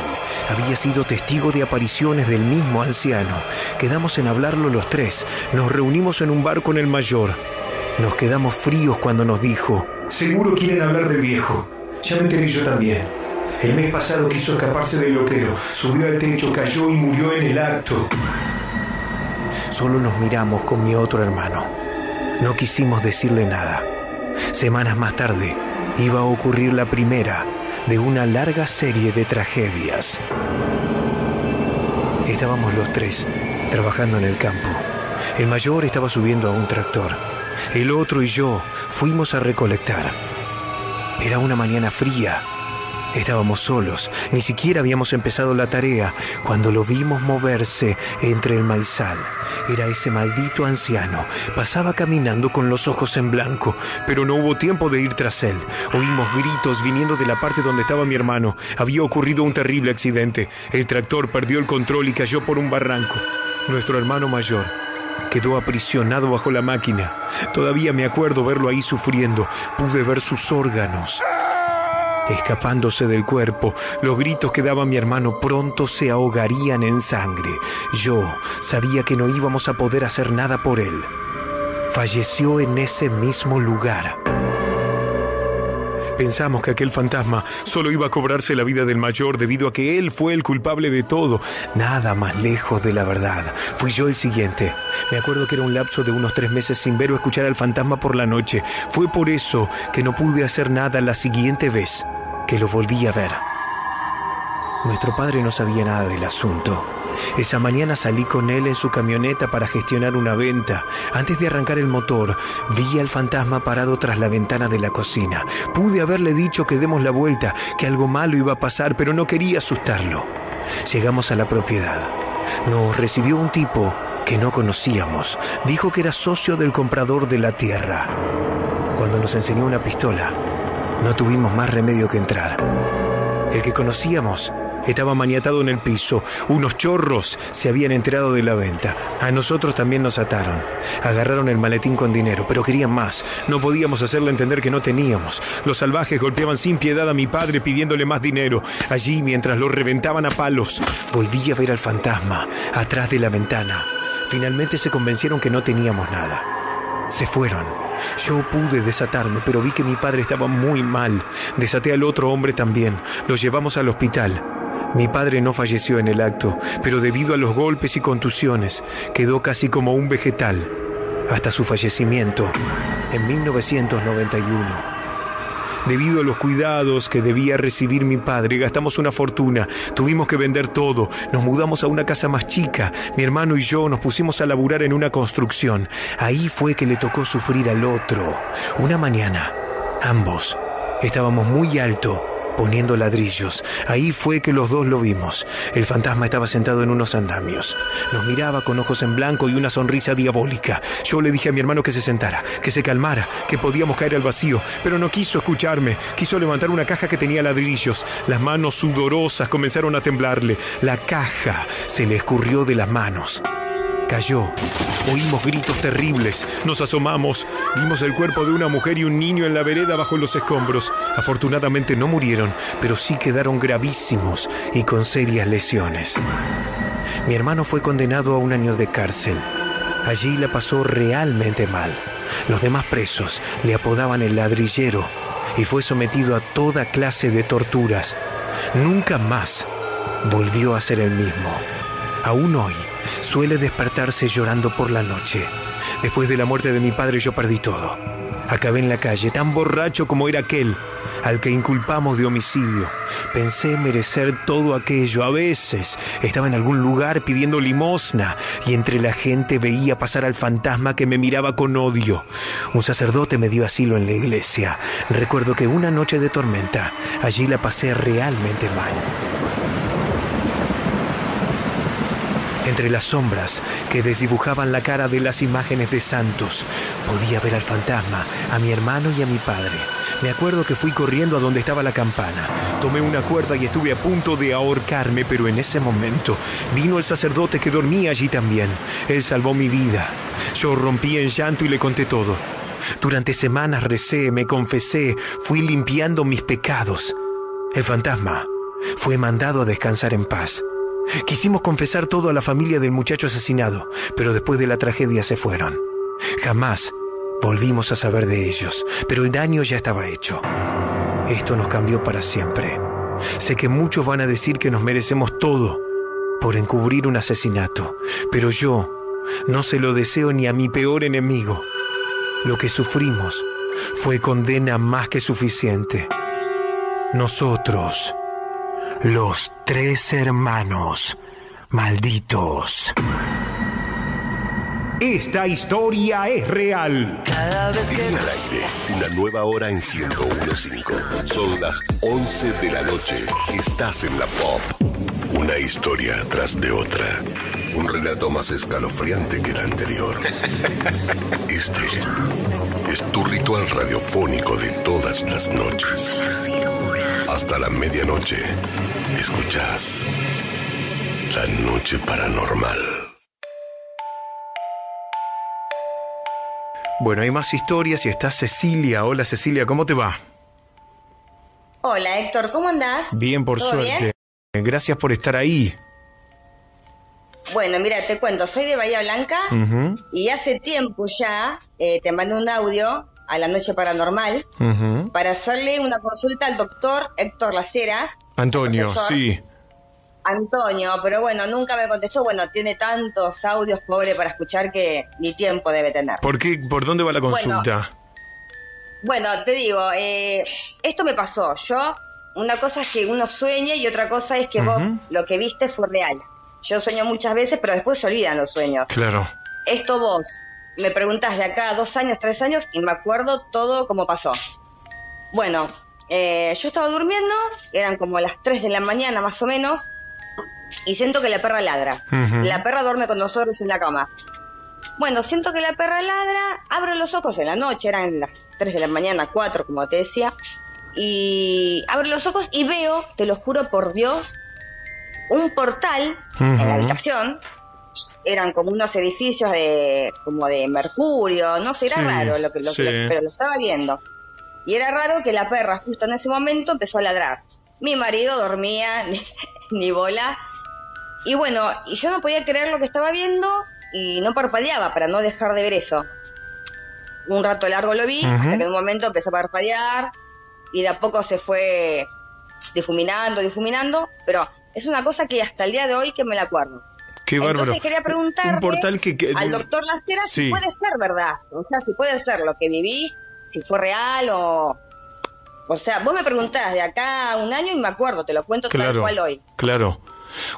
había sido testigo de apariciones del mismo anciano. Quedamos en hablarlo los tres. Nos reunimos en un bar con el mayor. Nos quedamos fríos cuando nos dijo: «Seguro quieren hablar del viejo. Ya me enteré yo también. El mes pasado quiso escaparse del loquero. Subió al techo, cayó y murió en el acto». Solo nos miramos con mi otro hermano. No quisimos decirle nada. Semanas más tarde, iba a ocurrir la primera de una larga serie de tragedias. Estábamos los tres trabajando en el campo. El mayor estaba subiendo a un tractor. El otro y yo fuimos a recolectar. Era una mañana fría. Estábamos solos. Ni siquiera habíamos empezado la tarea cuando lo vimos moverse entre el maizal. Era ese maldito anciano. Pasaba caminando con los ojos en blanco, pero no hubo tiempo de ir tras él. Oímos gritos viniendo de la parte donde estaba mi hermano. Había ocurrido un terrible accidente. El tractor perdió el control y cayó por un barranco. Nuestro hermano mayor quedó aprisionado bajo la máquina. Todavía me acuerdo verlo ahí sufriendo. Pude ver sus órganos escapándose del cuerpo. Los gritos que daba mi hermano pronto se ahogarían en sangre. Yo sabía que no íbamos a poder hacer nada por él. Falleció en ese mismo lugar. Pensamos que aquel fantasma solo iba a cobrarse la vida del mayor debido a que él fue el culpable de todo. Nada más lejos de la verdad. Fui yo el siguiente. Me acuerdo que era un lapso de unos tres meses sin ver o escuchar al fantasma por la noche. Fue por eso que no pude hacer nada la siguiente vez que lo volví a ver. Nuestro padre no sabía nada del asunto. Esa mañana salí con él en su camioneta para gestionar una venta. Antes de arrancar el motor, vi al fantasma parado tras la ventana de la cocina. Pude haberle dicho que demos la vuelta, que algo malo iba a pasar, pero no quería asustarlo. Llegamos a la propiedad. Nos recibió un tipo que no conocíamos. Dijo que era socio del comprador de la tierra. Cuando nos enseñó una pistola, no tuvimos más remedio que entrar. El que conocíamos estaba maniatado en el piso. Unos chorros se habían enterado de la venta. A nosotros también nos ataron. Agarraron el maletín con dinero, pero querían más. No podíamos hacerle entender que no teníamos. Los salvajes golpeaban sin piedad a mi padre pidiéndole más dinero. Allí, mientras lo reventaban a palos, volví a ver al fantasma atrás de la ventana. Finalmente se convencieron que no teníamos nada. Se fueron. Yo pude desatarme, pero vi que mi padre estaba muy mal. Desaté al otro hombre también. Lo llevamos al hospital. Mi padre no falleció en el acto, pero debido a los golpes y contusiones, quedó casi como un vegetal hasta su fallecimiento en mil novecientos noventa y uno. Debido a los cuidados que debía recibir mi padre, gastamos una fortuna. Tuvimos que vender todo. Nos mudamos a una casa más chica. Mi hermano y yo nos pusimos a laburar en una construcción. Ahí fue que le tocó sufrir al otro. Una mañana, ambos estábamos muy alto poniendo ladrillos. Ahí fue que los dos lo vimos. El fantasma estaba sentado en unos andamios. Nos miraba con ojos en blanco y una sonrisa diabólica. Yo le dije a mi hermano que se sentara, que se calmara, que podíamos caer al vacío, pero no quiso escucharme. Quiso levantar una caja que tenía ladrillos. Las manos sudorosas comenzaron a temblarle. La caja se le escurrió de las manos. Cayó. Oímos gritos terribles. Nos asomamos. Vimos el cuerpo de una mujer y un niño en la vereda bajo los escombros. Afortunadamente no murieron, pero sí quedaron gravísimos y con serias lesiones. Mi hermano fue condenado a un año de cárcel. Allí la pasó realmente mal. Los demás presos le apodaban el ladrillero y fue sometido a toda clase de torturas. Nunca más volvió a ser el mismo. Aún hoy suele despertarse llorando por la noche. Después de la muerte de mi padre yo perdí todo. Acabé en la calle, tan borracho como era aquel. al que inculpamos de homicidio. Pensé merecer todo aquello. A veces estaba en algún lugar pidiendo limosna y entre la gente veía pasar al fantasma que me miraba con odio. Un sacerdote me dio asilo en la iglesia. Recuerdo que una noche de tormenta, allí la pasé realmente mal. Entre las sombras que desdibujaban la cara de las imágenes de santos, podía ver al fantasma, a mi hermano y a mi padre. Me acuerdo que fui corriendo a donde estaba la campana. Tomé una cuerda y estuve a punto de ahorcarme, pero en ese momento vino el sacerdote que dormía allí también. Él salvó mi vida. Yo rompí en llanto y le conté todo. Durante semanas recé, me confesé, fui limpiando mis pecados. El fantasma fue mandado a descansar en paz. Quisimos confesar todo a la familia del muchacho asesinado, pero después de la tragedia se fueron. Jamás volvimos a saber de ellos, pero el daño ya estaba hecho. Esto nos cambió para siempre. Sé que muchos van a decir que nos merecemos todo por encubrir un asesinato, pero yo no se lo deseo ni a mi peor enemigo. Lo que sufrimos fue condena más que suficiente. Nosotros... los tres hermanos malditos. Esta historia es real. Cada vez que... En el aire, una nueva hora en ciento uno punto cinco. Son las once de la noche. Estás en la Pop. Una historia tras de otra. Un relato más escalofriante que el anterior. Este es tu ritual radiofónico de todas las noches. Hasta la medianoche, escuchás La Noche Paranormal. Bueno, hay más historias y está Cecilia. Hola Cecilia, ¿cómo te va? Hola Héctor, ¿cómo andás? Bien, por suerte. Bien? Gracias por estar ahí. Bueno, mira, te cuento, soy de Bahía Blanca uh-huh. y hace tiempo ya eh, te mandé un audio... a La Noche Paranormal, uh-huh. para hacerle una consulta al doctor Héctor Laceras. Antonio, profesor, sí. Antonio, pero bueno, nunca me contestó. Bueno, tiene tantos audios, pobre, para escuchar que ni tiempo debe tener. ¿Por qué? ¿Por dónde va la consulta? Bueno, bueno te digo, eh, esto me pasó. Yo, una cosa es que uno sueñe y otra cosa es que uh-huh. vos lo que viste fue real. Yo sueño muchas veces, pero después se olvidan los sueños. Claro. Esto vos... me preguntás de acá dos años, tres años, y me acuerdo todo como pasó. Bueno, eh, yo estaba durmiendo, eran como las tres de la mañana más o menos, y siento que la perra ladra. Uh-huh. La perra duerme con nosotros en la cama. Bueno, siento que la perra ladra, abro los ojos en la noche, eran las tres de la mañana, cuatro, como te decía, y abro los ojos y veo, te lo juro por Dios, un portal uh-huh. en la habitación. Eran como unos edificios de como de mercurio, no sé, era sí, raro, lo que, lo, sí. lo, pero lo estaba viendo. Y era raro que la perra justo en ese momento empezó a ladrar. Mi marido dormía, ni, ni bola. Y bueno, y yo no podía creer lo que estaba viendo y no parpadeaba para no dejar de ver eso. Un rato largo lo vi, uh-huh. hasta que en un momento empezó a parpadear y de a poco se fue difuminando, difuminando. Pero es una cosa que hasta el día de hoy que me la acuerdo. Qué bárbaro. Entonces quería preguntarle portal que, que, al doctor Lacera sí. si puede ser verdad, o sea, si puede ser lo que viví, si fue real o... O sea, vos me preguntás de acá a un año y me acuerdo, te lo cuento claro, tal cual hoy. Claro,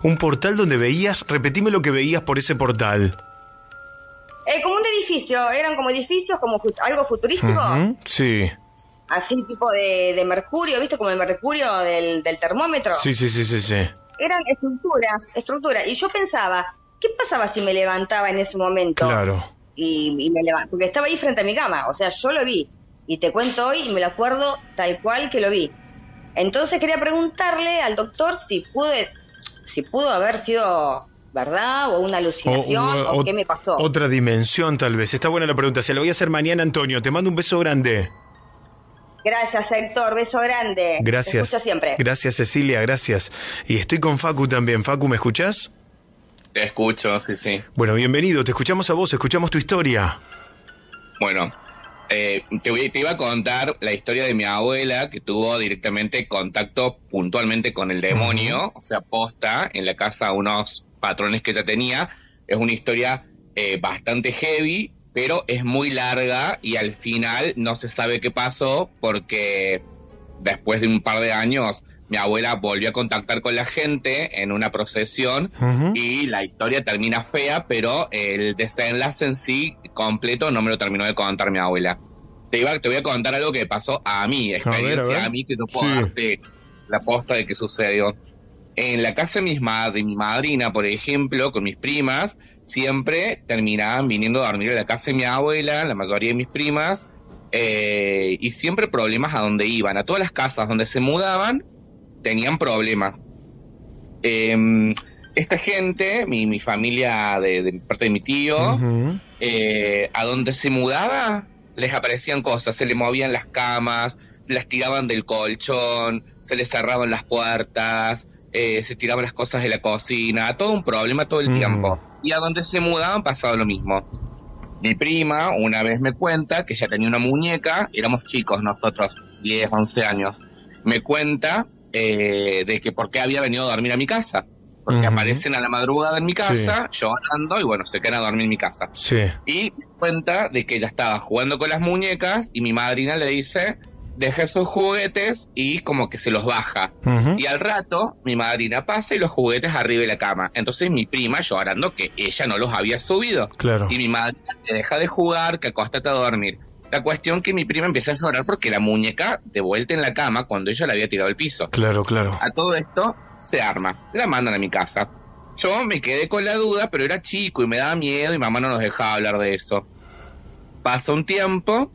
un portal donde veías, repetime lo que veías por ese portal. Eh, como un edificio, eran como edificios, como fut- algo futurístico. Uh-huh, sí. Así tipo de, de mercurio, ¿viste? Como el mercurio del, del termómetro. Sí, sí, sí, sí, sí. Eran estructuras, estructuras. Y yo pensaba, ¿qué pasaba si me levantaba en ese momento? Claro. Y, y me levantaba, porque estaba ahí frente a mi cama. O sea, yo lo vi. Y te cuento hoy y me lo acuerdo tal cual que lo vi. Entonces quería preguntarle al doctor si pude, si pudo haber sido verdad o una alucinación o, o, o qué me pasó. Otra dimensión tal vez. Está buena la pregunta. Se la voy a hacer mañana, Antonio. Te mando un beso grande. Gracias, Héctor. Beso grande. Gracias. Te escucho siempre. Gracias, Cecilia. Gracias. Y estoy con Facu también. Facu, ¿me escuchás? Te escucho, sí, sí. Bueno, bienvenido. Te escuchamos a vos. Escuchamos tu historia. Bueno, eh, te, voy, te iba a contar la historia de mi abuela que tuvo directamente contacto puntualmente con el demonio. Uh-huh. O sea, posta en la casa unos patrones que ella tenía. Es una historia eh, bastante heavy. Pero es muy larga y al final no se sabe qué pasó porque después de un par de años, mi abuela volvió a contactar con la gente en una procesión, uh-huh. y la historia termina fea, pero el desenlace en sí completo no me lo terminó de contar mi abuela. Te, iba, te voy a contar algo que pasó a mí, experiencia a, ver, a, ver. a mí, que yo puedo sí. darte la posta de que sucedió. En la casa de, mis mad- de mi madrina, por ejemplo, con mis primas, siempre terminaban viniendo a dormir a la casa de mi abuela, la mayoría de mis primas, eh, y siempre problemas a donde iban. A todas las casas donde se mudaban, tenían problemas. Eh, esta gente, mi, mi familia de, de parte de mi tío, uh-huh. eh, a donde se mudaba, les aparecían cosas, se le movían las camas, las tiraban del colchón, se les cerraban las puertas... Eh, se tiraban las cosas de la cocina, todo un problema todo el mm. tiempo. Y a donde se mudaban pasaba lo mismo. Mi prima una vez me cuenta que ella tenía una muñeca, éramos chicos nosotros, diez, once años. Me cuenta eh, de que por qué había venido a dormir a mi casa. Porque uh-huh. aparecen a la madrugada en mi casa, sí. llorando, y bueno, se quedan a dormir en mi casa. Sí. Y me cuenta de que ella estaba jugando con las muñecas y mi madrina le dice... dejé sus juguetes y como que se los baja. Uh-huh. Y al rato, mi madrina pasa y los juguetes arriba de la cama. Entonces mi prima llorando que ella no los había subido. Claro. Y mi madrina le deja de jugar, que acostate a dormir. La cuestión que mi prima empieza a llorar porque la muñeca de vuelta en la cama cuando ella la había tirado al piso. Claro, claro. A todo esto se arma. La mandan a mi casa. Yo me quedé con la duda, pero era chico y me daba miedo y mamá no nos dejaba hablar de eso. Pasa un tiempo...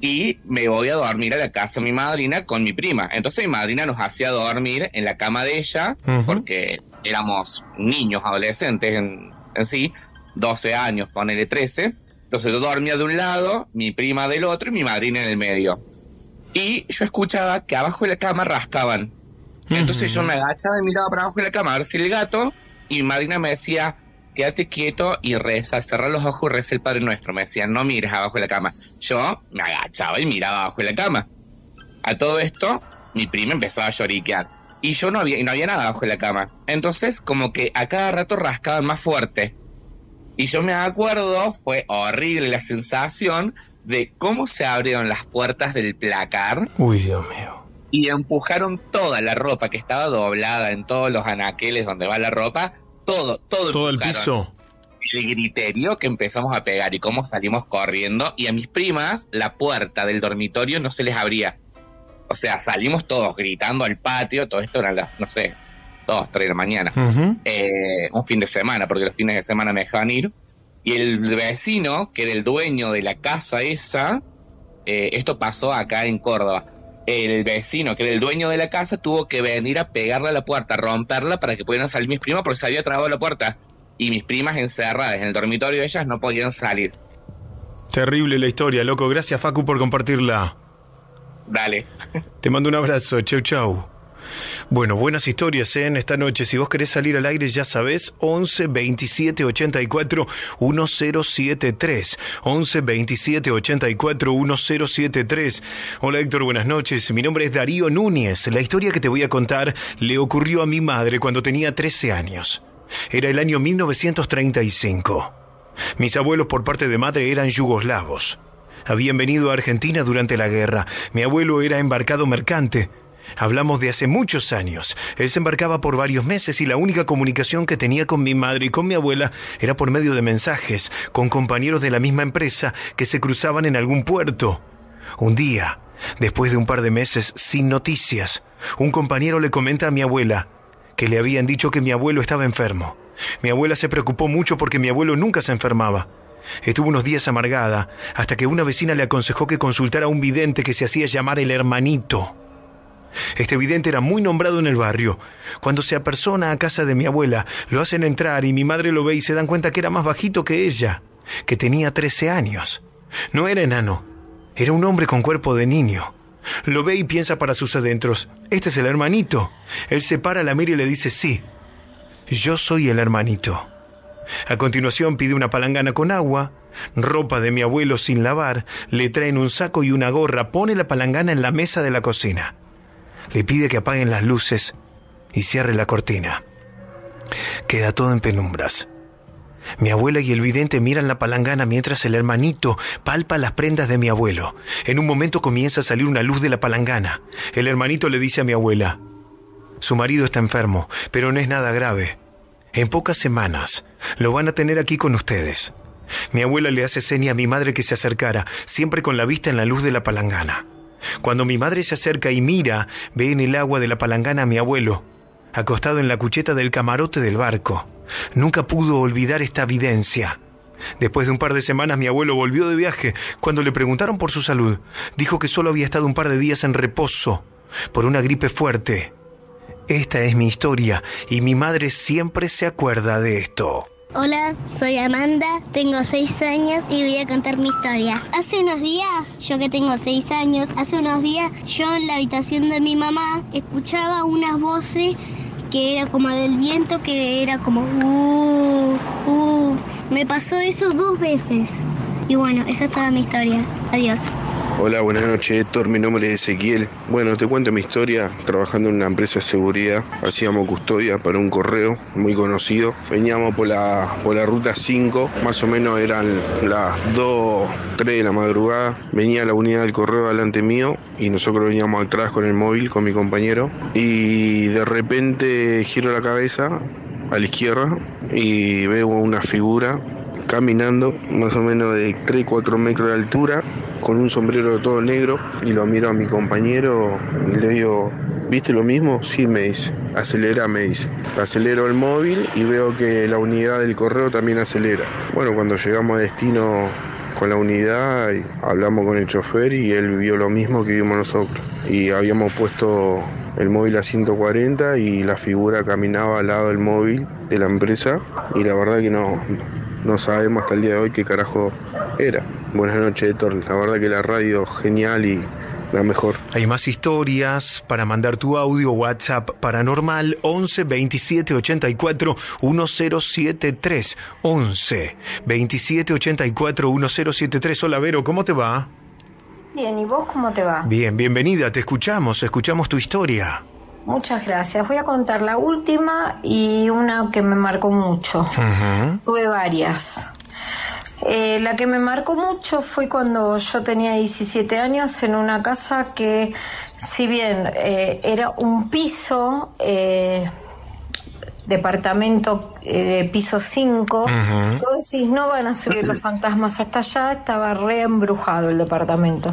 y me voy a dormir a la casa de mi madrina con mi prima. Entonces mi madrina nos hacía dormir en la cama de ella, uh-huh. porque éramos niños, adolescentes en, en sí, doce años, ponele trece. Entonces yo dormía de un lado, mi prima del otro y mi madrina en el medio. Y yo escuchaba que abajo de la cama rascaban. Entonces uh-huh. yo me agachaba y miraba para abajo de la cama a ver si el gato, y mi madrina me decía... quédate quieto y reza, cerrar los ojos y reza el Padre Nuestro. Me decían, no mires abajo de la cama. Yo me agachaba y miraba abajo de la cama. A todo esto, mi prima empezaba a lloriquear. Y yo no había, no había nada abajo de la cama. Entonces, como que a cada rato rascaban más fuerte. Y yo me acuerdo, fue horrible la sensación de cómo se abrieron las puertas del placar. Uy, Dios mío. Y empujaron toda la ropa que estaba doblada en todos los anaqueles donde va la ropa... Todo, todo, todo el piso. El griterío que empezamos a pegar y cómo salimos corriendo. Y a mis primas, la puerta del dormitorio no se les abría. O sea, salimos todos gritando al patio. Todo esto eran las, no sé, dos, tres de la mañana. Uh-huh. Eh, un fin de semana, porque los fines de semana me dejaban ir. Y el vecino, que era el dueño de la casa esa, eh, esto pasó acá en Córdoba. El vecino, que era el dueño de la casa, tuvo que venir a pegarle a la puerta, a romperla para que pudieran salir mis primas porque se había trabado la puerta. Y mis primas encerradas en el dormitorio, ellas no podían salir. Terrible la historia, loco. Gracias, Facu, por compartirla. Dale. Te mando un abrazo. Chau, chau. Bueno, buenas historias ¿eh? en esta noche. Si vos querés salir al aire, ya sabés, once veintisiete ochenta y cuatro diez setenta y tres. once veintisiete ochenta y cuatro diez setenta y tres. Hola Héctor, buenas noches. Mi nombre es Darío Núñez. La historia que te voy a contar le ocurrió a mi madre cuando tenía trece años. Era el año mil novecientos treinta y cinco. Mis abuelos por parte de madre eran yugoslavos. Habían venido a Argentina durante la guerra. Mi abuelo era embarcado mercante. Hablamos de hace muchos años. Él se embarcaba por varios meses y la única comunicación que tenía con mi madre y con mi abuela era por medio de mensajes con compañeros de la misma empresa que se cruzaban en algún puerto. Un día, después de un par de meses sin noticias, un compañero le comenta a mi abuela que le habían dicho que mi abuelo estaba enfermo. Mi abuela se preocupó mucho porque mi abuelo nunca se enfermaba. Estuvo unos días amargada hasta que una vecina le aconsejó que consultara a un vidente que se hacía llamar el hermanito. Este vidente era muy nombrado en el barrio. Cuando se apersona a casa de mi abuela, lo hacen entrar y mi madre lo ve y se dan cuenta que era más bajito que ella, que tenía trece años. No era enano, era un hombre con cuerpo de niño. Lo ve y piensa para sus adentros, este es el hermanito. Él se para, la mira y le dice, sí, yo soy el hermanito. A continuación pide una palangana con agua, ropa de mi abuelo sin lavar, le traen un saco y una gorra, pone la palangana en la mesa de la cocina. Le pide que apaguen las luces y cierre la cortina. Queda todo en penumbras. Mi abuela y el vidente miran la palangana mientras el hermanito palpa las prendas de mi abuelo. En un momento comienza a salir una luz de la palangana. El hermanito le dice a mi abuela: su marido está enfermo, pero no es nada grave. En pocas semanas lo van a tener aquí con ustedes. Mi abuela le hace seña a mi madre que se acercara, siempre con la vista en la luz de la palangana. Cuando mi madre se acerca y mira, ve en el agua de la palangana a mi abuelo, acostado en la cucheta del camarote del barco. Nunca pudo olvidar esta evidencia. Después de un par de semanas, mi abuelo volvió de viaje. Cuando le preguntaron por su salud, dijo que solo había estado un par de días en reposo por una gripe fuerte. Esta es mi historia y mi madre siempre se acuerda de esto. Hola, soy Amanda, tengo seis años y voy a contar mi historia. Hace unos días, yo que tengo seis años, hace unos días yo en la habitación de mi mamá escuchaba unas voces que era como del viento, que era como uh, uh. Me pasó eso dos veces. Y bueno, esa es toda mi historia. Adiós. Hola, buenas noches, Héctor, mi nombre es Ezequiel. Bueno, te cuento mi historia. Trabajando en una empresa de seguridad, hacíamos custodia para un correo muy conocido. Veníamos por la, por la ruta cinco, más o menos eran las dos, tres de la madrugada. Venía la unidad del correo delante mío y nosotros veníamos atrás con el móvil, con mi compañero. Y de repente giro la cabeza a la izquierda y veo una figura caminando más o menos de tres a cuatro metros de altura, con un sombrero todo negro, y lo miro a mi compañero y le digo: ¿viste lo mismo? Sí, me dice. Acelera, me dice. Acelero el móvil y veo que la unidad del correo también acelera. Bueno, cuando llegamos a destino con la unidad, hablamos con el chofer y él vio lo mismo que vimos nosotros. Y habíamos puesto el móvil a ciento cuarenta y la figura caminaba al lado del móvil de la empresa, y la verdad que no... no sabemos hasta el día de hoy qué carajo era. Buenas noches, Héctor. La verdad que la radio genial y la mejor. Hay más historias para mandar tu audio. WhatsApp paranormal once veintisiete ochenta y cuatro diez setenta y tres. once veintisiete ochenta y cuatro diez setenta y tres. Hola, Vero, ¿cómo te va? Bien, ¿y vos cómo te va? Bien, bienvenida. Te escuchamos, escuchamos tu historia. Muchas gracias. Voy a contar la última y una que me marcó mucho. Uh-huh. Tuve varias. Eh, la que me marcó mucho fue cuando yo tenía diecisiete años en una casa que, si bien eh, era un piso, eh, departamento eh, de piso cinco, uh-huh, tú decís, no van a subir los fantasmas hasta allá, estaba re embrujado el departamento.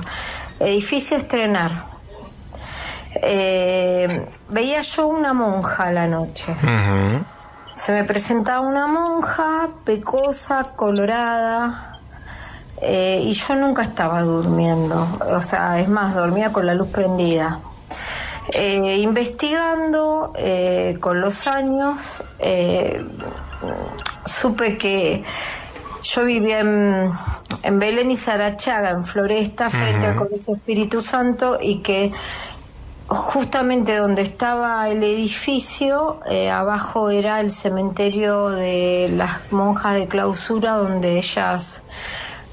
Edificio Estrenar. Eh, veía yo una monja a la noche. Uh-huh. Se me presentaba una monja pecosa, colorada, eh, y yo nunca estaba durmiendo. O sea, es más, dormía con la luz prendida. Eh, investigando eh, con los años, eh, supe que yo vivía en, en Belén y Sarachaga, en Floresta, frente uh-huh al Colegio Espíritu Santo, y que justamente donde estaba el edificio, eh, abajo era el cementerio de las monjas de clausura, donde ellas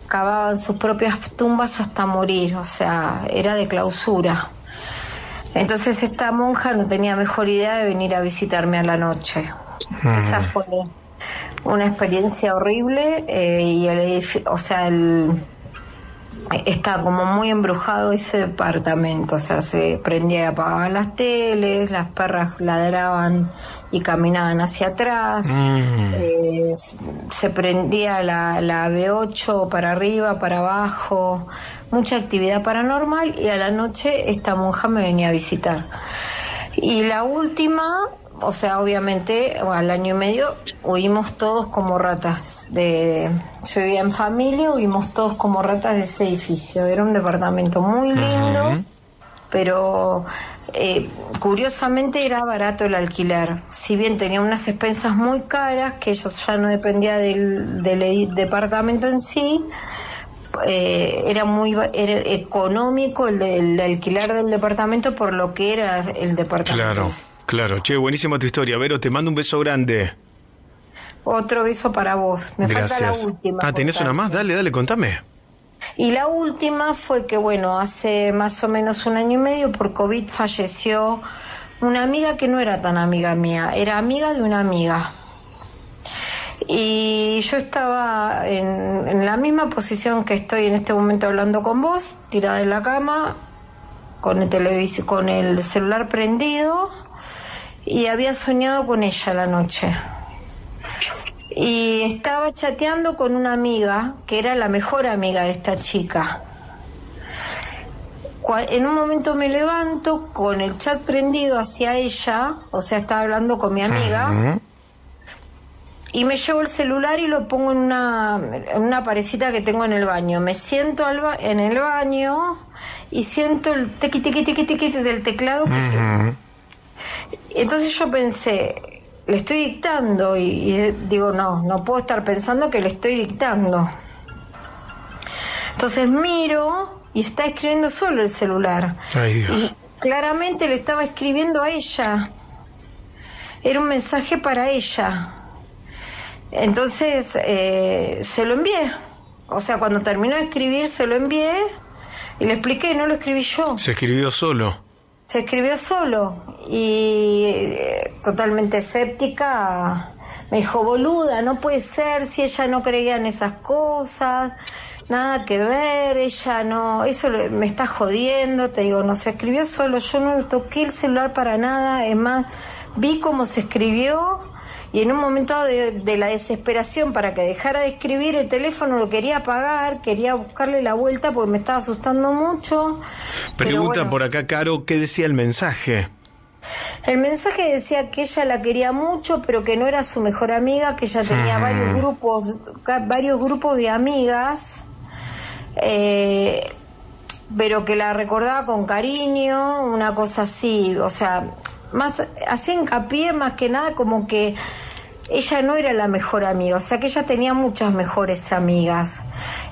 cavaban sus propias tumbas hasta morir, o sea, era de clausura. Entonces esta monja no tenía mejor idea de venir a visitarme a la noche. Mm. Esa fue una experiencia horrible, eh, y el edificio, o sea, el... está como muy embrujado ese departamento, o sea, se prendía y apagaban las teles, las perras ladraban y caminaban hacia atrás, mm. eh, se prendía la, la B ocho para arriba, para abajo, mucha actividad paranormal, y a la noche esta monja me venía a visitar. Y la última, o sea, obviamente, bueno, al año y medio huimos todos como ratas de... Yo vivía en familia, huimos todos como ratas de ese edificio. Era un departamento muy lindo, uh-huh, pero eh, curiosamente era barato el alquiler. Si bien tenía unas expensas muy caras, que eso ya no dependía del, del ed- departamento en sí, eh, era muy era económico el, de, el alquiler del departamento por lo que era el departamento. Claro. Claro, che, buenísima tu historia. Vero, te mando un beso grande. Otro beso para vos. Me Gracias. Falta la última. Ah, ¿tenés contarte una más? Dale, dale, contame. Y la última fue que, bueno, hace más o menos un año y medio por COVID falleció una amiga que no era tan amiga mía, era amiga de una amiga. Y yo estaba en, en la misma posición que estoy en este momento hablando con vos, tirada en la cama, con el televis- con el celular prendido, y había soñado con ella la noche. Y estaba chateando con una amiga, que era la mejor amiga de esta chica. En un momento me levanto con el chat prendido hacia ella, o sea, estaba hablando con mi amiga, uh-huh. y me llevo el celular y lo pongo en una, en una parecita que tengo en el baño. Me siento al ba- en el baño y siento el tequi, tequi, tequi, tequi del teclado. Que uh-huh. se... Entonces yo pensé, le estoy dictando, y, y digo, no, no puedo estar pensando que le estoy dictando. Entonces miro... y está escribiendo solo el celular. Ay, Dios. Y claramente le estaba escribiendo a ella. Era un mensaje para ella. Entonces eh, se lo envié. O sea, cuando terminó de escribir, se lo envié y le expliqué, no lo escribí yo. Se escribió solo. Se escribió solo. Y eh, totalmente escéptica. Me dijo, boluda, no puede ser, si ella no creía en esas cosas... Nada que ver, ella no... Eso me está jodiendo, te digo, no se escribió solo. Yo no toqué el celular para nada. Es más, vi cómo se escribió y en un momento de, de la desesperación para que dejara de escribir, el teléfono lo quería apagar, quería buscarle la vuelta porque me estaba asustando mucho. Pregunta bueno, por acá, Caro, ¿qué decía el mensaje? El mensaje decía que ella la quería mucho, pero que no era su mejor amiga, que ella tenía mm. varios grupos, varios grupos de amigas... Eh, pero que la recordaba con cariño, una cosa así, o sea, más hacía hincapié más que nada como que ella no era la mejor amiga, o sea que ella tenía muchas mejores amigas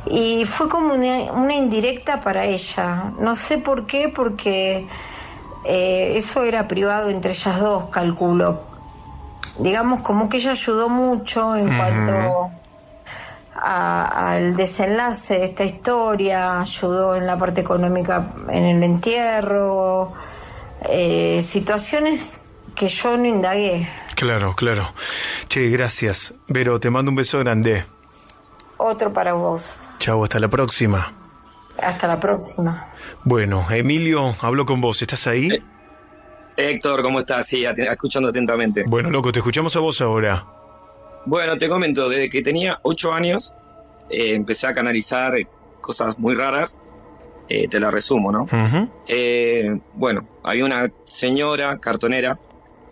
y fue como una, una indirecta para ella, no sé por qué, porque eh, eso era privado entre ellas dos, calculo, digamos, como que ella ayudó mucho en mm. cuanto A, al desenlace de esta historia, ayudó en la parte económica en el entierro, eh, situaciones que yo no indagué. Claro, claro. Che, gracias. Vero, te mando un beso grande. Otro para vos. Chau, hasta la próxima. Hasta la próxima. Bueno, Emilio, hablo con vos. ¿Estás ahí? Eh, Héctor, ¿cómo estás? Sí, at- escuchando atentamente. Bueno, loco, te escuchamos a vos ahora. Bueno, te comento, desde que tenía ocho años eh, empecé a canalizar cosas muy raras, eh, te la resumo, ¿no? Uh-huh. Eh, bueno, había una señora cartonera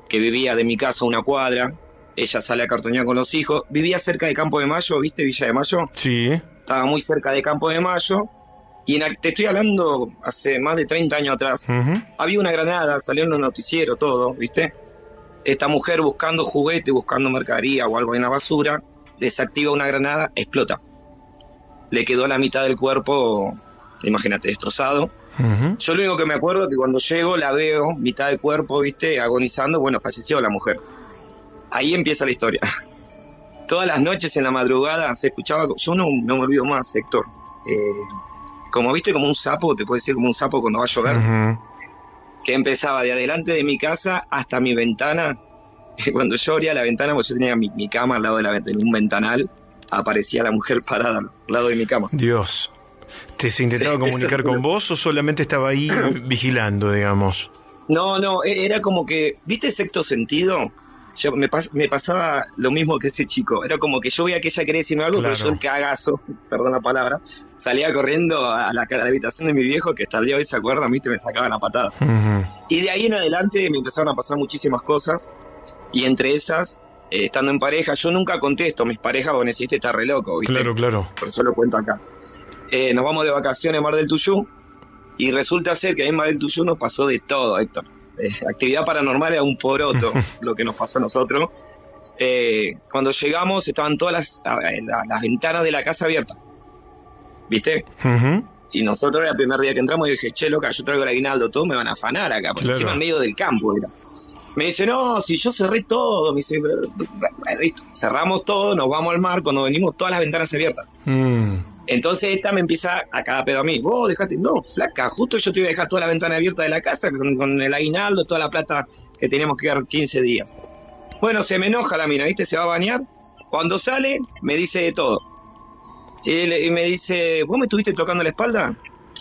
que vivía de mi casa a una cuadra, ella sale a cartonear con los hijos, vivía cerca de Campo de Mayo, ¿viste Villa de Mayo? Sí. Estaba muy cerca de Campo de Mayo, y en, te estoy hablando hace más de treinta años atrás, uh-huh. había una granada, salió en los noticieros, todo, ¿viste? Esta mujer buscando juguete, buscando mercadería o algo en la basura, desactiva una granada, explota. Le quedó la mitad del cuerpo, imagínate, destrozado. Uh-huh. Yo lo único que me acuerdo es que cuando llego la veo, mitad del cuerpo, viste, agonizando, bueno, falleció la mujer. Ahí empieza la historia. Todas las noches en la madrugada se escuchaba, yo no, no me olvido más, Héctor. Eh, como viste, como un sapo, te puedo decir como un sapo cuando va a llover. Uh-huh. Que empezaba de adelante de mi casa hasta mi ventana. Cuando yo abría la ventana, porque yo tenía mi, mi cama al lado de, la, de un ventanal, aparecía la mujer parada al lado de mi cama. Dios. ¿Te se intentaba sí, comunicar eso, con vos o solamente estaba ahí vigilando, digamos? No, no, era como que... ¿Viste sexto sentido? Yo, me, pas, me pasaba lo mismo que ese chico. Era como que yo veía que ella quería decirme algo, claro. Pero yo el cagazo, perdón la palabra, salía corriendo a la, a la habitación de mi viejo, que hasta el día de hoy se acuerda, ¿viste? Me sacaban la patada. Uh-huh. Y de ahí en adelante me empezaron a pasar muchísimas cosas. Y entre esas, eh, estando en pareja, yo nunca contesto a mis parejas porque necesito estar re loco, ¿viste? Claro, claro. Por eso lo cuento acá. Eh, nos vamos de vacaciones a Mar del Tuyú. Y resulta ser que ahí en Mar del Tuyú nos pasó de todo, Héctor. Eh, actividad paranormal era un poroto lo que nos pasó a nosotros. Eh, cuando llegamos estaban todas las, las, las ventanas de la casa abiertas, ¿viste? Uh-huh. Y nosotros era el primer día que entramos y dije, che, loca, yo traigo el aguinaldo, todos me van a afanar acá, porque claro. Encima en medio del campo era. Me dice, no, si yo cerré todo, me dice, listo, cerramos todo, nos vamos al mar, cuando venimos todas las ventanas abiertas. Mm. Entonces esta me empieza a cada pedo a mí. Vos dejate, no, flaca, justo yo te iba a dejar toda la ventana abierta de la casa con, con el aguinaldo, toda la plata que teníamos que dar quince días. Bueno, se me enoja la mina, ¿viste? Se va a bañar. Cuando sale, me dice de todo. Él, él me dice, ¿vos me estuviste tocando la espalda?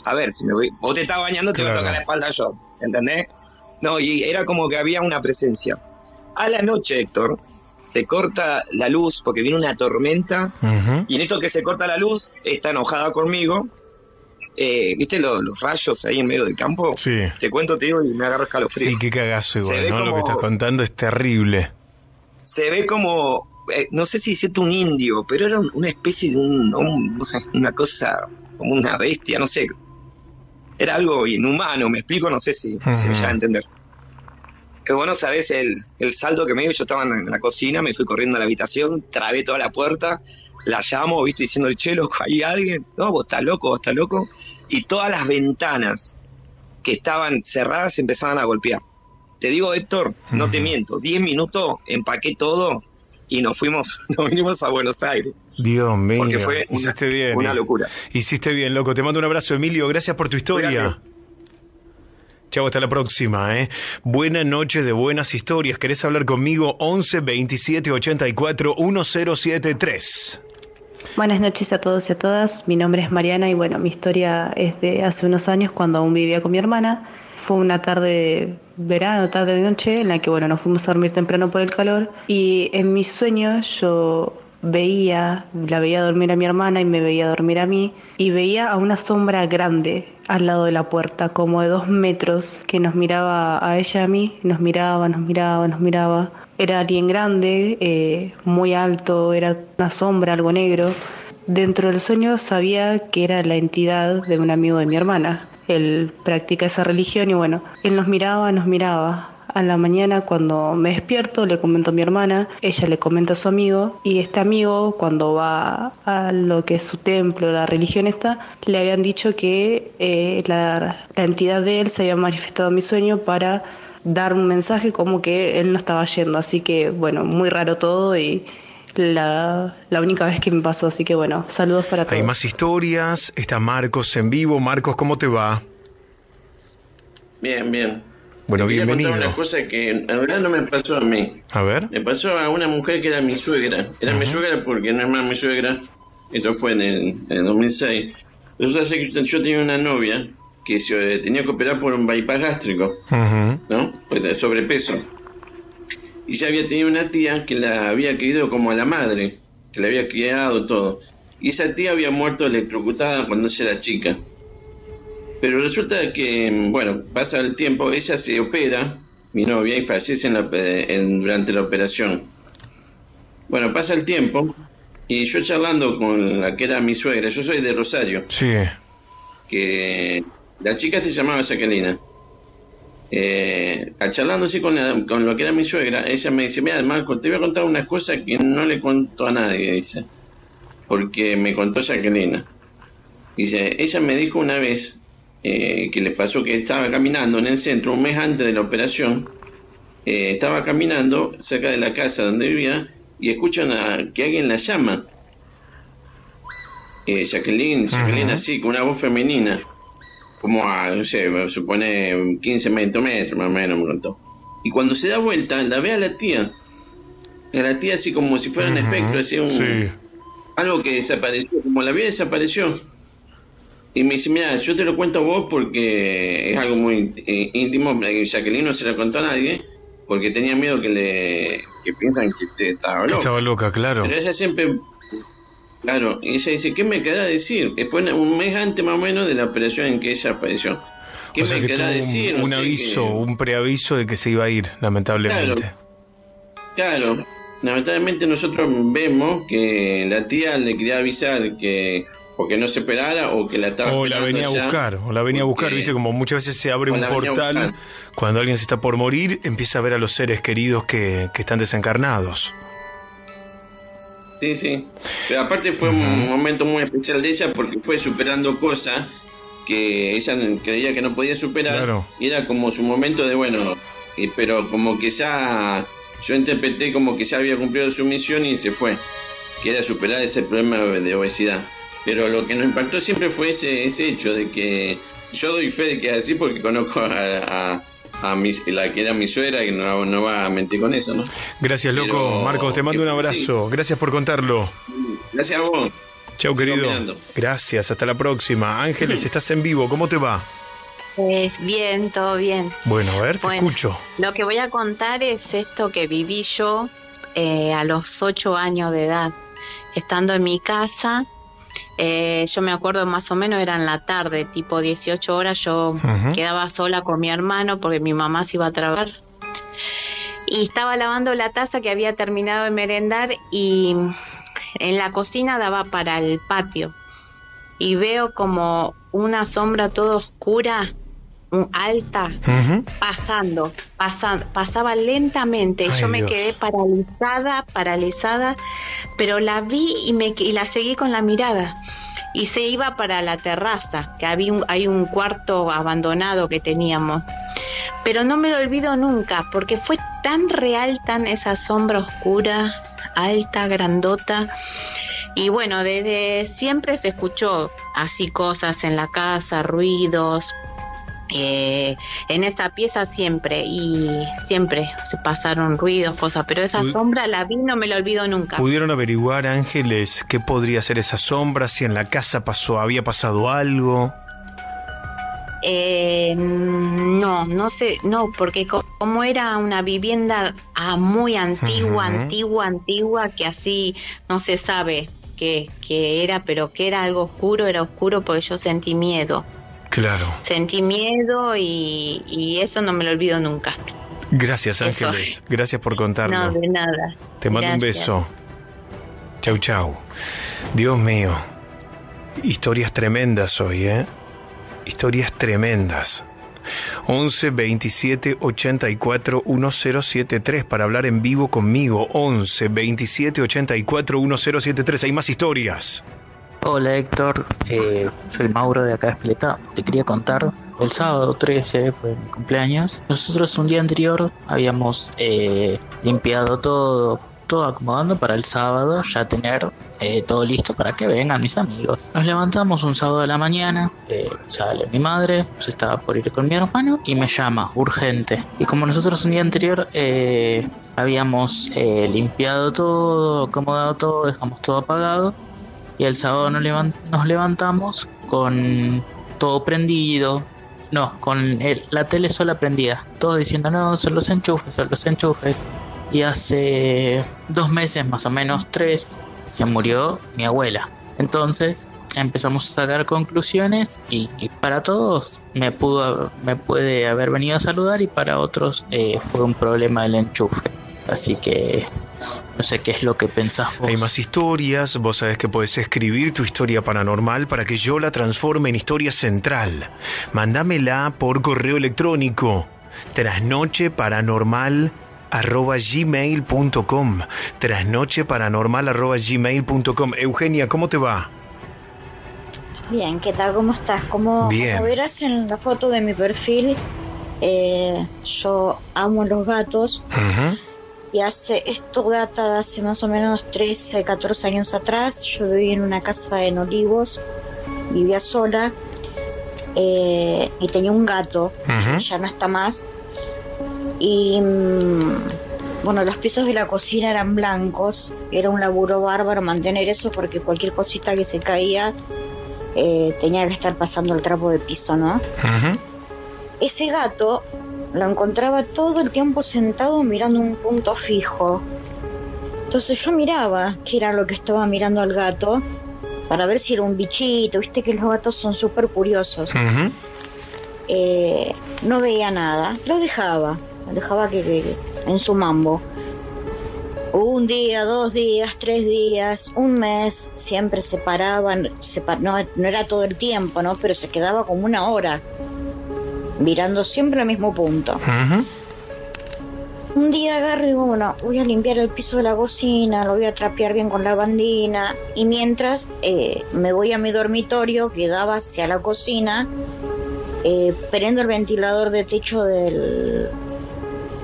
A ver, si me voy, vos te estás bañando, te claro. voy a tocar la espalda yo, ¿entendés? No, y era como que había una presencia. A la noche, Héctor, se corta la luz porque viene una tormenta, uh-huh. y en esto que se corta la luz, está enojada conmigo. Eh, ¿Viste lo, los rayos ahí en medio del campo? Sí. Te cuento, te digo, y me agarro escalofríos. Sí, qué cagazo igual, ¿no? Como, lo que estás contando es terrible. Se ve como, eh, no sé si siento un indio, pero era un, una especie de un, un, una cosa, como una bestia, no sé. Era algo inhumano, me explico, no sé si, uh-huh. si me llega a entender. Que bueno, sabés el, el salto que me dio, yo estaba en la cocina, me fui corriendo a la habitación, trabé toda la puerta. La llamo, viste, diciendo el che, loco, ¿hay alguien? No, vos estás loco, vos estás loco. Y todas las ventanas que estaban cerradas empezaban a golpear. Te digo, Héctor, no uh-huh. te miento, diez minutos, empaqué todo y nos fuimos, nos vinimos a Buenos Aires. Dios mío, porque fue una, hiciste bien, una locura. Hiciste bien, loco. Te mando un abrazo, Emilio, gracias por tu historia. Cuídate. Chau, hasta la próxima, ¿eh? Buena noche de buenas historias. ¿Querés hablar conmigo? once veintisiete ochenta y cuatro diez setenta y tres. Buenas noches a todos y a todas, mi nombre es Mariana y bueno, mi historia es de hace unos años cuando aún vivía con mi hermana. Fue una tarde de verano, tarde de noche, en la que bueno, nos fuimos a dormir temprano por el calor y en mis sueños yo veía, la veía dormir a mi hermana y me veía dormir a mí y veía a una sombra grande al lado de la puerta, como de dos metros, que nos miraba a ella a mí, nos miraba, nos miraba, nos miraba. Era alguien grande, eh, muy alto, era una sombra, algo negro. Dentro del sueño sabía que era la entidad de un amigo de mi hermana. Él practica esa religión y bueno, él nos miraba, nos miraba. A la mañana cuando me despierto le comento a mi hermana, ella le comenta a su amigo y este amigo cuando va a lo que es su templo, la religión esta, le habían dicho que eh, la, la entidad de él se había manifestado en mi sueño para dar un mensaje como que él no estaba yendo, así que bueno, muy raro todo y la, la única vez que me pasó, así que bueno, saludos para todos. Hay más historias, está Marcos en vivo. Marcos, ¿cómo te va? Bien, bien. Bueno, te bienvenido. Quería contar una cosa que en verdad no me pasó a mí. A ver. Me pasó a una mujer que era mi suegra. Era uh-huh. mi suegra porque no es más mi suegra. Esto fue en el, en el dos mil seis. Entonces hace que yo tenía una novia que se tenía que operar por un bypass gástrico, uh-huh. ¿no? Por sobrepeso. Y ya había tenido una tía que la había querido como a la madre, que la había criado todo. Y esa tía había muerto electrocutada cuando ella era chica. Pero resulta que, bueno, pasa el tiempo, ella se opera, mi novia, y fallece en la, en, durante la operación. Bueno, pasa el tiempo, y yo charlando con la que era mi suegra, yo soy de Rosario. Sí. Que la chica se llamaba Jacquelina. Eh, charlando así con, la, con lo que era mi suegra, ella me dice, mira, Marco, te voy a contar una cosa que no le cuento a nadie, dice, porque me contó Jacquelina. Dice, ella me dijo una vez eh, que le pasó que estaba caminando en el centro un mes antes de la operación, eh, estaba caminando cerca de la casa donde vivía y escuchan a, que alguien la llama. Eh, Jacqueline, Jacqueline uh-huh. así, con una voz femenina, como a, no sé, supone quince metros, más o menos, me contó. Y cuando se da vuelta, la ve a la tía, a la tía así como si fuera un uh-huh. espectro, así un, sí. algo que desapareció, como la vida desapareció. Y me dice, mira, yo te lo cuento a vos porque es algo muy íntimo, Jacqueline no se lo contó a nadie, porque tenía miedo que le que piensan que te estaba loca. Que estaba loca, claro. Pero ella siempre... Claro, y ella dice, ¿qué me querrá decir? Fue un mes antes más o menos de la operación en que ella falleció. ¿Qué o sea me que querrá decir? Un, un aviso, que... un preaviso de que se iba a ir, lamentablemente. Claro, claro, lamentablemente nosotros vemos que la tía le quería avisar que o que no se esperara o que la estaba o la venía a buscar, o la venía a buscar, viste, como muchas veces se abre un portal cuando alguien se está por morir, empieza a ver a los seres queridos que, que están desencarnados. Sí, sí. Pero aparte fue uh-huh. un momento muy especial de ella porque fue superando cosas que ella creía que no podía superar. Claro. Y era como su momento de, bueno, eh, pero como que ya, yo interpreté como que ya había cumplido su misión y se fue, que era superar ese problema de obesidad. Pero lo que nos impactó siempre fue ese, ese hecho de que yo doy fe de que es así porque conozco a, a, a mi, la que era mi suegra, que no, no va a mentir con eso, ¿no? Gracias, loco. Pero, Marcos, te mando un abrazo. Sí. Gracias por contarlo. Gracias a vos. Chau, Sigo querido. Mirando. Gracias, hasta la próxima. Ángeles, estás en vivo. ¿Cómo te va? Pues bien, todo bien. Bueno, a ver, te bueno, escucho. Lo que voy a contar es esto que viví yo eh, a los ocho años de edad. Estando en mi casa, eh, yo me acuerdo más o menos, era en la tarde, tipo dieciocho horas, yo uh-huh. quedaba sola con mi hermano porque mi mamá se iba a trabajar. Y estaba lavando la taza que había terminado de merendar y en la cocina daba para el patio. Y veo como una sombra toda oscura, alta, uh-huh. pasando, pasando, pasaba lentamente. Ay, yo me Dios. quedé paralizada, paralizada, pero la vi y me y la seguí con la mirada. Y se iba para la terraza, que había un, hay un cuarto abandonado que teníamos. Pero no me lo olvido nunca, porque fue tan real, tan esa sombra oscura, alta, grandota. Y bueno, desde siempre se escuchó así cosas en la casa, ruidos. Eh, en esa pieza siempre y siempre se pasaron ruidos, cosas, pero esa Pud- sombra la vi, no me la olvido nunca. ¿Pudieron averiguar, Ángeles, qué podría ser esa sombra? Si en la casa pasó, había pasado algo. Eh, no, no sé, no, porque como era una vivienda ah, muy antigua, uh-huh. antigua, antigua, que así no se sabe qué, qué era, pero que era algo oscuro, era oscuro porque yo sentí miedo. Claro. Sentí miedo y, y eso no me lo olvido nunca. Gracias, Ángeles. Eso. Gracias por contarlo. No, de nada. Te mando Gracias. un beso. Chau, chau. Dios mío. Historias tremendas hoy, ¿eh? Historias tremendas. once veintisiete ochenta y cuatro diez setenta y tres para hablar en vivo conmigo. once veintisiete ochenta y cuatro diez setenta y tres. Hay más historias. Hola Héctor, eh, soy Mauro de acá de Espeleta. Te quería contar, el sábado trece fue mi cumpleaños. Nosotros un día anterior habíamos eh, limpiado todo, todo acomodando para el sábado, ya tener eh, todo listo para que vengan mis amigos. Nos levantamos un sábado a la mañana, eh, sale mi madre, se estaba por ir con mi hermano y me llama, urgente. Y como nosotros un día anterior... Eh, habíamos eh, limpiado todo, acomodado todo, dejamos todo apagado. Y el sábado nos levantamos con todo prendido, no, con el, la tele sola prendida. Todos diciendo, no, son los enchufes, son los enchufes. Y hace dos meses, más o menos tres, se murió mi abuela. Entonces empezamos a sacar conclusiones y, y para todos me, pudo, me puede haber venido a saludar y para otros eh, fue un problema del enchufe. Así que... no sé qué es lo que pensás vos. Hay más historias, vos sabés que podés escribir tu historia paranormal para que yo la transforme en historia central. Mandámela por correo electrónico trasnoche paranormal arroba gmail punto com trasnoche paranormal arroba gmail punto com. Eugenia, ¿cómo te va? Bien, ¿qué tal? ¿Cómo estás? Como, Bien. como verás en la foto de mi perfil, eh, yo amo los gatos. Uh-huh. Y hace, esto data de hace más o menos trece, catorce años atrás. Yo vivía en una casa en Olivos, vivía sola eh, y tenía un gato, uh-huh. que ya no está más. Y bueno, los pisos de la cocina eran blancos, era un laburo bárbaro mantener eso porque cualquier cosita que se caía eh, tenía que estar pasando el trapo de piso, ¿no? Uh-huh. Ese gato... lo encontraba todo el tiempo sentado mirando un punto fijo. Entonces yo miraba qué era lo que estaba mirando al gato para ver si era un bichito. Viste que los gatos son súper curiosos. Uh-huh. Eh, no veía nada. Lo dejaba. Lo dejaba que, que, en su mambo. Un día, dos días, tres días, un mes. Siempre se paraban. Se par- no, no era todo el tiempo, ¿no? Pero se quedaba como una hora mirando siempre al mismo punto. Uh-huh. Un día agarro y digo, bueno, voy a limpiar el piso de la cocina, lo voy a trapear bien con lavandina. Y mientras eh, me voy a mi dormitorio que daba hacia la cocina, eh, prendo el ventilador de techo del,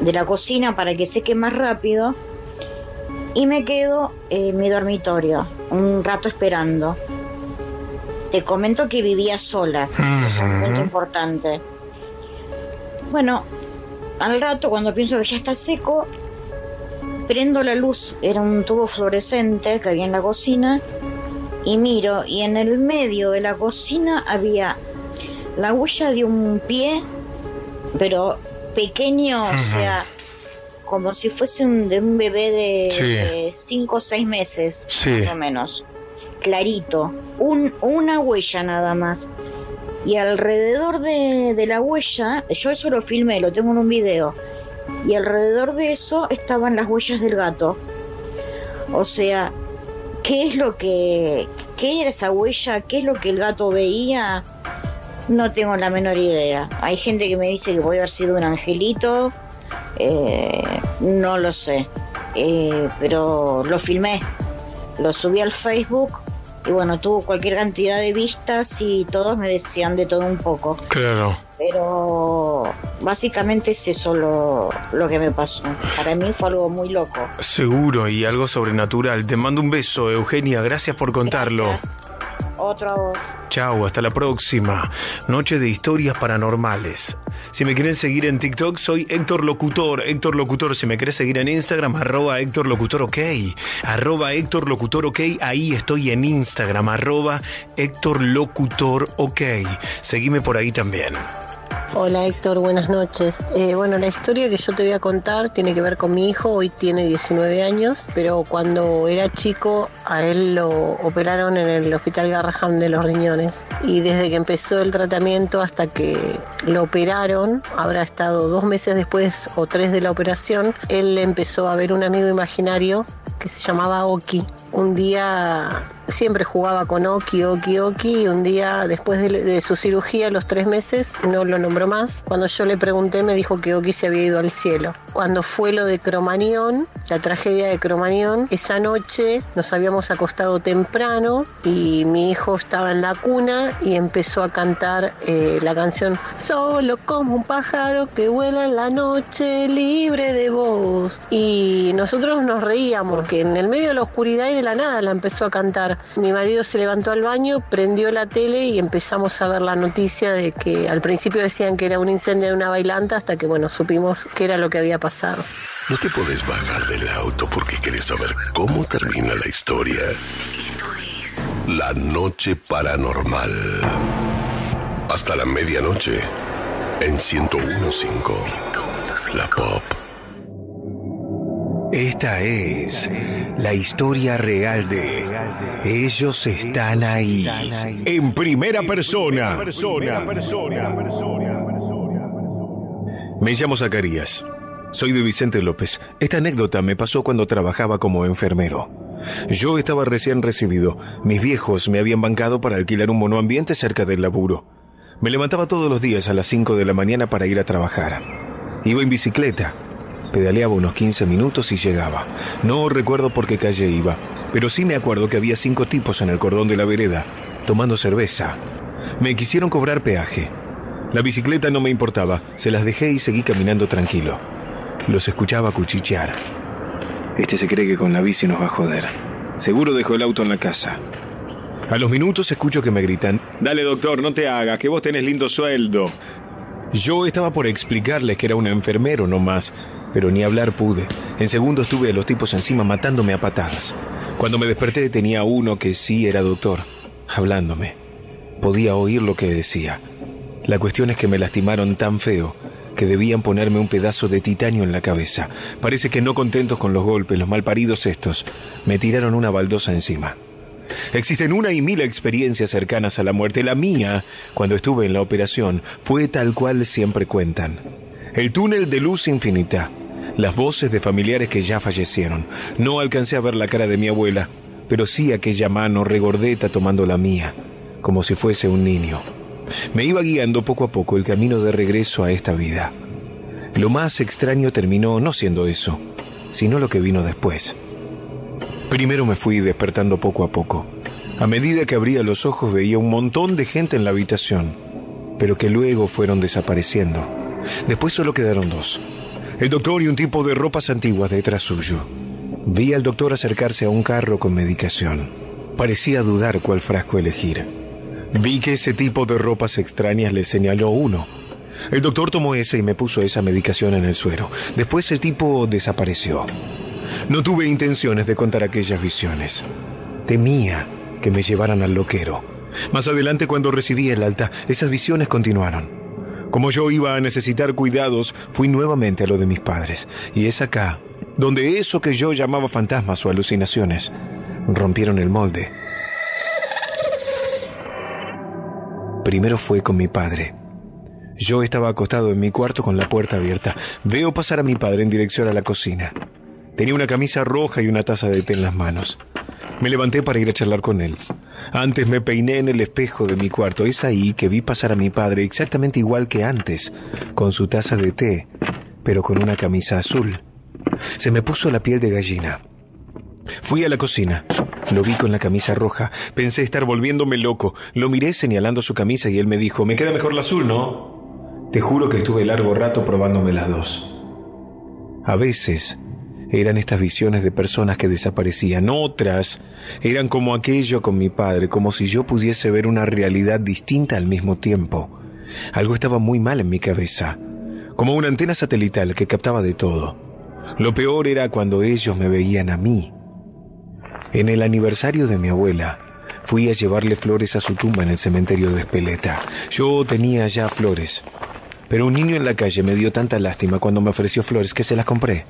de la cocina para que seque más rápido. Y me quedo en mi dormitorio un rato esperando. Te comento que vivía sola. Uh-huh. Eso es un punto importante. Bueno, Al rato, cuando pienso que ya está seco, prendo la luz. Era un tubo fluorescente que había en la cocina. Y miro, y en el medio de la cocina había la huella de un pie, pero pequeño, uh-huh. O sea, como si fuese un, de un bebé de cinco o seis meses, sí, más o menos, clarito, un, una huella nada más. Y alrededor de, de la huella, yo eso lo filmé, lo tengo en un video, y alrededor de eso estaban las huellas del gato. O sea, ¿qué es lo que, qué era esa huella? ¿Qué es lo que el gato veía? No tengo la menor idea. Hay gente que me dice que puede haber sido un angelito, eh, no lo sé, eh, pero lo filmé, lo subí al Facebook y bueno, tuvo cualquier cantidad de vistas y todos me decían de todo un poco. Claro. Pero básicamente es eso lo, lo que me pasó. Para mí fue algo muy loco. Seguro, y algo sobrenatural. Te mando un beso, Eugenia. Gracias por contarlo. Gracias. Otro a vos. Chau, hasta la próxima. Noche de historias paranormales. Si me quieren seguir en TikTok, soy Héctor Locutor. Héctor Locutor. Si me querés seguir en Instagram, arroba Héctor Locutor OK. Arroba Héctor Locutor OK. Ahí estoy en Instagram, arroba Héctor Locutor OK. Seguime por ahí también. Hola Héctor, buenas noches. Eh, bueno, la historia que yo te voy a contar tiene que ver con mi hijo. Hoy tiene diecinueve años, pero cuando era chico a él lo operaron en el hospital Garrahan de los riñones. Y desde que empezó el tratamiento hasta que lo operaron, habrá estado dos meses después o tres de la operación, él empezó a ver un amigo imaginario que se llamaba Oki. Un día siempre jugaba con Oki, Oki, Oki, y un día después de, de su cirugía, a los tres meses, no lo nombró más. Cuando yo le pregunté, me dijo que Oki se había ido al cielo. Cuando fue lo de Cromañón, la tragedia de Cromañón, esa noche nos habíamos acostado temprano y mi hijo estaba en la cuna y empezó a cantar eh, la canción Solo como un pájaro que vuela en la noche libre de voz. Y nosotros nos reíamos porque en el medio de la oscuridad y de la nada la empezó a cantar. Mi marido se levantó al baño, prendió la tele y empezamos a ver la noticia de que al principio decían que era un incendio de una bailanta hasta que, bueno, supimos que era lo que había pasado. No te podés bajar del auto porque querés saber cómo termina la historia. Esto es La Noche Paranormal. Hasta la medianoche en ciento uno punto cinco. La Pop. Esta es la historia real de Ellos Están Ahí. En primera persona. Me llamo Zacarías. Soy de Vicente López. Esta anécdota me pasó cuando trabajaba como enfermero. Yo estaba recién recibido. Mis viejos me habían bancado para alquilar un monoambiente cerca del laburo. Me levantaba todos los días a las cinco de la mañana para ir a trabajar. Iba en bicicleta. Pedaleaba unos quince minutos y llegaba. No recuerdo por qué calle iba, pero sí me acuerdo que había cinco tipos en el cordón de la vereda, tomando cerveza. Me quisieron cobrar peaje. La bicicleta no me importaba, se las dejé y seguí caminando tranquilo. Los escuchaba cuchichear. Este se cree que con la bici nos va a joder. Seguro dejó el auto en la casa. A los minutos escucho que me gritan: Dale, doctor, no te hagas, que vos tenés lindo sueldo. Yo estaba por explicarles que era un enfermero nomás, pero ni hablar pude. En segundos tuve a los tipos encima matándome a patadas. Cuando me desperté tenía uno que sí era doctor, hablándome. Podía oír lo que decía. La cuestión es que me lastimaron tan feo que debían ponerme un pedazo de titanio en la cabeza. Parece que no contentos con los golpes, los malparidos estos, me tiraron una baldosa encima. Existen una y mil experiencias cercanas a la muerte. La mía, cuando estuve en la operación, fue tal cual siempre cuentan. El túnel de luz infinita. Las voces de familiares que ya fallecieron. No alcancé a ver la cara de mi abuela, pero sí aquella mano regordeta tomando la mía, como si fuese un niño. Me iba guiando poco a poco el camino de regreso a esta vida. Lo más extraño terminó no siendo eso, sino lo que vino después. Primero me fui despertando poco a poco. A medida que abría los ojos veía un montón de gente en la habitación, pero que luego fueron desapareciendo. Después solo quedaron dos, el doctor y un tipo de ropas antiguas detrás suyo. Vi al doctor acercarse a un carro con medicación. Parecía dudar cuál frasco elegir. Vi que ese tipo de ropas extrañas le señaló uno. El doctor tomó ese y me puso esa medicación en el suero. Después el tipo desapareció. No tuve intenciones de contar aquellas visiones. Temía que me llevaran al loquero. Más adelante, cuando recibí el alta, esas visiones continuaron. Como yo iba a necesitar cuidados, fui nuevamente a lo de mis padres. Y es acá donde eso que yo llamaba fantasmas o alucinaciones rompieron el molde. Primero fue con mi padre. Yo estaba acostado en mi cuarto con la puerta abierta. Veo pasar a mi padre en dirección a la cocina. Tenía una camisa roja y una taza de té en las manos. Me levanté para ir a charlar con él. Antes me peiné en el espejo de mi cuarto. Es ahí que vi pasar a mi padre exactamente igual que antes, con su taza de té, pero con una camisa azul. Se me puso la piel de gallina. Fui a la cocina. Lo vi con la camisa roja. Pensé estar volviéndome loco. Lo miré señalando su camisa y él me dijo: «Me queda mejor la azul, ¿no?». Te juro que estuve largo rato probándome las dos. A veces eran estas visiones de personas que desaparecían. Otras eran como aquello con mi padre, como si yo pudiese ver una realidad distinta al mismo tiempo. Algo estaba muy mal en mi cabeza, como una antena satelital que captaba de todo. Lo peor era cuando ellos me veían a mí. En el aniversario de mi abuela, fui a llevarle flores a su tumba en el cementerio de Espeleta. Yo tenía ya flores, pero un niño en la calle me dio tanta lástima cuando me ofreció flores que se las compré.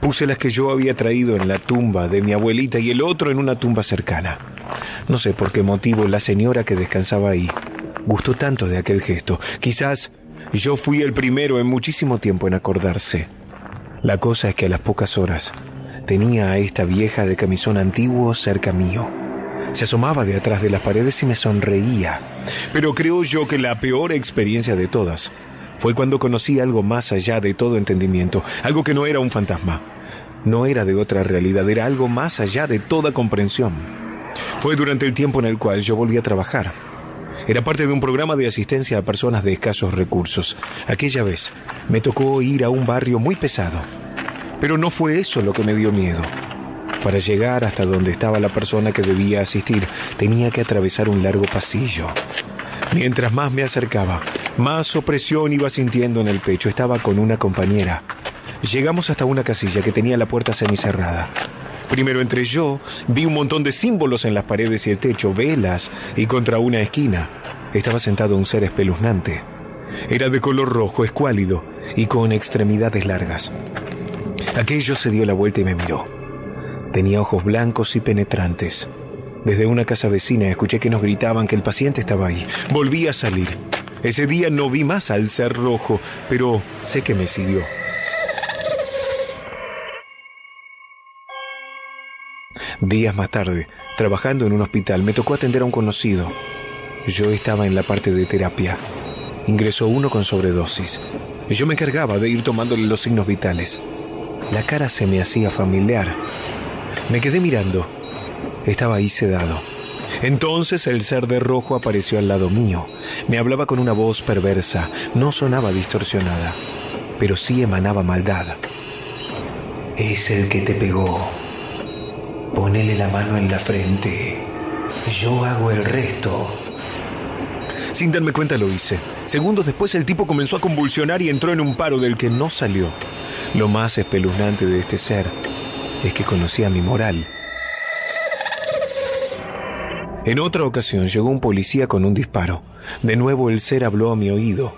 Puse las que yo había traído en la tumba de mi abuelita y el otro en una tumba cercana. No sé por qué motivo la señora que descansaba ahí gustó tanto de aquel gesto. Quizás yo fui el primero en muchísimo tiempo en acordarse. La cosa es que a las pocas horas tenía a esta vieja de camisón antiguo cerca mío. Se asomaba de atrás de las paredes y me sonreía. Pero creo yo que la peor experiencia de todas fue cuando conocí algo más allá de todo entendimiento, algo que no era un fantasma, no era de otra realidad, era algo más allá de toda comprensión. Fue durante el tiempo en el cual yo volví a trabajar. Era parte de un programa de asistencia a personas de escasos recursos. Aquella vez me tocó ir a un barrio muy pesado, pero no fue eso lo que me dio miedo. Para llegar hasta donde estaba la persona que debía asistir, tenía que atravesar un largo pasillo. Mientras más me acercaba, más opresión iba sintiendo en el pecho. Estaba con una compañera. Llegamos hasta una casilla que tenía la puerta semicerrada. Primero entré yo, vi un montón de símbolos en las paredes y el techo, velas, y contra una esquina estaba sentado un ser espeluznante. Era de color rojo, escuálido y con extremidades largas. Aquello se dio la vuelta y me miró. Tenía ojos blancos y penetrantes. Desde una casa vecina escuché que nos gritaban que el paciente estaba ahí. Volví a salir. Ese día no vi más al ser rojo, pero sé que me siguió. Días más tarde, trabajando en un hospital, me tocó atender a un conocido. Yo estaba en la parte de terapia. Ingresó uno con sobredosis. Yo me encargaba de ir tomándole los signos vitales. La cara se me hacía familiar. Me quedé mirando. Estaba ahí sedado. Entonces el ser de rojo apareció al lado mío. Me hablaba con una voz perversa. No sonaba distorsionada, pero sí emanaba maldad. «Es el que te pegó. Ponele la mano en la frente. Yo hago el resto». Sin darme cuenta lo hice. Segundos después el tipo comenzó a convulsionar y entró en un paro del que no salió. Lo más espeluznante de este ser es que conocía mi moral. En otra ocasión llegó un policía con un disparo. De nuevo el ser habló a mi oído.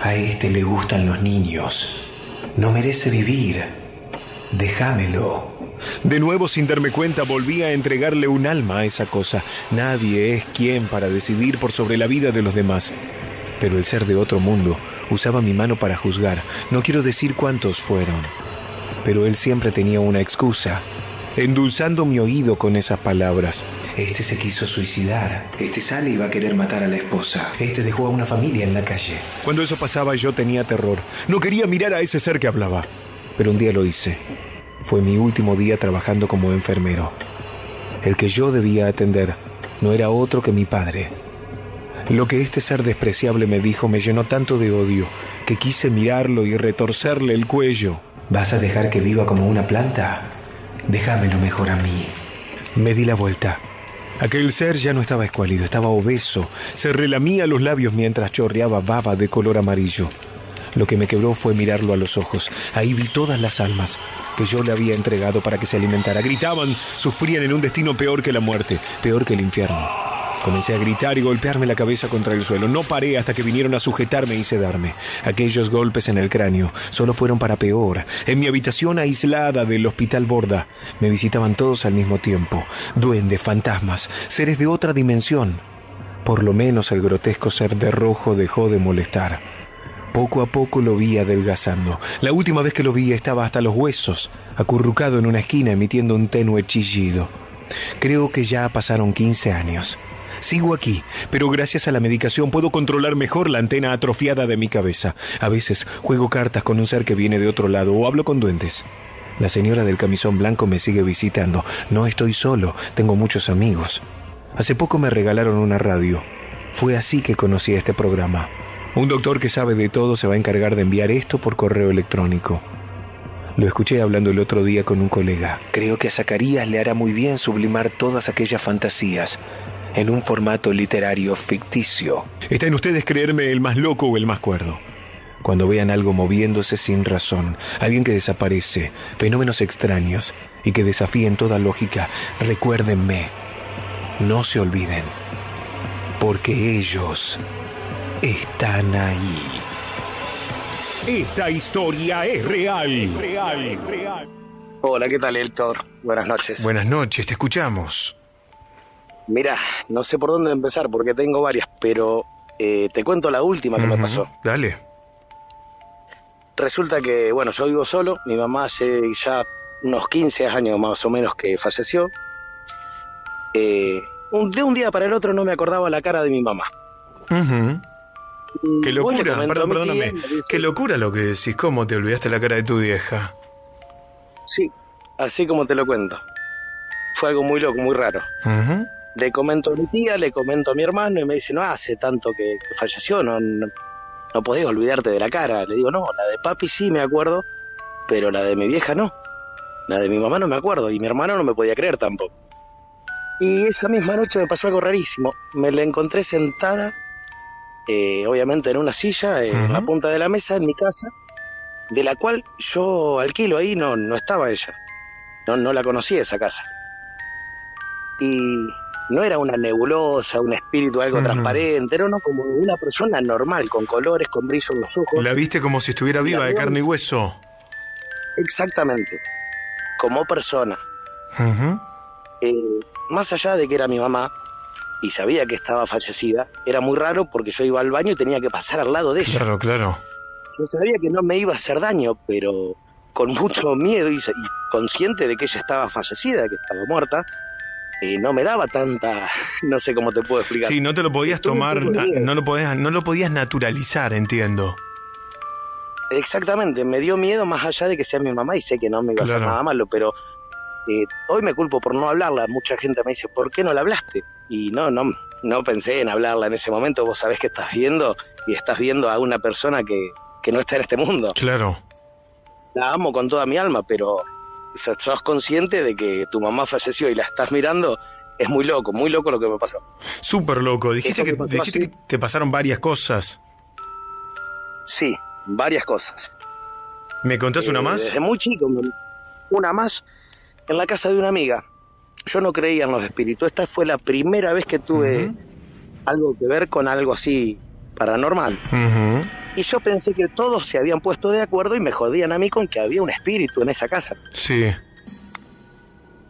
«A este le gustan los niños. No merece vivir. Déjamelo». De nuevo, sin darme cuenta, volví a entregarle un alma a esa cosa. Nadie es quien para decidir por sobre la vida de los demás. Pero el ser de otro mundo usaba mi mano para juzgar. No quiero decir cuántos fueron, pero él siempre tenía una excusa, endulzando mi oído con esas palabras. «Este se quiso suicidar. Este sale y va a querer matar a la esposa. Este dejó a una familia en la calle». Cuando eso pasaba yo tenía terror. No quería mirar a ese ser que hablaba, pero un día lo hice. Fue mi último día trabajando como enfermero. El que yo debía atender no era otro que mi padre. Lo que este ser despreciable me dijo me llenó tanto de odio que quise mirarlo y retorcerle el cuello. «¿Vas a dejar que viva como una planta? Déjamelo mejor a mí». Me di la vuelta. Aquel ser ya no estaba escuálido, estaba obeso. Se relamía los labios mientras chorreaba baba de color amarillo. Lo que me quebró fue mirarlo a los ojos. Ahí vi todas las almas que yo le había entregado para que se alimentara. Gritaban, sufrían en un destino peor que la muerte, peor que el infierno. Comencé a gritar y golpearme la cabeza contra el suelo. No paré hasta que vinieron a sujetarme y sedarme. Aquellos golpes en el cráneo solo fueron para peor. En mi habitación aislada del Hospital Borda me visitaban todos al mismo tiempo. Duendes, fantasmas, seres de otra dimensión. Por lo menos el grotesco ser de rojo dejó de molestar. Poco a poco lo vi adelgazando. La última vez que lo vi estaba hasta los huesos, acurrucado en una esquina emitiendo un tenue chillido. Creo que ya pasaron quince años. Sigo aquí, pero gracias a la medicación puedo controlar mejor la antena atrofiada de mi cabeza. A veces juego cartas con un ser que viene de otro lado o hablo con duendes. La señora del camisón blanco me sigue visitando. No estoy solo, tengo muchos amigos. Hace poco me regalaron una radio. Fue así que conocí este programa. Un doctor que sabe de todo se va a encargar de enviar esto por correo electrónico. Lo escuché hablando el otro día con un colega. Creo que a Zacarías le hará muy bien sublimar todas aquellas fantasías en un formato literario ficticio. Está en ustedes creerme el más loco o el más cuerdo. Cuando vean algo moviéndose sin razón, alguien que desaparece, fenómenos extraños y que desafíen toda lógica, recuérdenme. No se olviden, porque ellos están ahí. Esta historia es real. Es real, es real. Hola, ¿qué tal, Héctor? Buenas noches. Buenas noches, te escuchamos. Mirá, no sé por dónde empezar porque tengo varias, pero eh, te cuento la última que uh-huh. me pasó. Dale. Resulta que, bueno, yo vivo solo. Mi mamá hace ya unos quince años más o menos que falleció. Eh, un, de un día para el otro no me acordaba la cara de mi mamá. Uh-huh. Qué locura, perdón, perdóname. Dice, qué locura lo que decís, cómo te olvidaste la cara de tu vieja. Sí, así como te lo cuento. Fue algo muy loco, muy raro. Uh-huh. Le comento a mi tía, le comento a mi hermano y me dice, no hace tanto que, que falleció, no, no, no podés olvidarte de la cara. Le digo, no, la de papi sí me acuerdo, pero la de mi vieja no. La de mi mamá no me acuerdo y mi hermano no me podía creer tampoco. Y esa misma noche me pasó algo rarísimo. Me la encontré sentada, Eh, obviamente en una silla, eh, uh-huh. en la punta de la mesa, en mi casa, de la cual yo alquilo ahí, no, no estaba ella, no, no la conocía esa casa. Y no era una nebulosa, un espíritu, algo uh-huh. transparente, era uno como una persona normal, con colores, con brillo en los ojos. La viste como si estuviera viva, de carne y hueso. Exactamente, como persona. Uh-huh. eh, más allá de que era mi mamá, y sabía que estaba fallecida, era muy raro porque yo iba al baño y tenía que pasar al lado de ella. Claro, claro. Yo sabía que no me iba a hacer daño, pero con mucho miedo y consciente de que ella estaba fallecida, que estaba muerta, eh, no me daba tanta... No sé cómo te puedo explicar. Sí, no te lo podías Estuve tomar, no lo podías, no lo podías naturalizar, entiendo. Exactamente, me dio miedo más allá de que sea mi mamá y sé que no me iba claro. a hacer nada malo, pero... Eh, hoy me culpo por no hablarla. Mucha gente me dice, ¿por qué no la hablaste? Y no, no, no pensé en hablarla en ese momento. Vos sabés que estás viendo y estás viendo a una persona que, que no está en este mundo. Claro. La amo con toda mi alma, pero sos consciente de que tu mamá falleció y la estás mirando. Es muy loco, muy loco lo que me pasó. Súper loco. Dijiste, que, dijiste así, que te pasaron varias cosas. Sí, varias cosas. ¿Me contás eh, una más? Desde muy chico, una más. En la casa de una amiga. Yo no creía en los espíritus. Esta fue la primera vez que tuve uh-huh. algo que ver con algo así paranormal. Uh-huh. Y yo pensé que todos se habían puesto de acuerdo y me jodían a mí con que había un espíritu en esa casa. Sí.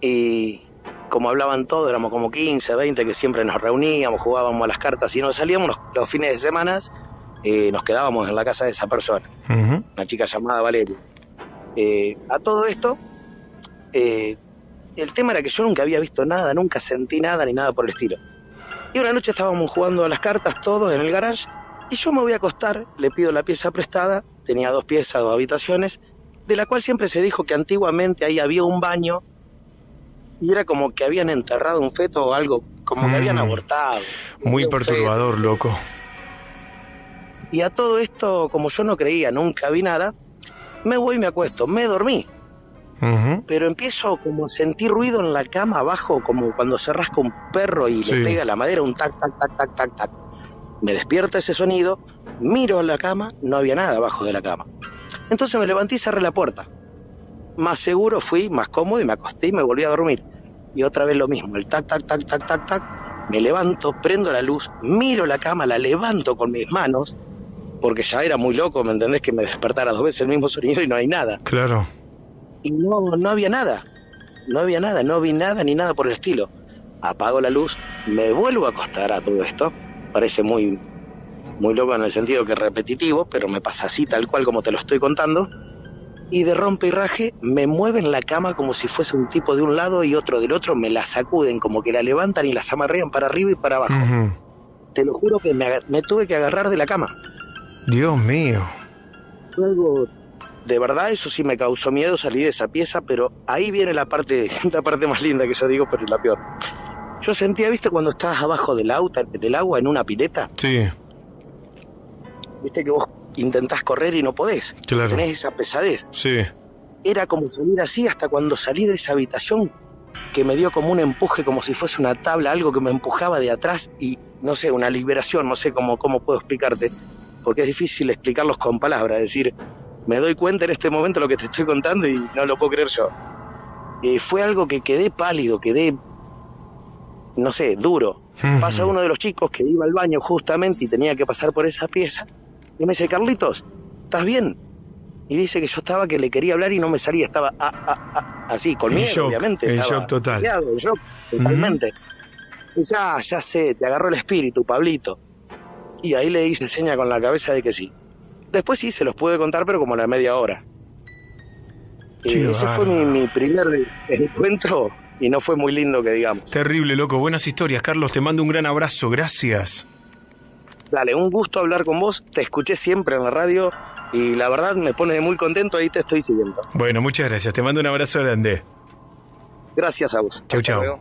Y como hablaban todos, éramos como quince, veinte, que siempre nos reuníamos, jugábamos a las cartas y no salíamos. Los, los fines de semana eh, nos quedábamos en la casa de esa persona. Uh-huh. Una chica llamada Valeria. Eh, a todo esto... Eh, el tema era que yo nunca había visto nada, nunca sentí nada ni nada por el estilo. Y una noche estábamos jugando a las cartas todos en el garage y yo me voy a acostar, le pido la pieza prestada, tenía dos piezas, dos habitaciones, de la cual siempre se dijo que antiguamente ahí había un baño y era como que habían enterrado un feto o algo, como mm, que habían abortado. Muy perturbador, feto. Loco. Y a todo esto, como yo no creía, nunca vi nada, me voy y me acuesto, me dormí. uh-huh. pero empiezo como a sentir ruido en la cama abajo, como cuando se rasca un perro y sí. le pega la madera, un tac, tac, tac, tac, tac, tac. Me despierta ese sonido, miro a la cama, no había nada abajo de la cama. Entonces me levanté y cerré la puerta. Más seguro fui, más cómodo, y me acosté y me volví a dormir. Y otra vez lo mismo, el tac, tac, tac, tac, tac, tac. Me levanto, prendo la luz, miro la cama, la levanto con mis manos, porque ya era muy loco, ¿me entendés? Que me despertara dos veces el mismo sonido y no hay nada. Claro. Y no, no había nada, no había nada, no vi nada ni nada por el estilo. Apago la luz, me vuelvo a acostar a todo esto. Parece muy, muy loco en el sentido que repetitivo, pero me pasa así, tal cual como te lo estoy contando. Y de rompe y raje me mueven la cama como si fuese un tipo de un lado y otro del otro, me la sacuden, como que la levantan y la amarrean para arriba y para abajo. Uh-huh. Te lo juro que me, me tuve que agarrar de la cama. Dios mío. Luego, de verdad, eso sí me causó miedo, salí de esa pieza, pero ahí viene la parte, la parte más linda que yo digo, pero es la peor. Yo sentía, ¿viste? Cuando estabas abajo del, auto, del agua en una pileta. Sí. ¿Viste que vos intentás correr y no podés? Claro. Tenés esa pesadez. Sí. Era como salir así hasta cuando salí de esa habitación que me dio como un empuje, como si fuese una tabla, algo que me empujaba de atrás y, no sé, una liberación, no sé cómo, cómo puedo explicarte, porque es difícil explicarlos con palabras. Es decir, me doy cuenta en este momento lo que te estoy contando y no lo puedo creer yo. Eh, fue algo que quedé pálido, quedé, no sé, duro. Uh-huh. Pasa uno de los chicos que iba al baño justamente y tenía que pasar por esa pieza y me dice, Carlitos, ¿estás bien? Y dice que yo estaba que le quería hablar y no me salía, estaba ah, ah, ah, así, con miedo, shock, obviamente. En shock total. En shock, totalmente. Uh-huh. Y ya, ya sé, te agarró el espíritu, Pablito. Y ahí le hice seña con la cabeza de que sí. Después sí, se los pude contar, pero como a la media hora. Y ese fue mi, mi primer encuentro y no fue muy lindo, que digamos. Terrible, loco. Buenas historias, Carlos. Te mando un gran abrazo. Gracias. Dale, un gusto hablar con vos. Te escuché siempre en la radio y la verdad me pone muy contento. Ahí te estoy siguiendo. Bueno, muchas gracias. Te mando un abrazo grande. Gracias a vos. Chau, chau.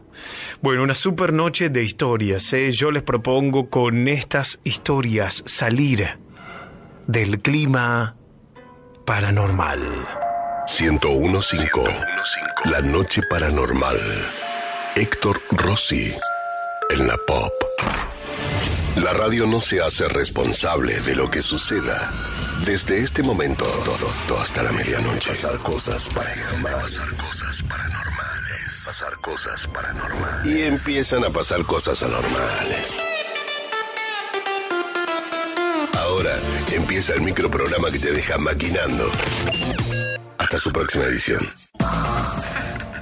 Bueno, una super noche de historias, ¿eh? Yo les propongo con estas historias salir del clima paranormal. ciento uno punto cinco La noche paranormal. Héctor Rossi en la Pop. La radio no se hace responsable de lo que suceda. Desde este momento todo, hasta la medianoche. Pasar cosas paranormales. Pasar cosas paranormales. Pasar cosas paranormales. Y empiezan a pasar cosas anormales. Ahora empieza el microprograma que te deja maquinando. Hasta su próxima edición.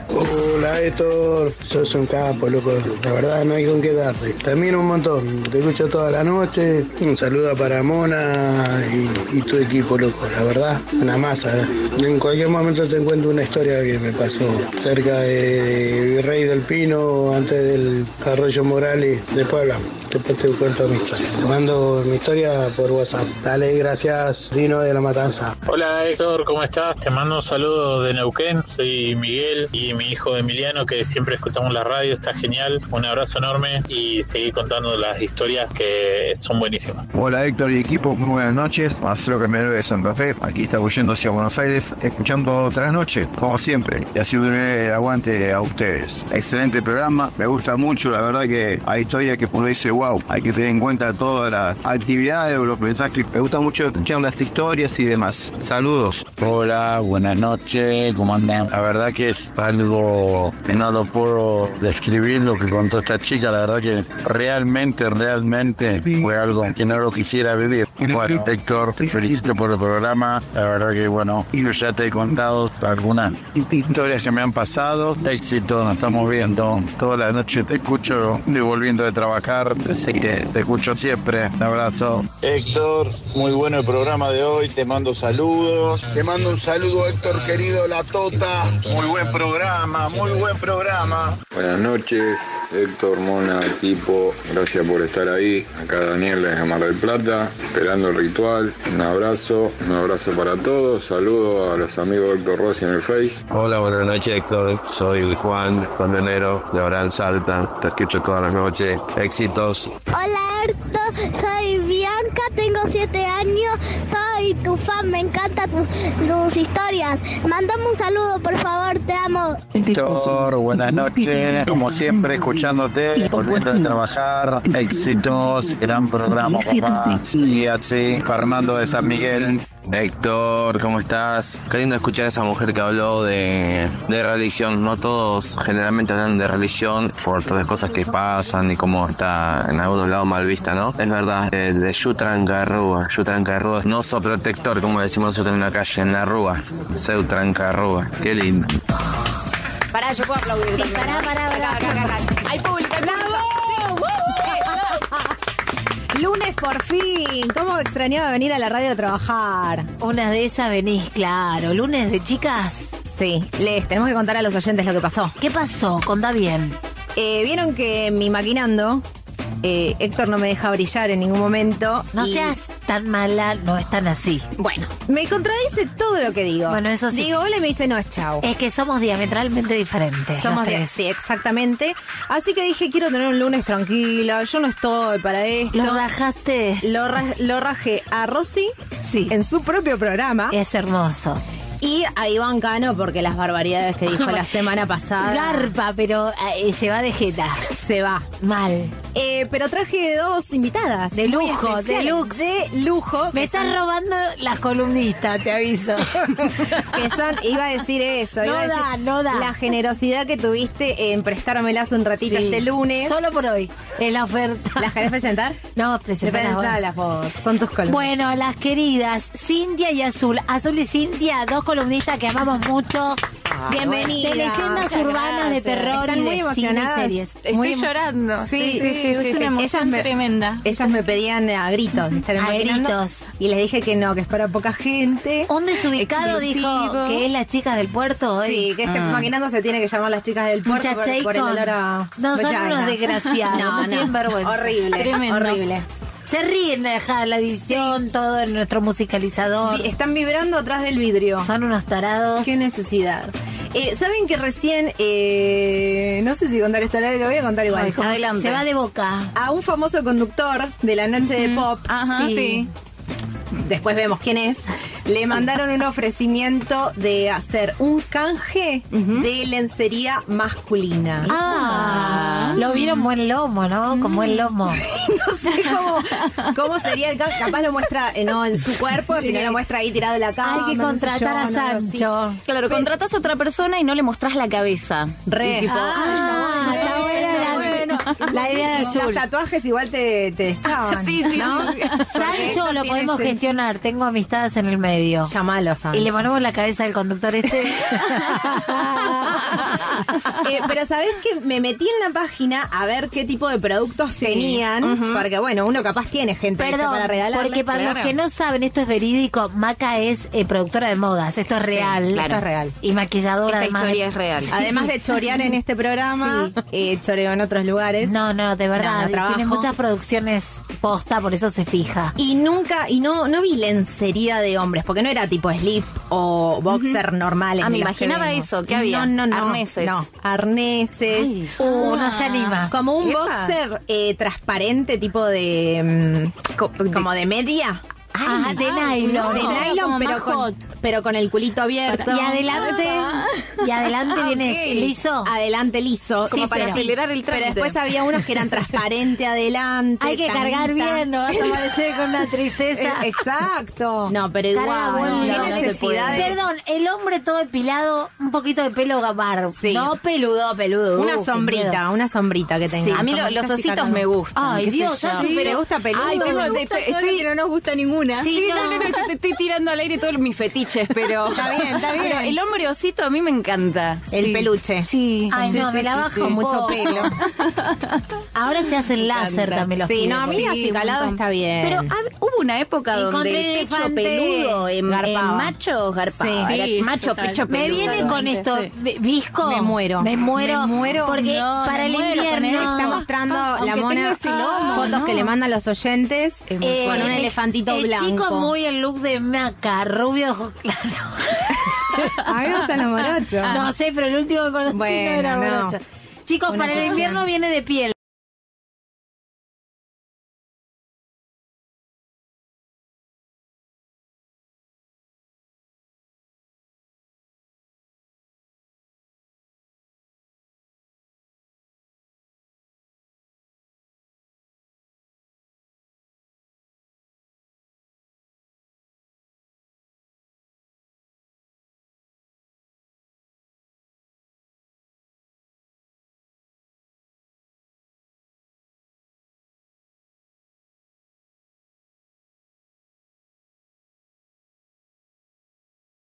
Hola Héctor, sos un capo, loco. La verdad no hay con qué darte. También un montón, te escucho toda la noche. Un saludo para Mona y, y tu equipo, loco. La verdad, una masa, ¿eh? En cualquier momento te encuentro una historia que me pasó cerca de Virrey del Pino, antes del Arroyo Morales. Después hablamos, después te cuento mi historia. Te mando mi historia por WhatsApp. Dale, gracias, Dino de la Matanza. Hola Héctor, ¿cómo estás? Te mando un saludo de Neuquén, soy Miguel y mi hijo Emiliano, que siempre escuchamos la radio, está genial. Un abrazo enorme y seguí contando las historias que son buenísimas. Hola Héctor y equipo, muy buenas noches. Marcelo Camero de Santa Fe, aquí estamos yendo hacia Buenos Aires, escuchando Trasnoche, como siempre, y así un aguante a ustedes. Excelente programa, me gusta mucho, la verdad que hay historias que uno dice, wow, hay que tener en cuenta todas las actividades o los mensajes. Me gusta mucho escuchar las historias y demás. Saludos. Hola, buenas noches, ¿cómo andan? La verdad que es algo, no lo puedo describir lo que contó esta chica, la verdad que realmente, realmente fue algo que no lo quisiera vivir. Bueno, Héctor, felicito por el programa, la verdad que bueno, yo ya te he contado algunas historias que me han pasado, éxito, nos estamos viendo, toda la noche te escucho, y volviendo de trabajar, así que te escucho siempre, un abrazo. Héctor, muy bueno el programa de hoy, te mando saludos. Te mando un saludo Héctor, querido La Tota, muy buen programa. Muy buen programa. Buenas noches, Héctor, Mona, equipo. Gracias por estar ahí. Acá Daniel desde Mar del Plata, esperando el ritual. Un abrazo, un abrazo para todos. Saludo a los amigos de Héctor Rossi en el Face. Hola, buenas noches, Héctor. Soy Juan, camionero de Oral, Salta. Te escucho todas las noches. Éxitos. Hola, Héctor. Soy Bianca tengo siete años, soy tu fan, me encantan tu, tus historias. Mándame un saludo, por favor, te amo. Héctor, buenas noches, como siempre, escuchándote, volviendo a trabajar, éxitos, gran programa, papá. Y así, Fernando de San Miguel. Héctor, ¿cómo estás? Qué lindo escuchar a esa mujer que habló de, de religión. No todos generalmente hablan de religión por todas las cosas que pasan y cómo está en algunos lados mal vista, ¿no? Es verdad, eh, de Yutrancarrúa, Yutrancarrúa, no soy protector, como decimos nosotros en la calle, en la rúa, Seutrancarrúa, qué lindo. Pará, yo puedo aplaudir. Sí, pará, pará, pará. Acá, acá, acá. Hay público, hay público. Lunes por fin, ¿cómo extrañaba venir a la radio a trabajar? Una de esas venís, claro, lunes de chicas. Sí, les tenemos que contar a los oyentes lo que pasó. ¿Qué pasó? Contá bien. Eh, Vieron que mi maquinando, eh, Héctor no me deja brillar en ningún momento. No y... seas tan mala, no es tan así. Bueno, me contradice todo lo que digo. Bueno, eso sí. Digo hola y me dice no, chao. Es que somos diametralmente diferentes. Somos tres. Sí, exactamente. Así que dije, quiero tener un lunes tranquila, yo no estoy para esto. ¿Lo rajaste? Lo, ra- lo rajé a Rossi sí. en su propio programa. Es hermoso. Y a Iván Cano, porque las barbaridades que dijo la semana pasada. Garpa, pero eh, se va de jeta. Se va. Mal. Eh, pero traje dos invitadas. De lujo, de lujo. De lujo. Me estás robando las columnistas, te aviso. Que son, iba a decir eso. No iba da, a decir, no da. La generosidad que tuviste en prestármelas un ratito sí. este lunes. Solo por hoy, en la oferta. ¿Las querés presentar? No, presentarlas vos. Son tus columnistas. Bueno, las queridas Cintia y Azul. Azul y Cintia, dos columnistas que amamos mucho. Ah, bienvenidas. De leyendas urbanas, gracias. De terror. Están y muy emocionadas. Series. Estoy muy emo- llorando. Sí, sí, sí. sí. Sí, sí, es una emoción ellas me, tremenda. Ellas me pedían a gritos de estar a gritos. Y les dije que no, que es para poca gente. Un desubicado exclusivo. Dijo que es las chicas del puerto hoy. Sí, que este mm. maquinando se tiene que llamar las chicas del puerto por, por el olor a... No, son unos desgraciados. No, no, tienen vergüenza. Horrible, tremendo. Horrible. Se ríen, deja la edición, sí. todo en nuestro musicalizador. Vi, están vibrando atrás del vidrio. Son unos tarados. Qué necesidad. Eh, Saben que recién, eh, no sé si contar esto, lo voy a contar igual. Ay, adelante. Se va de boca. A un famoso conductor de la noche uh-huh. de pop. Ajá, sí. sí. Después vemos quién es. Le sí. mandaron un ofrecimiento de hacer un canje uh-huh. de lencería masculina. Ah, ah. Lo vieron buen lomo, ¿no? Con buen lomo. No sé cómo, cómo sería el canje. Capaz lo muestra eh, no en su cuerpo, sí. sino lo muestra ahí tirado en la cama. Hay que contratar no sé yo, a Sancho. No, sí. Claro, contratás a otra persona y no le mostrás la cabeza. Re. Tipo, ah, está ah, buena. La idea de Azul. Los tatuajes igual te, te echaban. Sí, sí, ¿no? Sí, sí. Sancho lo podemos ese... gestionar. Tengo amistades en el medio. Llamalo, Sancho. Y le ponemos la cabeza al conductor este. eh, pero sabés que me metí en la página a ver qué tipo de productos sí. tenían. Uh-huh. Porque, bueno, uno capaz tiene gente Perdón, para regalar. Porque para claro. los que no saben, esto es verídico. Maca es eh, productora de modas. Esto es real. Sí, claro. Esto es real. Y maquilladora. Esta además historia de... es real. Además de chorear en este programa, sí. eh, choreo en otros lugares. No, no, de verdad, no, no tiene muchas producciones posta, por eso se fija. Y nunca, y no no vi lencería de hombres, porque no era tipo slip o boxer uh-huh. normales. Ah, me imaginaba que eso, ¿qué había? No, no, no. Arneses. No, arneses. Ay, uh, ah, no se anima. Como un ¿Epa? boxer eh, transparente, tipo de, um, como de media. Ah, de nylon. De nylon, pero con, pero con el culito abierto. Y adelante, y adelante viene okay. liso. Adelante liso. Como sí, para acelerar el tránsito. Pero después había unos que eran transparente adelante. Hay que tanita. cargar bien, no vas a aparecer con una tristeza. Exacto. No, pero igual. Caramba, no, no, no se puede. Perdón, el hombre todo depilado, un poquito de pelo gabarro. Sí. No peludo, peludo. Una sombrita, una sombrita que tenga. Sí. A mí lo, los ositos me gustan. Ay, Dios, yo sí. me gusta peludo. Ay, tengo, me gusta estoy, no nos gusta ninguno. Sí, sí, no, no, no, te estoy tirando al aire todos mis fetiches, pero... Está bien, está bien. Pero el hombre osito a mí me encanta. El sí. peluche. Sí. Ay, sí, no, sí, me la bajo sí, sí. mucho oh. pelo. Ahora se hacen láser también los Sí, pies. No, a mí así calado está bien. Pero a, hubo una época y donde el elefante, pecho peludo en, en machos garpaba. Sí, sí, macho total, pecho peludo. Me viene con esto, sí. visco. Me muero. Me muero. Me muero. Porque no, para el invierno... Está mostrando ah, la mona lomo, fotos no. que le mandan los oyentes con eh, un elefantito blanco. Chico muy el look de Maca, rubio ojos claros. A mí me gustan los morochos. No sé, pero el último que conocí bueno, no era morocho. No. Chicos, una para el invierno viene de piel.